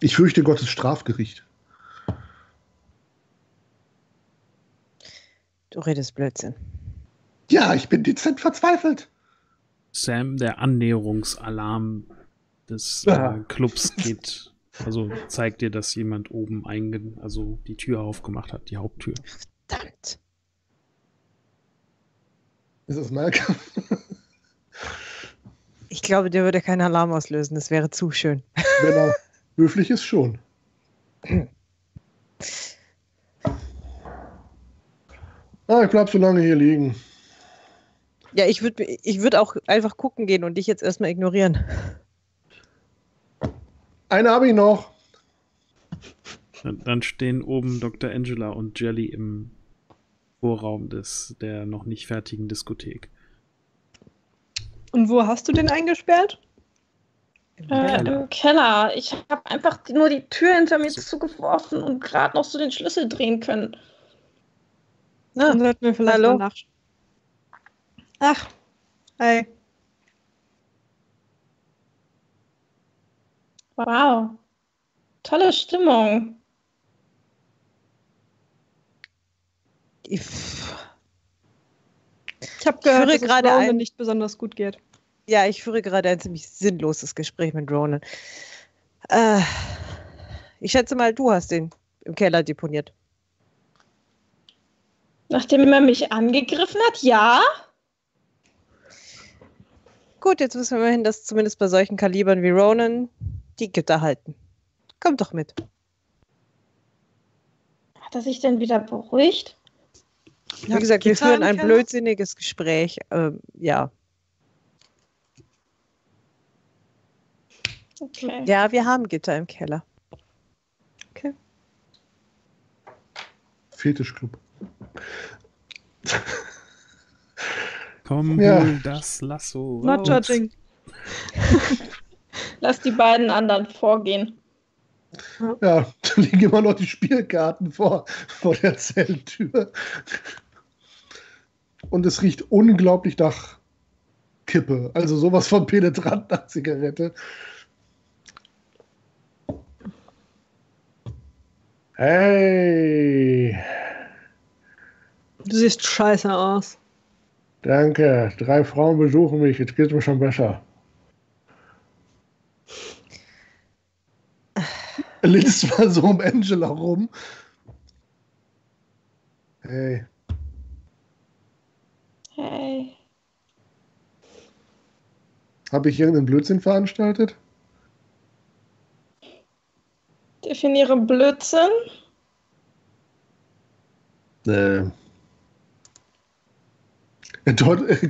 Ich fürchte Gottes Strafgericht. Du redest Blödsinn. Ja, ich bin dezent verzweifelt. Sam, der Annäherungsalarm des Clubs geht. Also zeigt dir, dass jemand oben die Tür aufgemacht hat, die Haupttür. Verdammt! Ist das Malcolm? Ich glaube, der würde keinen Alarm auslösen. Das wäre zu schön. Wenn er höflich ist, schon. Ah, ich bleib so lange hier liegen. Ja, ich würd auch einfach gucken gehen und dich jetzt erstmal ignorieren. Eine habe ich noch. Dann stehen oben Dr. Angela und Jelly im Vorraum der noch nicht fertigen Diskothek. Und wo hast du den eingesperrt? Im Keller. Ich habe einfach nur die Tür hinter mir zugeworfen und gerade noch so den Schlüssel drehen können. Na, dann sollten wir vielleicht mal nachschauen. Ach, hi. Wow. Tolle Stimmung. Ich habe gehört, dass es Ronan nicht besonders gut geht. Ja, ich führe gerade ein ziemlich sinnloses Gespräch mit Ronan. Ich schätze mal, du hast den im Keller deponiert. Nachdem er mich angegriffen hat, ja. Gut, jetzt wissen wir immerhin, dass zumindest bei solchen Kalibern wie Ronan die Gitter halten. Komm doch mit. Hat er sich denn wieder beruhigt? Wie gesagt, wir führen ein blödsinniges Gespräch. Ja. Okay. Ja, wir haben Gitter im Keller. Okay. Fetischclub. Komm, hol das Lasso. Not judging. Lass die beiden anderen vorgehen. Ja, da liegen immer noch die Spielkarten vor der Zelltür. Und es riecht unglaublich nach Kippe. Also sowas von penetrant nach Zigarette. Hey! Du siehst scheiße aus. Danke, 3 Frauen besuchen mich, jetzt geht's mir schon besser. Linz mal so um Angela rum. Hey. Hey. Habe ich irgendeinen Blödsinn veranstaltet? Definiere Blödsinn. Dort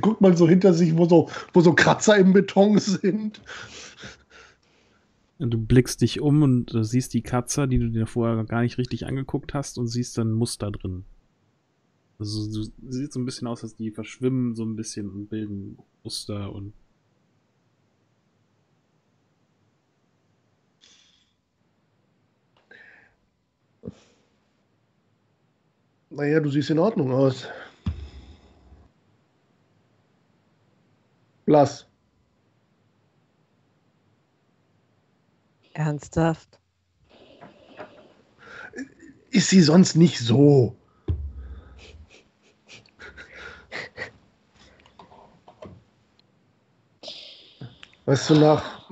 guckt man so hinter sich, wo so Kratzer im Beton sind. Du blickst dich um und siehst die Kratzer, die du dir vorher gar nicht richtig angeguckt hast, und siehst dann ein Muster drin. Also du siehst so ein bisschen aus, als die verschwimmen so ein bisschen und bilden Muster und. Naja, du siehst in Ordnung aus. Blass. Ernsthaft? Ist sie sonst nicht so? Weißt du, nach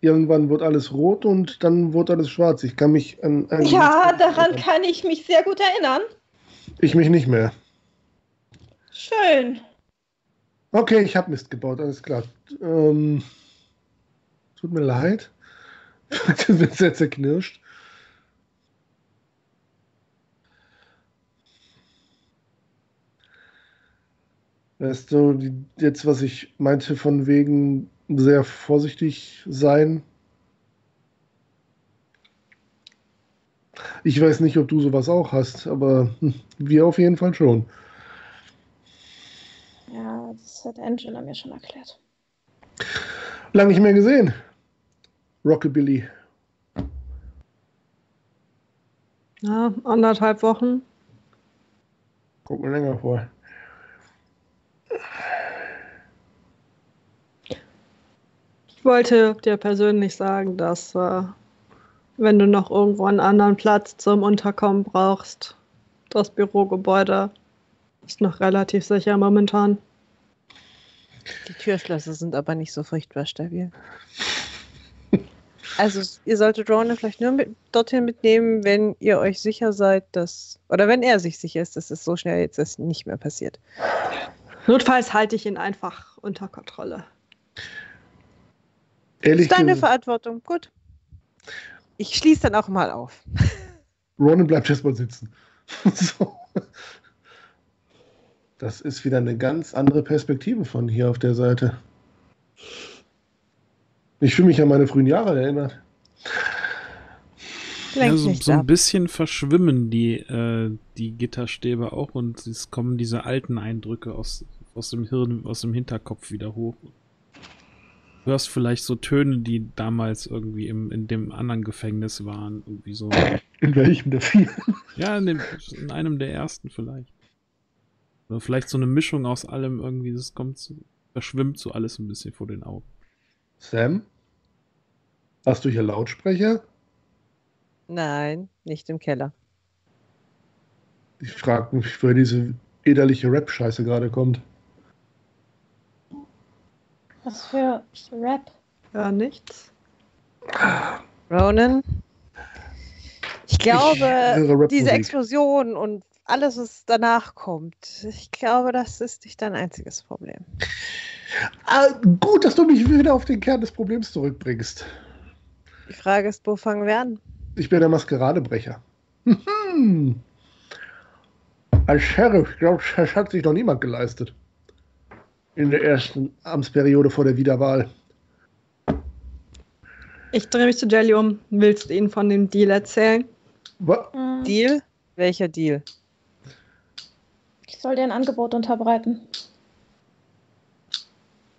irgendwann wird alles rot und dann wird alles schwarz. Ich kann mich an ja, daran kann ich mich sehr gut erinnern. Ich mich nicht mehr. Schön. Okay, ich habe Mist gebaut, alles klar. Tut mir leid. Das wird sehr zerknirscht. Weißt du, jetzt was ich meinte von wegen sehr vorsichtig sein. Ich weiß nicht, ob du sowas auch hast, aber wir auf jeden Fall schon. Ja, das hat Angela mir schon erklärt. Lange nicht mehr gesehen. Rockabilly. Ja, anderthalb Wochen. Guck mir länger vor. Ich wollte dir persönlich sagen, dass wenn du noch irgendwo einen anderen Platz zum Unterkommen brauchst, das Bürogebäude ist noch relativ sicher momentan. Die Türschlösser sind aber nicht so furchtbar stabil. Also ihr solltet Ronan vielleicht nur dorthin mitnehmen, wenn ihr euch sicher seid, dass, oder wenn er sich sicher ist, dass es so schnell jetzt das nicht mehr passiert. Notfalls halte ich ihn einfach unter Kontrolle. Ehrlich gesagt, deine Verantwortung, gut. Ich schließe dann auch mal auf. Ronan bleibt erstmal sitzen. So. Das ist wieder eine ganz andere Perspektive von hier auf der Seite. Ich fühle mich an meine frühen Jahre erinnert. Ja, so ein bisschen verschwimmen die Gitterstäbe auch und es kommen diese alten Eindrücke aus dem Hirn, aus dem Hinterkopf wieder hoch. Du hörst vielleicht so Töne, die damals irgendwie in dem anderen Gefängnis waren. Irgendwie so. In welchem der vielen? Ja, in einem der ersten vielleicht. Oder vielleicht so eine Mischung aus allem irgendwie, das kommt so, verschwimmt so alles ein bisschen vor den Augen. Sam? Hast du hier Lautsprecher? Nein, nicht im Keller. Ich frage mich, woher diese widerliche Rap-Scheiße gerade kommt. Was für Rap? Ja, nichts. Ronan? Ich glaube, diese Explosion und alles, was danach kommt, ich glaube, das ist nicht dein einziges Problem. Ah, gut, dass du mich wieder auf den Kern des Problems zurückbringst. Die Frage ist, wo fangen wir an? Ich bin der Maskeradebrecher. Als Sheriff, glaube ich, hat sich noch niemand geleistet. In der ersten Amtsperiode vor der Wiederwahl. Ich drehe mich zu Jelly um. Willst du ihnen von dem Deal erzählen? Deal? Welcher Deal? Ich soll dir ein Angebot unterbreiten.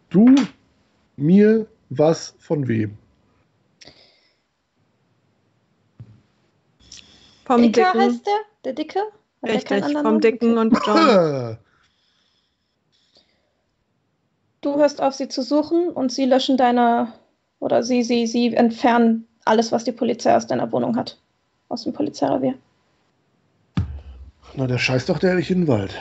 Du, mir, was, von wem? Vom Dicken. Dicker heißt der? Der Dicke? Hat richtig, vom Dicken und John. Du hörst auf, sie zu suchen und sie löschen deine, oder sie entfernen alles, was die Polizei aus deiner Wohnung hat. Aus dem Polizeirevier. Na, der scheißt doch der ehrlich in den Wald.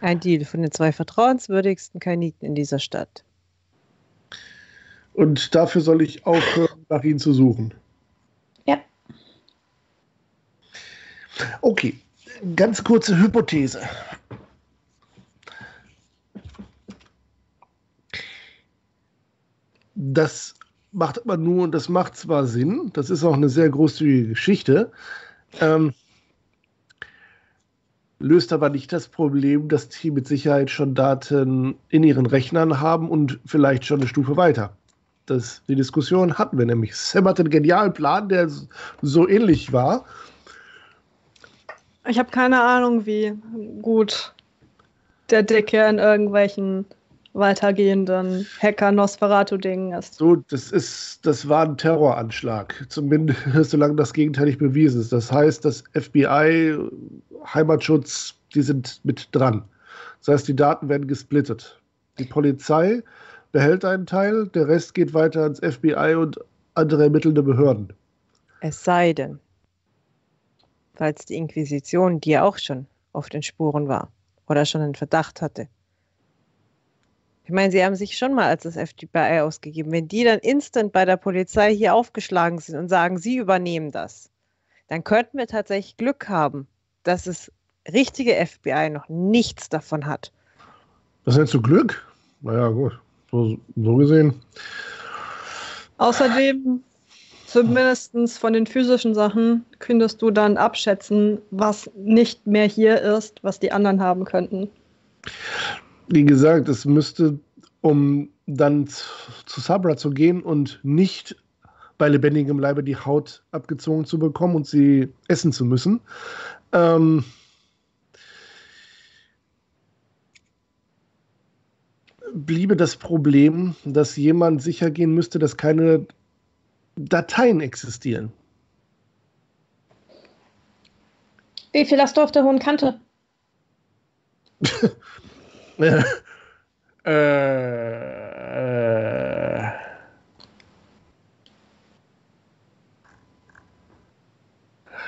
Ein Deal von den zwei vertrauenswürdigsten Kaniten in dieser Stadt. Und dafür soll ich aufhören, nach ihnen zu suchen? Ja. Okay, ganz kurze Hypothese. Das macht man nur, und das macht zwar Sinn, das ist auch eine sehr großzügige Geschichte, löst aber nicht das Problem, dass die mit Sicherheit schon Daten in ihren Rechnern haben und vielleicht schon eine Stufe weiter. Die Diskussion hatten wir nämlich. Sam hatte einen genialen Plan, der so ähnlich war. Ich habe keine Ahnung, wie gut der Dicke in irgendwelchen weitergehenden Hacker-Nosferatu-Dingen ist. So, das war ein Terroranschlag. Zumindest solange das gegenteilig bewiesen ist. Das heißt, das FBI, Heimatschutz, die sind mit dran. Das heißt, die Daten werden gesplittet. Die Polizei behält einen Teil, der Rest geht weiter ans FBI und andere ermittelnde Behörden. Es sei denn, falls die Inquisition, die ja auch schon auf den Spuren war oder schon einen Verdacht hatte. Ich meine, sie haben sich schon mal als das FBI ausgegeben. Wenn die dann instant bei der Polizei hier aufgeschlagen sind und sagen, sie übernehmen das, dann könnten wir tatsächlich Glück haben, dass das richtige FBI noch nichts davon hat. Das nennst du Glück? Naja, gut. So gesehen. Außerdem, zumindest von den physischen Sachen, könntest du dann abschätzen, was nicht mehr hier ist, was die anderen haben könnten. Wie gesagt, es müsste, um dann zu Sabra zu gehen und nicht bei lebendigem Leibe die Haut abgezogen zu bekommen und sie essen zu müssen, bliebe das Problem, dass jemand sicher gehen müsste, dass keine Dateien existieren. Wie viel hast du auf der hohen Kante?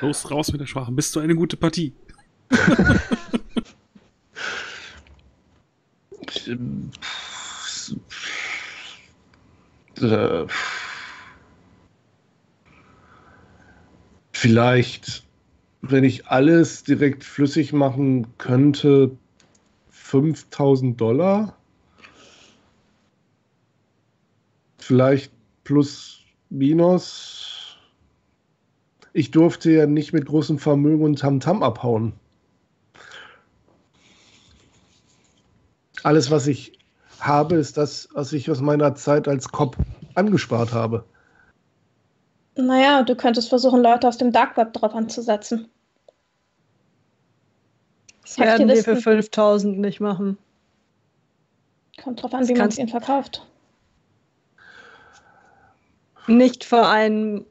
Los, raus mit der Sprache. Bist du eine gute Partie? Vielleicht, wenn ich alles direkt flüssig machen könnte, $5.000. Vielleicht plus, minus. Ich durfte ja nicht mit großem Vermögen und Tamtam abhauen. Alles, was ich habe, ist das, was ich aus meiner Zeit als Cop angespart habe. Naja, du könntest versuchen, Leute aus dem Dark Web drauf anzusetzen. Das werden wir für 5.000 nicht machen. Kommt drauf an, wie man es ihnen verkauft. Nicht für einen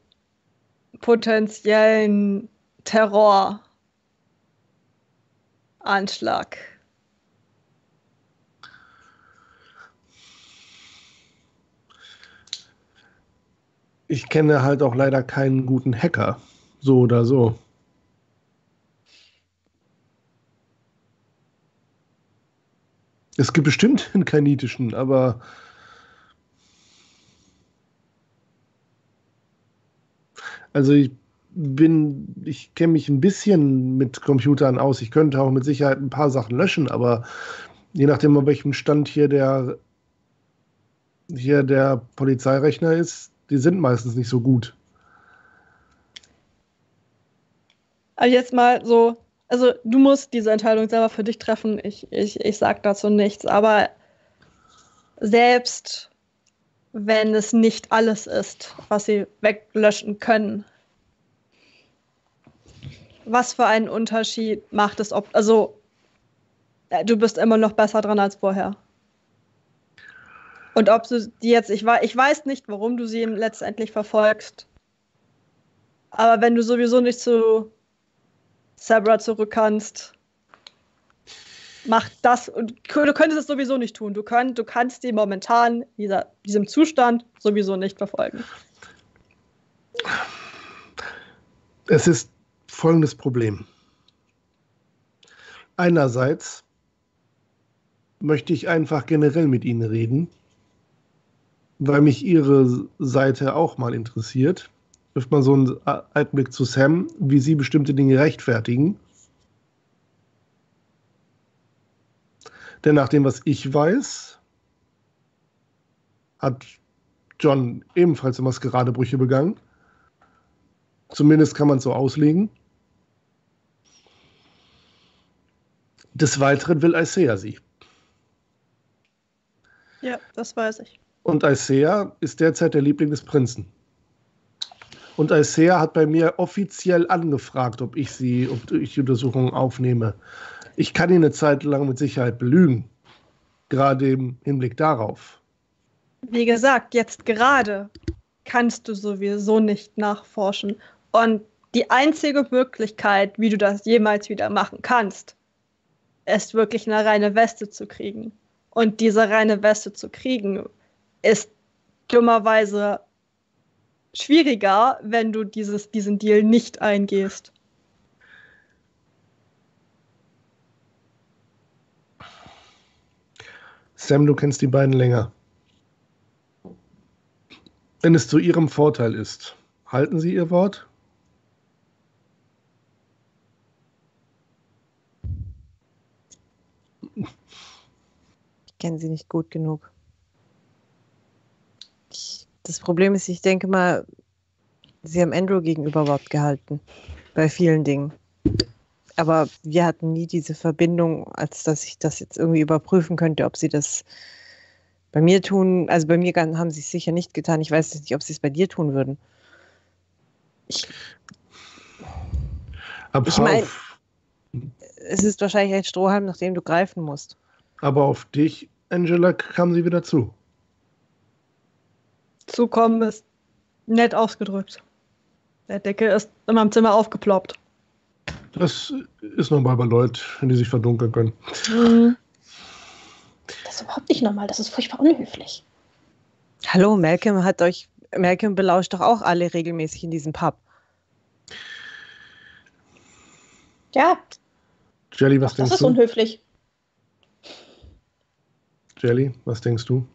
potenziellen Terroranschlag. Ich kenne halt auch leider keinen guten Hacker, so oder so. Es gibt bestimmt einen kanitischen, aber also ich kenne mich ein bisschen mit Computern aus. Ich könnte auch mit Sicherheit ein paar Sachen löschen, aber je nachdem, auf welchem Stand hier der Polizeirechner ist, die sind meistens nicht so gut. Aber jetzt mal so, also du musst diese Entscheidung selber für dich treffen. Ich sag dazu nichts. Aber selbst wenn es nicht alles ist, was sie weglöschen können, was für einen Unterschied macht es? Also du bist immer noch besser dran als vorher. Und ob du die jetzt, ich weiß nicht, warum du sie letztendlich verfolgst. Aber wenn du sowieso nicht zu Sabra zurück kannst, mach das. Und du könntest es sowieso nicht tun. Du kannst die momentan, diesem Zustand, sowieso nicht verfolgen. Es ist folgendes Problem. Einerseits möchte ich einfach generell mit ihnen reden, weil mich ihre Seite auch mal interessiert. Wirft mal so einen Einblick zu Sam, wie sie bestimmte Dinge rechtfertigen. Denn nach dem, was ich weiß, hat John ebenfalls Maskeradebrüche begangen. Zumindest kann man es so auslegen. Des Weiteren will Isaiah sie. Ja, das weiß ich. Und Isaiah ist derzeit der Liebling des Prinzen. Und Isaiah hat bei mir offiziell angefragt, ob ich die Untersuchung aufnehme. Ich kann ihn eine Zeit lang mit Sicherheit belügen. Gerade im Hinblick darauf. Wie gesagt, jetzt gerade kannst du sowieso nicht nachforschen. Und die einzige Möglichkeit, wie du das jemals wieder machen kannst, ist wirklich eine reine Weste zu kriegen. Und diese reine Weste zu kriegen, ist dummerweise schwieriger, wenn du diesen Deal nicht eingehst. Sam, du kennst die beiden länger. Wenn es zu ihrem Vorteil ist, halten sie ihr Wort? Ich kenne sie nicht gut genug. Das Problem ist, ich denke mal, sie haben Andrew gegenüber Wort gehalten. Bei vielen Dingen. Aber wir hatten nie diese Verbindung, als dass ich das jetzt irgendwie überprüfen könnte, ob sie das bei mir tun. Also bei mir haben sie es sicher nicht getan. Ich weiß nicht, ob sie es bei dir tun würden. Ich meine, es ist wahrscheinlich ein Strohhalm, nach dem du greifen musst. Aber auf dich, Angela, kam sie wieder zu. Zukommen ist nett ausgedrückt. Der Deckel ist in meinem Zimmer aufgeploppt. Das ist normal bei Leuten, wenn die sich verdunkeln können. Das ist überhaupt nicht normal, das ist furchtbar unhöflich. Hallo, Malcolm belauscht doch auch alle regelmäßig in diesem Pub. Ja. Jelly, was denkst du? Das ist unhöflich. Jelly, was denkst du?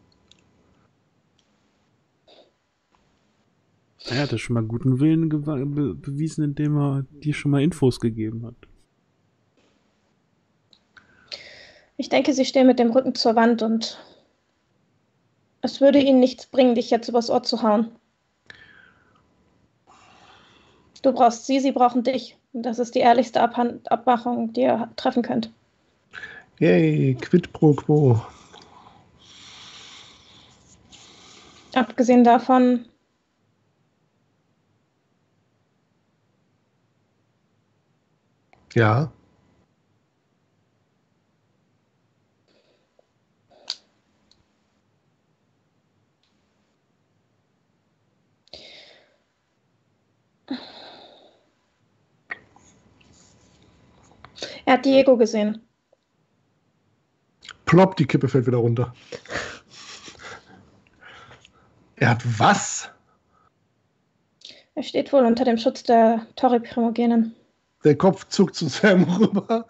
Er hatte schon mal guten Willen bewiesen, indem er dir schon mal Infos gegeben hat. Ich denke, sie stehen mit dem Rücken zur Wand und es würde ihnen nichts bringen, dich jetzt übers Ohr zu hauen. Du brauchst sie, sie brauchen dich. Und das ist die ehrlichste Abmachung, die ihr treffen könnt. Yay, quid pro quo. Abgesehen davon... Ja. Er hat Diego gesehen. Plopp, die Kippe fällt wieder runter. Er hat was? Er steht wohl unter dem Schutz der Tori-Primogenen. Der Kopf zuckt zu Sam rüber.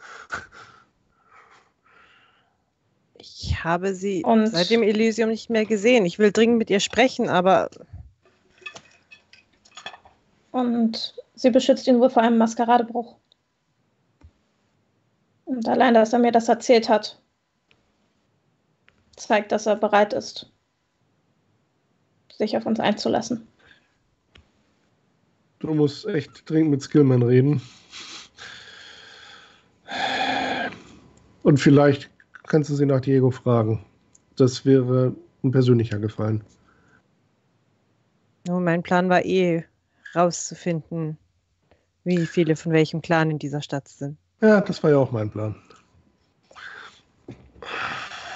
Ich habe sie seit dem Elysium nicht mehr gesehen. Ich will dringend mit ihr sprechen, aber... Und sie beschützt ihn wohl vor einem Maskeradebruch. Und allein, dass er mir das erzählt hat, zeigt, dass er bereit ist, sich auf uns einzulassen. Du musst echt dringend mit Skillman reden. Und vielleicht kannst du sie nach Diego fragen. Das wäre ein persönlicher Gefallen. Nun, mein Plan war rauszufinden, wie viele von welchem Clan in dieser Stadt sind. Ja, das war ja auch mein Plan.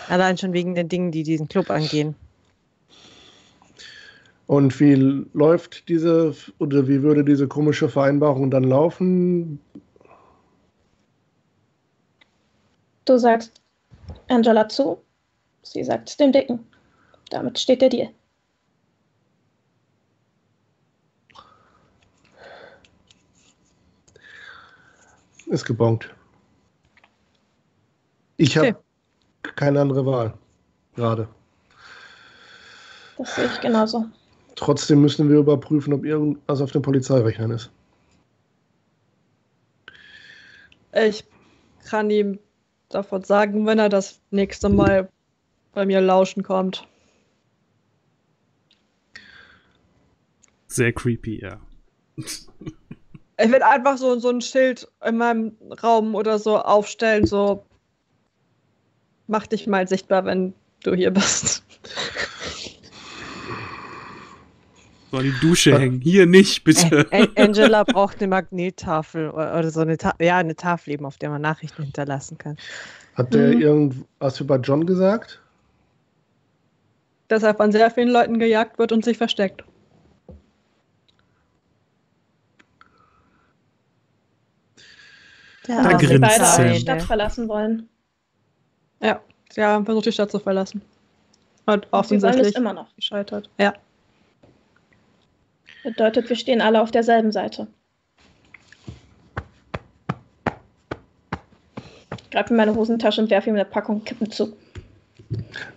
Allein schon wegen den Dingen, die diesen Club angehen. Und wie läuft diese, oder wie würde diese komische Vereinbarung dann laufen? Du sagst Angela zu, sie sagt es dem Dicken. Damit steht der Deal. Ist gebongt. Ich habe keine andere Wahl. Gerade. Das sehe ich genauso. Trotzdem müssen wir überprüfen, ob irgendwas auf den Polizeirechnern ist. Ich kann ihm davon sagen, wenn er das nächste Mal bei mir lauschen kommt. Sehr creepy, ja. Ich will einfach so ein Schild in meinem Raum oder so aufstellen, so mach dich mal sichtbar, wenn du hier bist. So an die Dusche hängen. Hier nicht, bitte. Angela braucht eine Magnettafel oder so eine Tafel eben, auf der man Nachrichten hinterlassen kann. Hat der irgendwas über John gesagt? Dass er von sehr vielen Leuten gejagt wird und sich versteckt. Ja, da sie beide die Stadt verlassen wollen. Ja, sie haben versucht, die Stadt zu verlassen. Und offensichtlich ist immer noch gescheitert. Ja. Bedeutet, wir stehen alle auf derselben Seite. Ich greife in meine Hosentasche und werfe ihm eine Packung Kippen zu.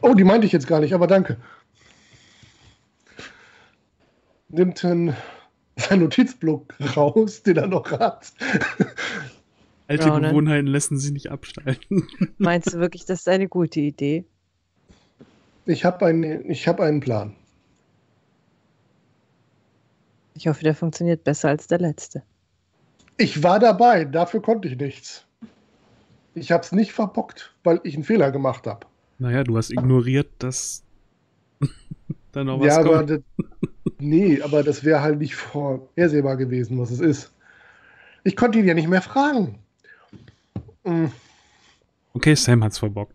Oh, die meinte ich jetzt gar nicht, aber danke. Nimmt dann seinen Notizblock raus, den er noch hat. Alte Ronan. Gewohnheiten lassen sich nicht abschalten. Meinst du wirklich, das ist eine gute Idee? Ich hab einen Plan. Ich hoffe, der funktioniert besser als der letzte. Ich war dabei, dafür konnte ich nichts. Ich hab's nicht verbockt, weil ich einen Fehler gemacht habe. Naja, du hast ignoriert, dass da noch was kommt. Ja, aber nee, aber das wäre halt nicht vorhersehbar gewesen, was es ist. Ich konnte ihn ja nicht mehr fragen. Mhm. Okay, Sam hat's verbockt.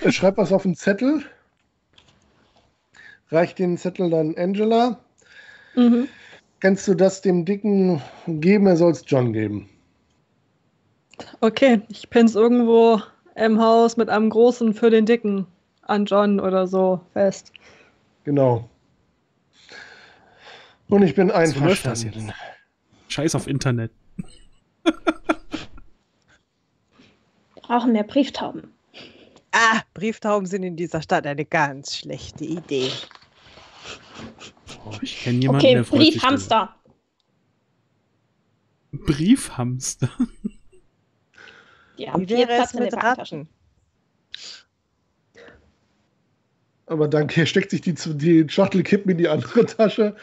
Er schreibt was auf einen Zettel, reicht den Zettel dann Angela. Mhm. Kannst du das dem Dicken geben? Er soll es John geben. Okay, ich pinne es irgendwo im Haus mit einem großen für den Dicken an John oder so fest. Genau. Und ich bin einverstanden. Scheiß auf Internet. Wir brauchen mehr Brieftauben. Brieftauben sind in dieser Stadt eine ganz schlechte Idee. Oh, ich kenne jemanden, der freut sich. Briefhamster. Briefhamster? Ja, wie wäre es mit Ratten? Aber dann steckt sich die Schachtel Kippen in die andere Tasche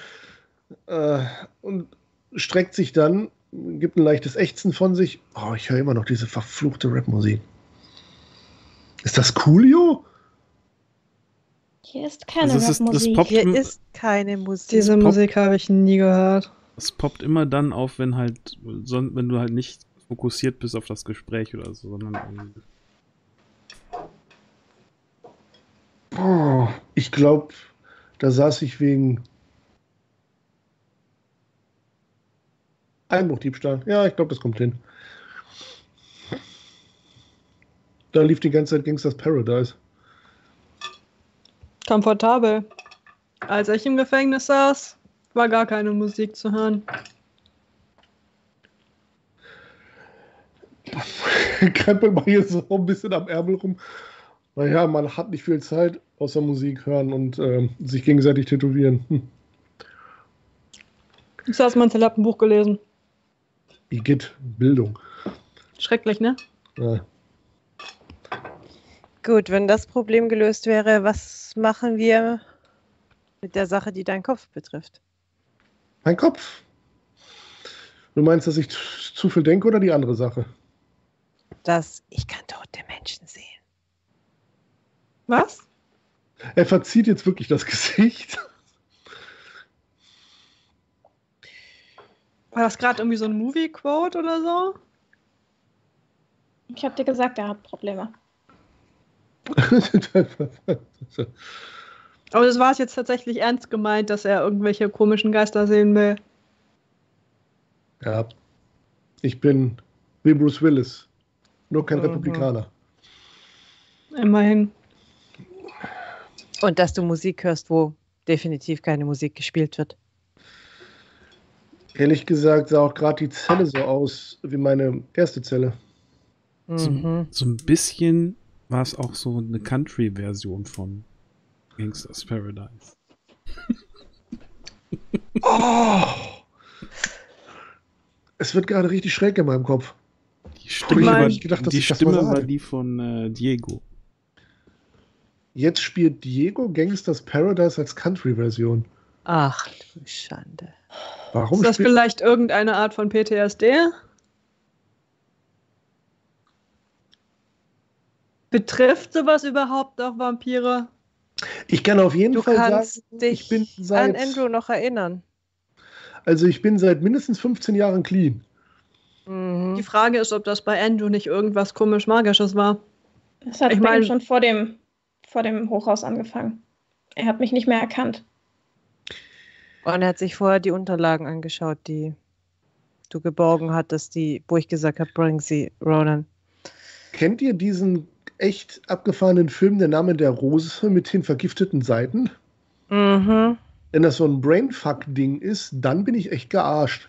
und streckt sich dann, gibt ein leichtes Ächzen von sich. Oh, ich höre immer noch diese verfluchte Rapmusik. Ist das Coolio? Hier ist keine Musik. Hier ist keine Musik. Diese Musik habe ich nie gehört. Es poppt immer dann auf, wenn halt, wenn du halt nicht fokussiert bist auf das Gespräch oder so, sondern. Oh, ich glaube, da saß ich wegen Einbruchdiebstahl. Ja, ich glaube, das kommt hin. Da lief die ganze Zeit Gangsters Paradise. Komfortabel. Als ich im Gefängnis saß, war gar keine Musik zu hören. Krempel mal hier so ein bisschen am Ärmel rum. Naja, man hat nicht viel Zeit, außer Musik hören und sich gegenseitig tätowieren. Ich saß mal ein Lappenbuch gelesen. Igitt, Bildung. Schrecklich, ne? Ja. Gut, wenn das Problem gelöst wäre, was machen wir mit der Sache, die deinen Kopf betrifft? Mein Kopf? Du meinst, dass ich zu viel denke oder die andere Sache? Ich kann tote Menschen sehen. Was? Er verzieht jetzt wirklich das Gesicht. War das gerade irgendwie so ein Movie-Quote oder so? Ich hab dir gesagt, er hat Probleme. Aber das war es jetzt tatsächlich ernst gemeint, dass er irgendwelche komischen Geister sehen will. Ja, ich bin wie Bruce Willis, nur kein Republikaner. Immerhin. Und dass du Musik hörst, wo definitiv keine Musik gespielt wird. Ehrlich gesagt sah auch gerade die Zelle so aus wie meine erste Zelle. So ein bisschen war es auch so eine Country-Version von Gangsters Paradise. Oh! Es wird gerade richtig schräg in meinem Kopf. Die Stimme, war die von Diego. Jetzt spielt Diego Gangsters Paradise als Country-Version. Ach du Schande. Warum ist das vielleicht irgendeine Art von PTSD? Betrifft sowas überhaupt auch Vampire? Ich kann auf jeden Fall sagen, ich bin seit... Du kannst dich an Andrew noch erinnern. Also ich bin seit mindestens 15 Jahren clean. Mhm. Die Frage ist, ob das bei Andrew nicht irgendwas komisch-magisches war. Das hat bei ihm schon vor dem Hochhaus angefangen. Er hat mich nicht mehr erkannt. Und er hat sich vorher die Unterlagen angeschaut, die du geborgen hattest, wo ich gesagt habe, bring sie, Ronan. Kennt ihr diesen echt abgefahrenen Film, Der Name der Rose, mit den vergifteten Seiten? Mhm. Wenn das so ein Brainfuck-Ding ist, dann bin ich echt gearscht.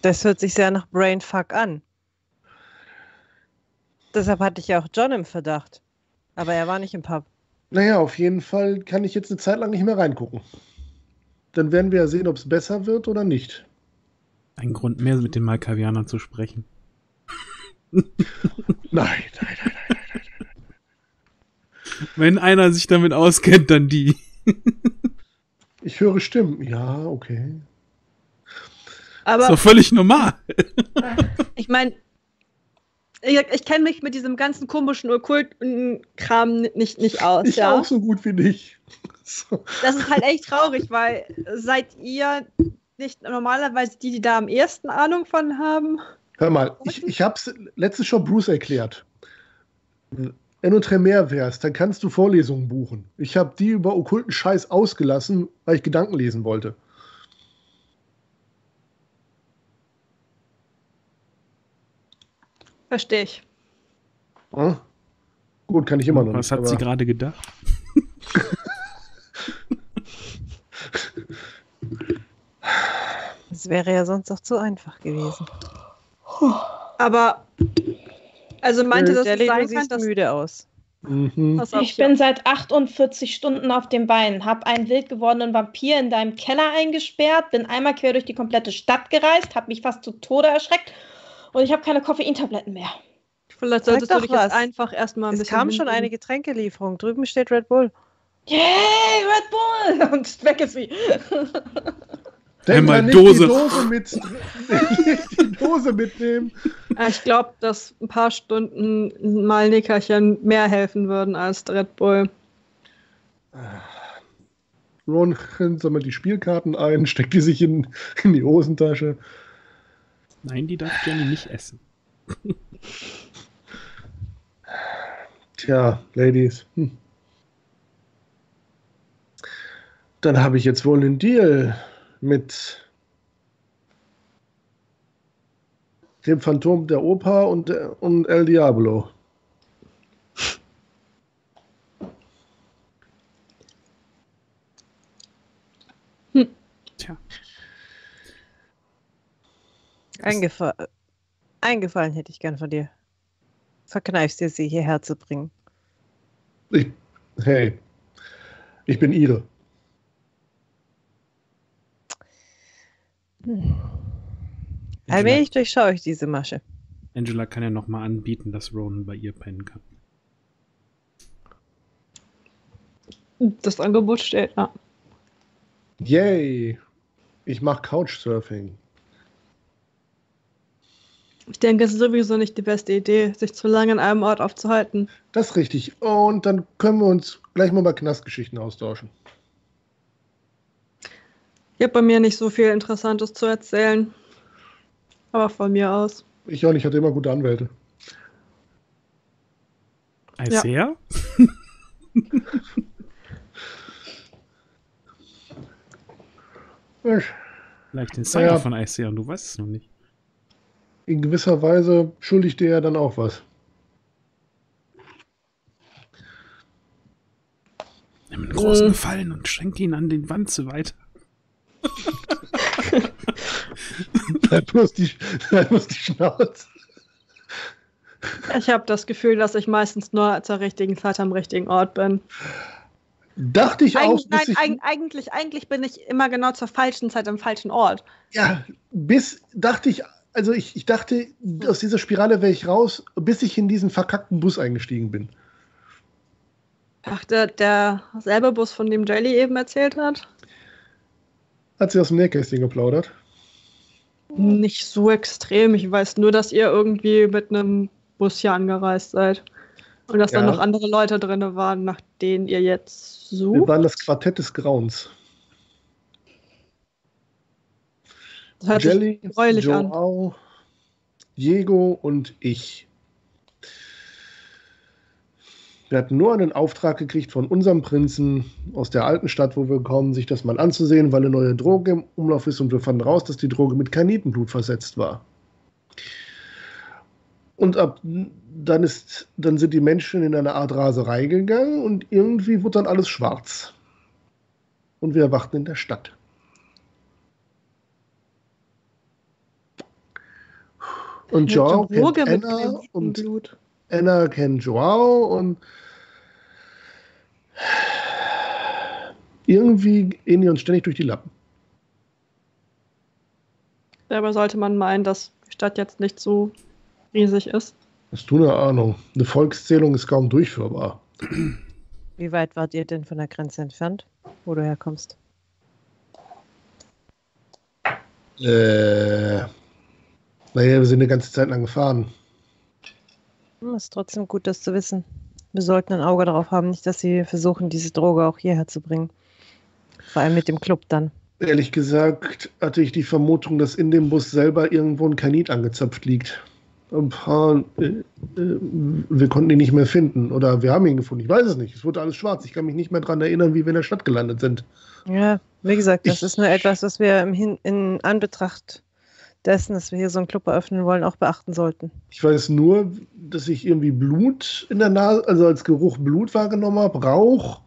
Das hört sich sehr nach Brainfuck an. Deshalb hatte ich ja auch John im Verdacht. Aber er war nicht im Pub. Naja, auf jeden Fall kann ich jetzt eine Zeit lang nicht mehr reingucken. Dann werden wir ja sehen, ob es besser wird oder nicht. Ein Grund mehr, mit den Malkavianern zu sprechen. Nein. Wenn einer sich damit auskennt, dann die. Ich höre Stimmen. Ja, okay. Aber ist doch völlig normal. Ich meine, ich kenne mich mit diesem ganzen komischen okkulten Kram nicht aus. Ich auch so gut wie nicht. So. Das ist halt echt traurig, weil seid ihr nicht normalerweise die da am ersten Ahnung von haben? Hör mal, ich hab's letztens schon Bruce erklärt. Wenn du Tremere wärst, dann kannst du Vorlesungen buchen. Ich habe die über okkulten Scheiß ausgelassen, weil ich Gedanken lesen wollte. Verstehe ich. Hm? Gut, kann ich immer noch nicht. Was hat sie gerade gedacht? Das wäre ja sonst auch zu einfach gewesen. Aber Also meinte, dass Jelly, du siehst dass müde aus. Mhm. Ich bin seit 48 Stunden auf den Beinen, habe einen wild gewordenen Vampir in deinem Keller eingesperrt, bin einmal quer durch die komplette Stadt gereist, habe mich fast zu Tode erschreckt und ich habe keine Koffeintabletten mehr. Vielleicht solltest du dich jetzt einfach erstmal ein bisschen... Es kam schon eine Getränkelieferung, drüben steht Red Bull. Yay, Red Bull! Und weg ist sie. Einmal die Dose mitnehmen. Ich glaube, dass ein paar Stunden mal Nickerchen mehr helfen würden als Red Bull. Ron sammelt die Spielkarten ein, steckt die sich in die Hosentasche. Nein, die darf Jenny nicht essen. Tja, Ladies. Dann habe ich jetzt wohl einen Deal mit dem Phantom der Oper und El Diablo. Tja. Eingefallen hätte ich gern von dir. Verkneifst dir sie, hierher zu bringen. Ich bin ihre. Allmählich durchschaue ich diese Masche. Angela kann ja nochmal anbieten, dass Ronan bei ihr pennen kann. Das Angebot steht da. Yay! Ich mache Couchsurfing. Ich denke, es ist sowieso nicht die beste Idee, sich zu lange an einem Ort aufzuhalten. Das ist richtig. Und dann können wir uns gleich mal über Knastgeschichten austauschen. Ich habe bei mir nicht so viel Interessantes zu erzählen. Aber von mir aus. Ich auch nicht, ich hatte immer gute Anwälte. Isaiah? Ja. Vielleicht den Cyber von Isaiah und du weißt es noch nicht. In gewisser Weise schuldigt dir ja dann auch was. Nimm einen großen Gefallen und schränke ihn an den Wanze weiter. Bloß die Schnauze. Ich habe das Gefühl, dass ich meistens nur zur richtigen Zeit am richtigen Ort bin. Dachte ich auch. Eigentlich bin ich immer genau zur falschen Zeit am falschen Ort. Ja, ich dachte, aus dieser Spirale wäre ich raus, bis ich in diesen verkackten Bus eingestiegen bin. Ach, der selbe Bus, von dem Jelly eben erzählt hat? Hat sie aus dem Nähkästchen geplaudert? Nicht so extrem. Ich weiß nur, dass ihr irgendwie mit einem Bus hier angereist seid. Und dass dann noch andere Leute drin waren, nach denen ihr jetzt sucht. Wir waren das Quartett des Grauens. Das hört Jelly, Joao, Diego und ich. Wir hatten nur einen Auftrag gekriegt von unserem Prinzen aus der alten Stadt, wo wir kommen, sich das mal anzusehen, weil eine neue Droge im Umlauf ist und wir fanden raus, dass die Droge mit Karnitenblut versetzt war. Und dann sind die Menschen in eine Art Raserei gegangen und irgendwie wurde dann alles schwarz. Und wir erwachten in der Stadt. Und John kennt Anna und Anna kennt Joao und irgendwie gehen die uns ständig durch die Lappen. Dabei sollte man meinen, dass die Stadt jetzt nicht so riesig ist. Hast du eine Ahnung? Eine Volkszählung ist kaum durchführbar. Wie weit wart ihr denn von der Grenze entfernt, wo du herkommst? Naja, wir sind eine ganze Zeit lang gefahren. Ist trotzdem gut, das zu wissen. Wir sollten ein Auge darauf haben, nicht, dass sie versuchen, diese Droge auch hierher zu bringen. Vor allem mit dem Club dann. Ehrlich gesagt hatte ich die Vermutung, dass in dem Bus selber irgendwo ein Kanit angezapft liegt. Wir konnten ihn nicht mehr finden. Oder wir haben ihn gefunden. Ich weiß es nicht. Es wurde alles schwarz. Ich kann mich nicht mehr daran erinnern, wie wir in der Stadt gelandet sind. Ja, wie gesagt, das ist nur etwas, was wir in Anbetracht dessen, dass wir hier so einen Club eröffnen wollen, auch beachten sollten. Ich weiß nur, dass ich irgendwie Blut in der Nase, also als Geruch Blut wahrgenommen habe, Rauch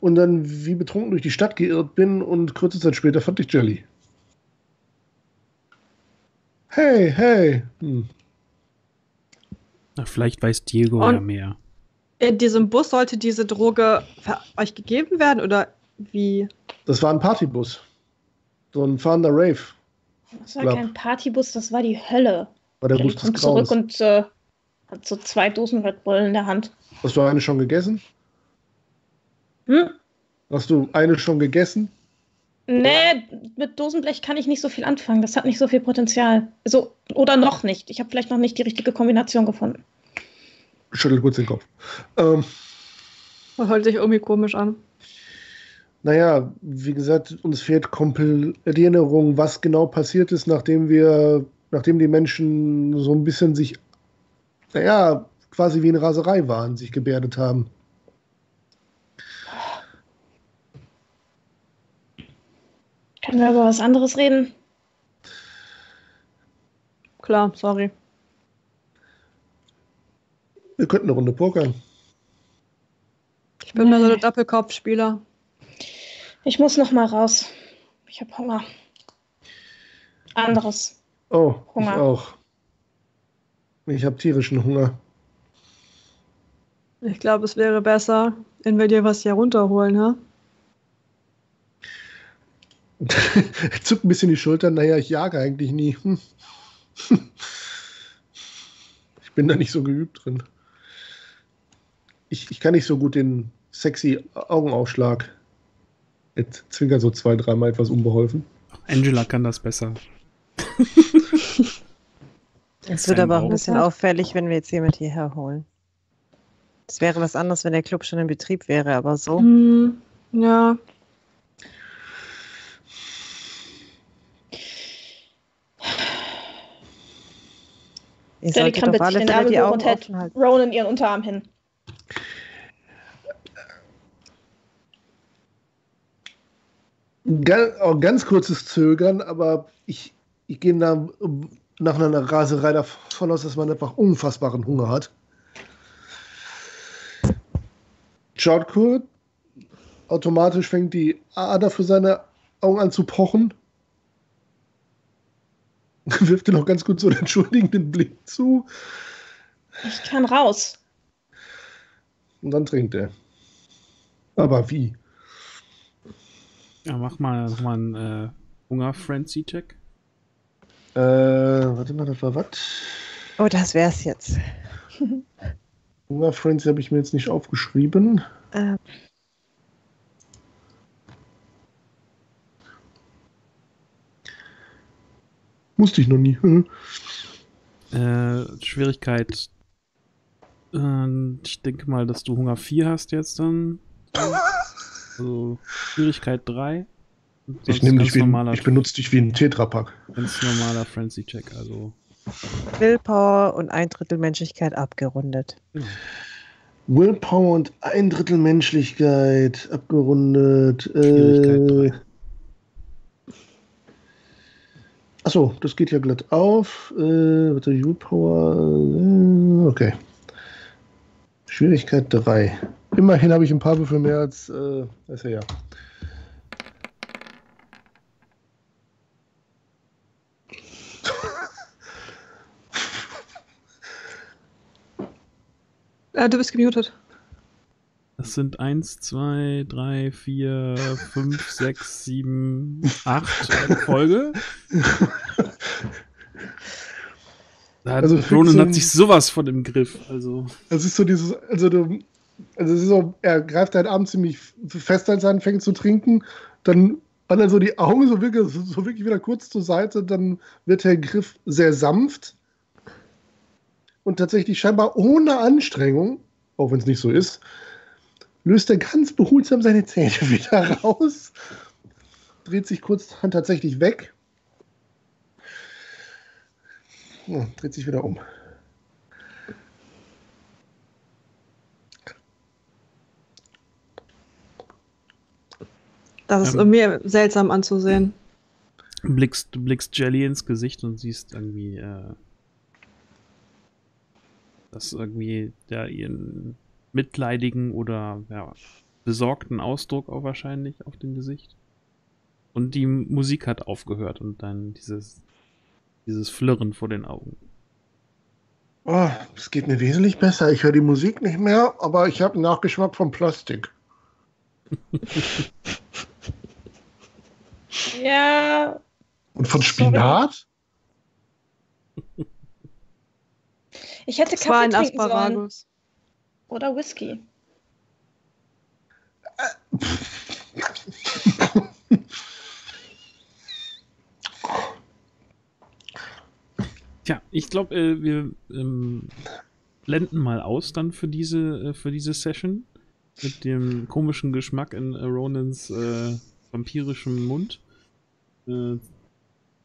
und dann wie betrunken durch die Stadt geirrt bin und kurze Zeit später fand ich Jelly. Hey. Na, vielleicht weiß Diego ja mehr. In diesem Bus sollte diese Droge euch gegeben werden, oder wie? Das war ein Partybus. So ein fahrender Rave. Das war kein Partybus, das war die Hölle. War der Bus des Grauens. Zurück und hat so 2 Dosen Red Bull in der Hand. Hast du eine schon gegessen? Hm? Hast du eine schon gegessen? Nee, mit Dosenblech kann ich nicht so viel anfangen. Das hat nicht so viel Potenzial. Also, oder noch nicht. Ich habe vielleicht noch nicht die richtige Kombination gefunden. Schüttelt kurz den Kopf. Das hört sich irgendwie komisch an. Naja, wie gesagt, uns fehlt komplett die Erinnerung, was genau passiert ist, nachdem die Menschen so ein bisschen sich, naja, quasi wie in Raserei waren, sich gebärdet haben. Können wir über was anderes reden? Klar, sorry. Wir könnten eine Runde pokern. Ich bin nur so der Doppelkopfspieler. Ich muss noch mal raus. Ich habe Hunger. Anderes. Oh, Hunger. Ich auch. Ich habe tierischen Hunger. Ich glaube, es wäre besser, wenn wir dir was hier runterholen, ne? Zuck ein bisschen die Schultern. Naja, ich jage eigentlich nie. Ich bin da nicht so geübt drin. Ich kann nicht so gut den sexy Augenaufschlag. Jetzt zwinkern so 2-3 Mal etwas unbeholfen. Angela kann das besser. Es wird aber auch ein bisschen auffällig, wenn wir jetzt jemand hierher holen. Es wäre was anderes, wenn der Club schon in Betrieb wäre, aber so. Mhm. Ja. Jelly krempelt sich den Ärmel hoch und hält Ronan ihren Unterarm hin. Ganz kurzes Zögern, aber ich gehe nach einer Raserei davon aus, dass man einfach unfassbaren Hunger hat. Schaut kurz, automatisch fängt die Ader für seine Augen an zu pochen. Wirft dir noch ganz kurz so einen entschuldigenden Blick zu. Ich kann raus. Und dann trinkt er. Aber wie? Ja, mach mal einen Hunger-Frenzy-Check. Warte mal, das war was? Oh, das wär's jetzt. Hunger-Frenzy habe ich mir jetzt nicht aufgeschrieben. Musste ich noch nie. Schwierigkeit. Ich denke mal, dass du Hunger 4 hast jetzt dann. Also Schwierigkeit 3. Ich benutze dich wie ein Tetrapack. Ganz normaler Frenzy-Check, also. Willpower und 1/3 Menschlichkeit abgerundet. Willpower und 1/3 Menschlichkeit abgerundet. Schwierigkeit 3. Achso, das geht ja glatt auf. Willpower. Okay. Schwierigkeit 3. Immerhin habe ich ein paar Würfel mehr als Isaiah. Du bist gemutet. Das sind 1, 2, 3, 4, 5, 6, 7, 8 Folge. Also Ronan hat sich sowas von im Griff. Also. Das ist so dieses, also es ist so, er greift halt abends ziemlich fest, als er anfängt zu trinken, dann wandern so die Augen so wirklich wieder kurz zur Seite, dann wird der Griff sehr sanft und tatsächlich scheinbar ohne Anstrengung, auch wenn es nicht so ist, löst er ganz behutsam seine Zähne wieder raus, dreht sich kurzerhand tatsächlich weg, ja, dreht sich wieder um. Das ist mir seltsam anzusehen. Du blickst Jelly ins Gesicht und siehst irgendwie, dass irgendwie der ihren mitleidigen oder besorgten Ausdruck auch wahrscheinlich auf dem Gesicht. Und die Musik hat aufgehört und dann dieses Flirren vor den Augen. Oh, es geht mir wesentlich besser. Ich höre die Musik nicht mehr, aber ich habe einen Nachgeschmack von Plastik. Ja. Und von Spinat? Ich hätte Kaffee trinken sollen. Oder Whisky. Tja, ich glaube, wir blenden mal aus dann für diese Session mit dem komischen Geschmack in Ronans vampirischem Mund.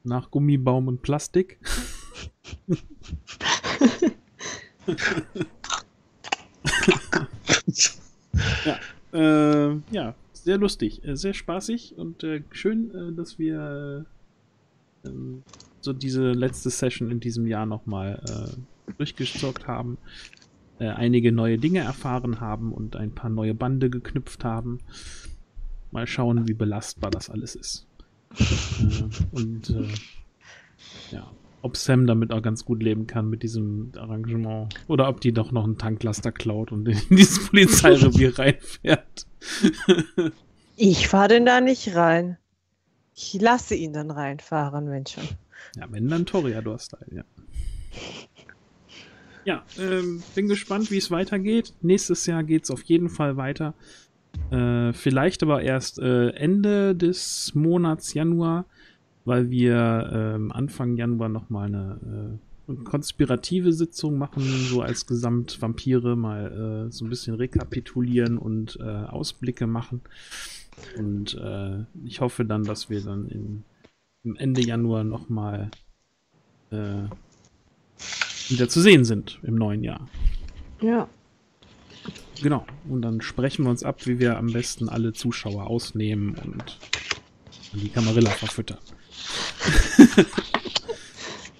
Nach Gummibaum und Plastik. Ja, ja, sehr lustig, sehr spaßig und schön, dass wir so diese letzte Session in diesem Jahr nochmal durchgezockt haben, einige neue Dinge erfahren haben und ein paar neue Bande geknüpft haben. Mal schauen, wie belastbar das alles ist. Und ja, ob Sam damit auch ganz gut leben kann mit diesem Arrangement oder ob die doch noch einen Tanklaster klaut und in dieses Polizeirevier reinfährt. Ich fahre denn da nicht rein. Ich lasse ihn dann reinfahren, wenn schon. Ja, wenn dann Toreador-Style, ja. Ja, bin gespannt, wie es weitergeht. Nächstes Jahr geht es auf jeden Fall weiter. Vielleicht aber erst Ende des Monats Januar, weil wir Anfang Januar nochmal eine konspirative Sitzung machen, so als Gesamtvampire mal so ein bisschen rekapitulieren und Ausblicke machen. Und ich hoffe dann, dass wir dann im Ende Januar nochmal wieder zu sehen sind im neuen Jahr. Ja. Genau, und dann sprechen wir uns ab, wie wir am besten alle Zuschauer ausnehmen und die Camarilla verfüttern.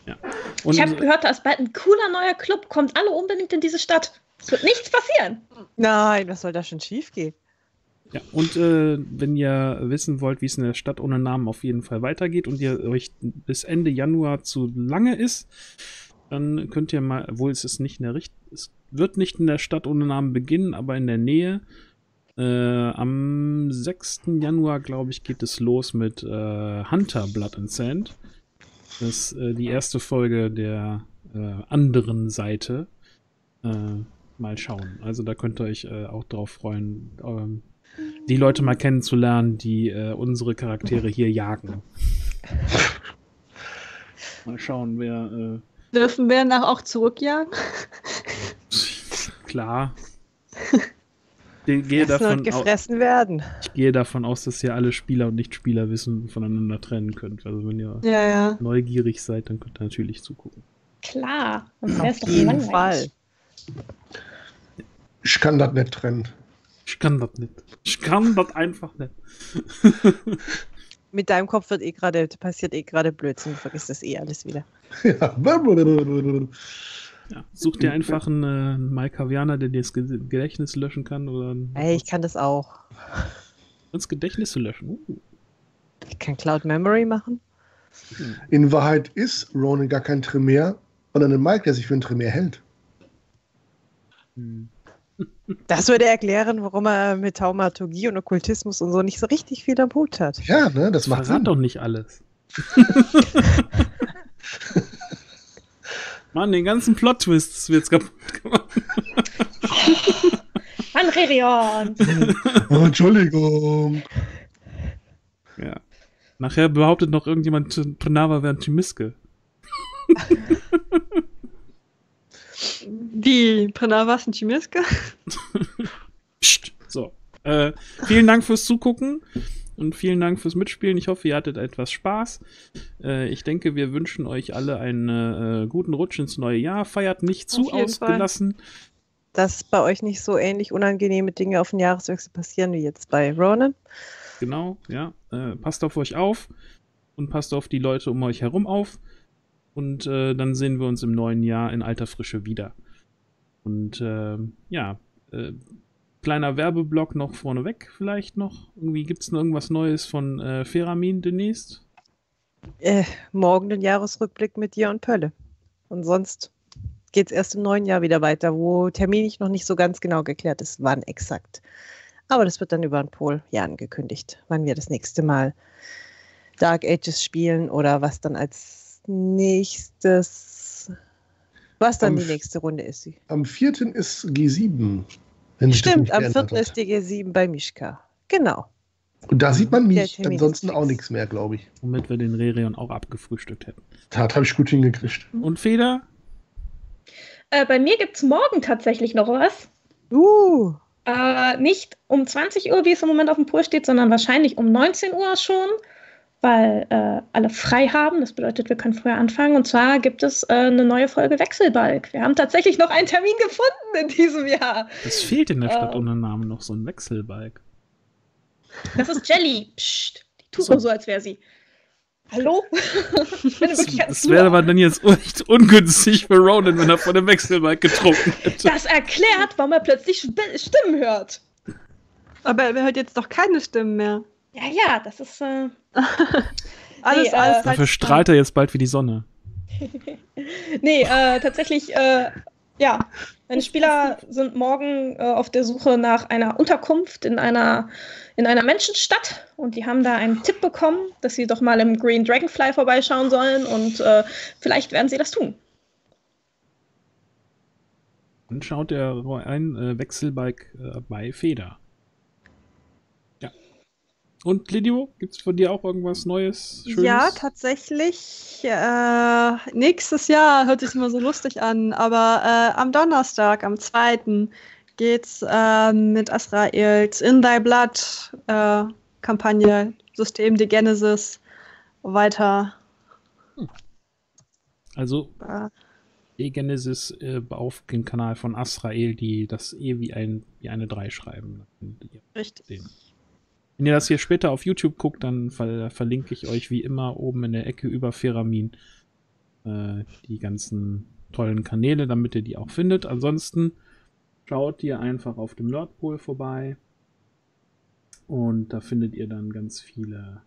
Ja. Und ich habe gehört, da ist bald ein cooler neuer Club. Kommt alle unbedingt in diese Stadt. Es wird nichts passieren. Nein, was soll da schon schief gehen? Ja, und wenn ihr wissen wollt, wie es in der Stadt ohne Namen auf jeden Fall weitergeht und ihr euch bis Ende Januar zu lange ist, dann könnt ihr mal, obwohl es ist nicht in der Richtung, es wird nicht in der Stadt ohne Namen beginnen, aber in der Nähe. Am 6. Januar, glaube ich, geht es los mit Hunter Blood and Sand. Das ist die erste Folge der anderen Seite. Mal schauen. Also da könnt ihr euch auch drauf freuen, die Leute mal kennenzulernen, die unsere Charaktere hier jagen. Mal schauen, wer... Dürfen wir danach auch zurückjagen? Klar. Ich gehe davon gefressen werden. Ich gehe davon aus, dass ihr alle Spieler und Nichtspieler wissen voneinander trennen könnt. Also wenn ihr neugierig seid, dann könnt ihr natürlich zugucken. Klar, sonst wäre es doch langweilig. Ich kann das nicht trennen. Ich kann das nicht. Ich kann das einfach nicht. Mit deinem Kopf wird passiert gerade Blödsinn, du vergisst das alles wieder. Ja. Ja, such dir einfach einen Malkavianer, der dir das Gedächtnis löschen kann. Oder ey, ich kann das auch. Das Gedächtnis zu löschen. Ich kann Cloud Memory machen. In Wahrheit ist Ronan gar kein Tremere, sondern ein Malk, der sich für ein Tremere hält. Hm. Das würde erklären, warum er mit Taumaturgie und Okkultismus und so nicht so richtig viel am Hut hat. Ja, ne, das macht Sinn. Doch nicht alles. Mann, den ganzen Plot-Twists wird's kaputt gemacht. Mann, Rerion! Oh, Entschuldigung. Ja. Nachher behauptet noch irgendjemand, Pranava wäre ein Chimiske. Die Pranava ist ein Chimiske? Psst. So. Vielen Dank fürs Zugucken. Und vielen Dank fürs Mitspielen. Ich hoffe, ihr hattet etwas Spaß. Ich denke, wir wünschen euch alle einen guten Rutsch ins neue Jahr. Feiert nicht zu ausgelassen. Dass bei euch nicht so ähnlich unangenehme Dinge auf den Jahreswechsel passieren wie jetzt bei Ronan. Genau, ja. Passt auf euch auf und passt auf die Leute um euch herum auf. Und dann sehen wir uns im neuen Jahr in alter Frische wieder. Und ja, kleiner Werbeblock noch vorneweg vielleicht noch. Irgendwie gibt es noch irgendwas Neues von Feramin demnächst? Morgen den Jahresrückblick mit dir und Pölle. Und sonst geht es erst im neuen Jahr wieder weiter, wo terminlich noch nicht so ganz genau geklärt ist, wann exakt. Aber das wird dann über den Pol ja angekündigt, wann wir das nächste Mal Dark Ages spielen oder was dann als nächstes, was dann die nächste Runde ist. Am 4. ist G7. Stimmt, am 4. ist die G7 bei Mischka. Genau. Und da sieht man mich ansonsten auch nichts mehr, glaube ich. Womit wir den Rerion auch abgefrühstückt hätten. Das habe ich gut hingekriegt. Und Feder? Bei mir gibt es morgen tatsächlich noch was. Nicht um 20 Uhr, wie es im Moment auf dem Pool steht, sondern wahrscheinlich um 19 Uhr schon, weil alle frei haben. Das bedeutet, wir können früher anfangen. Und zwar gibt es eine neue Folge Wechselbalg. Wir haben tatsächlich noch einen Termin gefunden in diesem Jahr. Es fehlt in der Stadt ohne Namen noch so ein Wechselbalg. Das ist Jelly. Psst. Die tut so, als wäre sie. Hallo? Das wäre aber dann jetzt echt ungünstig für Ronan, wenn er von dem Wechselbalg getrunken hätte. Das erklärt, warum er plötzlich Stimmen hört. Aber er hört jetzt doch keine Stimmen mehr. Ja, ja, das ist... alles dafür strahlt er jetzt bald wie die Sonne. Tatsächlich... ja, meine Spieler sind morgen auf der Suche nach einer Unterkunft in einer Menschenstadt und die haben da einen Tipp bekommen, dass sie doch mal im Green Dragonfly vorbeischauen sollen und vielleicht werden sie das tun. Dann schaut der ein Wechselbalg bei Feder. Ja. Und Lidio, gibt es von dir auch irgendwas Neues, Schönes? Ja, tatsächlich. Nächstes Jahr hört sich immer so lustig an, aber am Donnerstag, am 2. geht's mit Azraels In Thy Blood Kampagne, System Degenesis weiter. Also Degenesis auf dem Kanal von Azrael, die das E wie eine 3 schreiben. Richtig. Wenn ihr das hier später auf YouTube guckt, dann verlinke ich euch wie immer oben in der Ecke über Feramin die ganzen tollen Kanäle, damit ihr die auch findet. Ansonsten schaut ihr einfach auf dem Nerdpol vorbei und da findet ihr dann ganz viele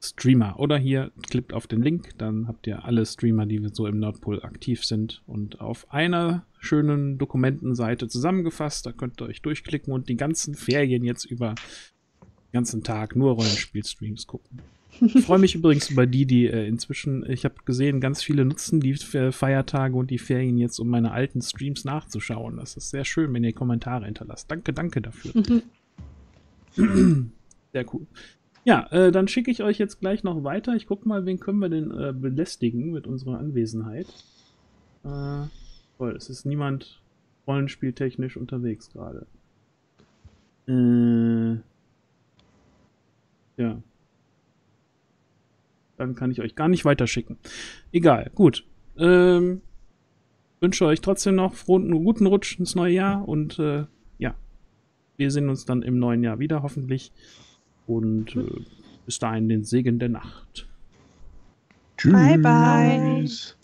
Streamer. Oder hier klickt auf den Link, dann habt ihr alle Streamer, die so im Nerdpol aktiv sind und auf einer schönen Dokumentenseite zusammengefasst. Da könnt ihr euch durchklicken und die ganzen Ferien jetzt über den ganzen Tag nur Rollenspiel-Streams gucken. Ich freue mich übrigens über die inzwischen, ich habe gesehen, ganz viele nutzen die Feiertage und die Ferien jetzt, um meine alten Streams nachzuschauen. Das ist sehr schön, wenn ihr Kommentare hinterlasst. Danke dafür. Sehr cool. Ja, dann schicke ich euch jetzt gleich noch weiter. Ich gucke mal, wen können wir denn belästigen mit unserer Anwesenheit. Es ist niemand rollenspieltechnisch unterwegs gerade. Ja. Dann kann ich euch gar nicht weiterschicken. Egal, gut. Wünsche euch trotzdem noch einen guten Rutsch ins neue Jahr und ja, wir sehen uns dann im neuen Jahr wieder, hoffentlich. Und bis dahin den Segen der Nacht. Tschüss. Bye, bye.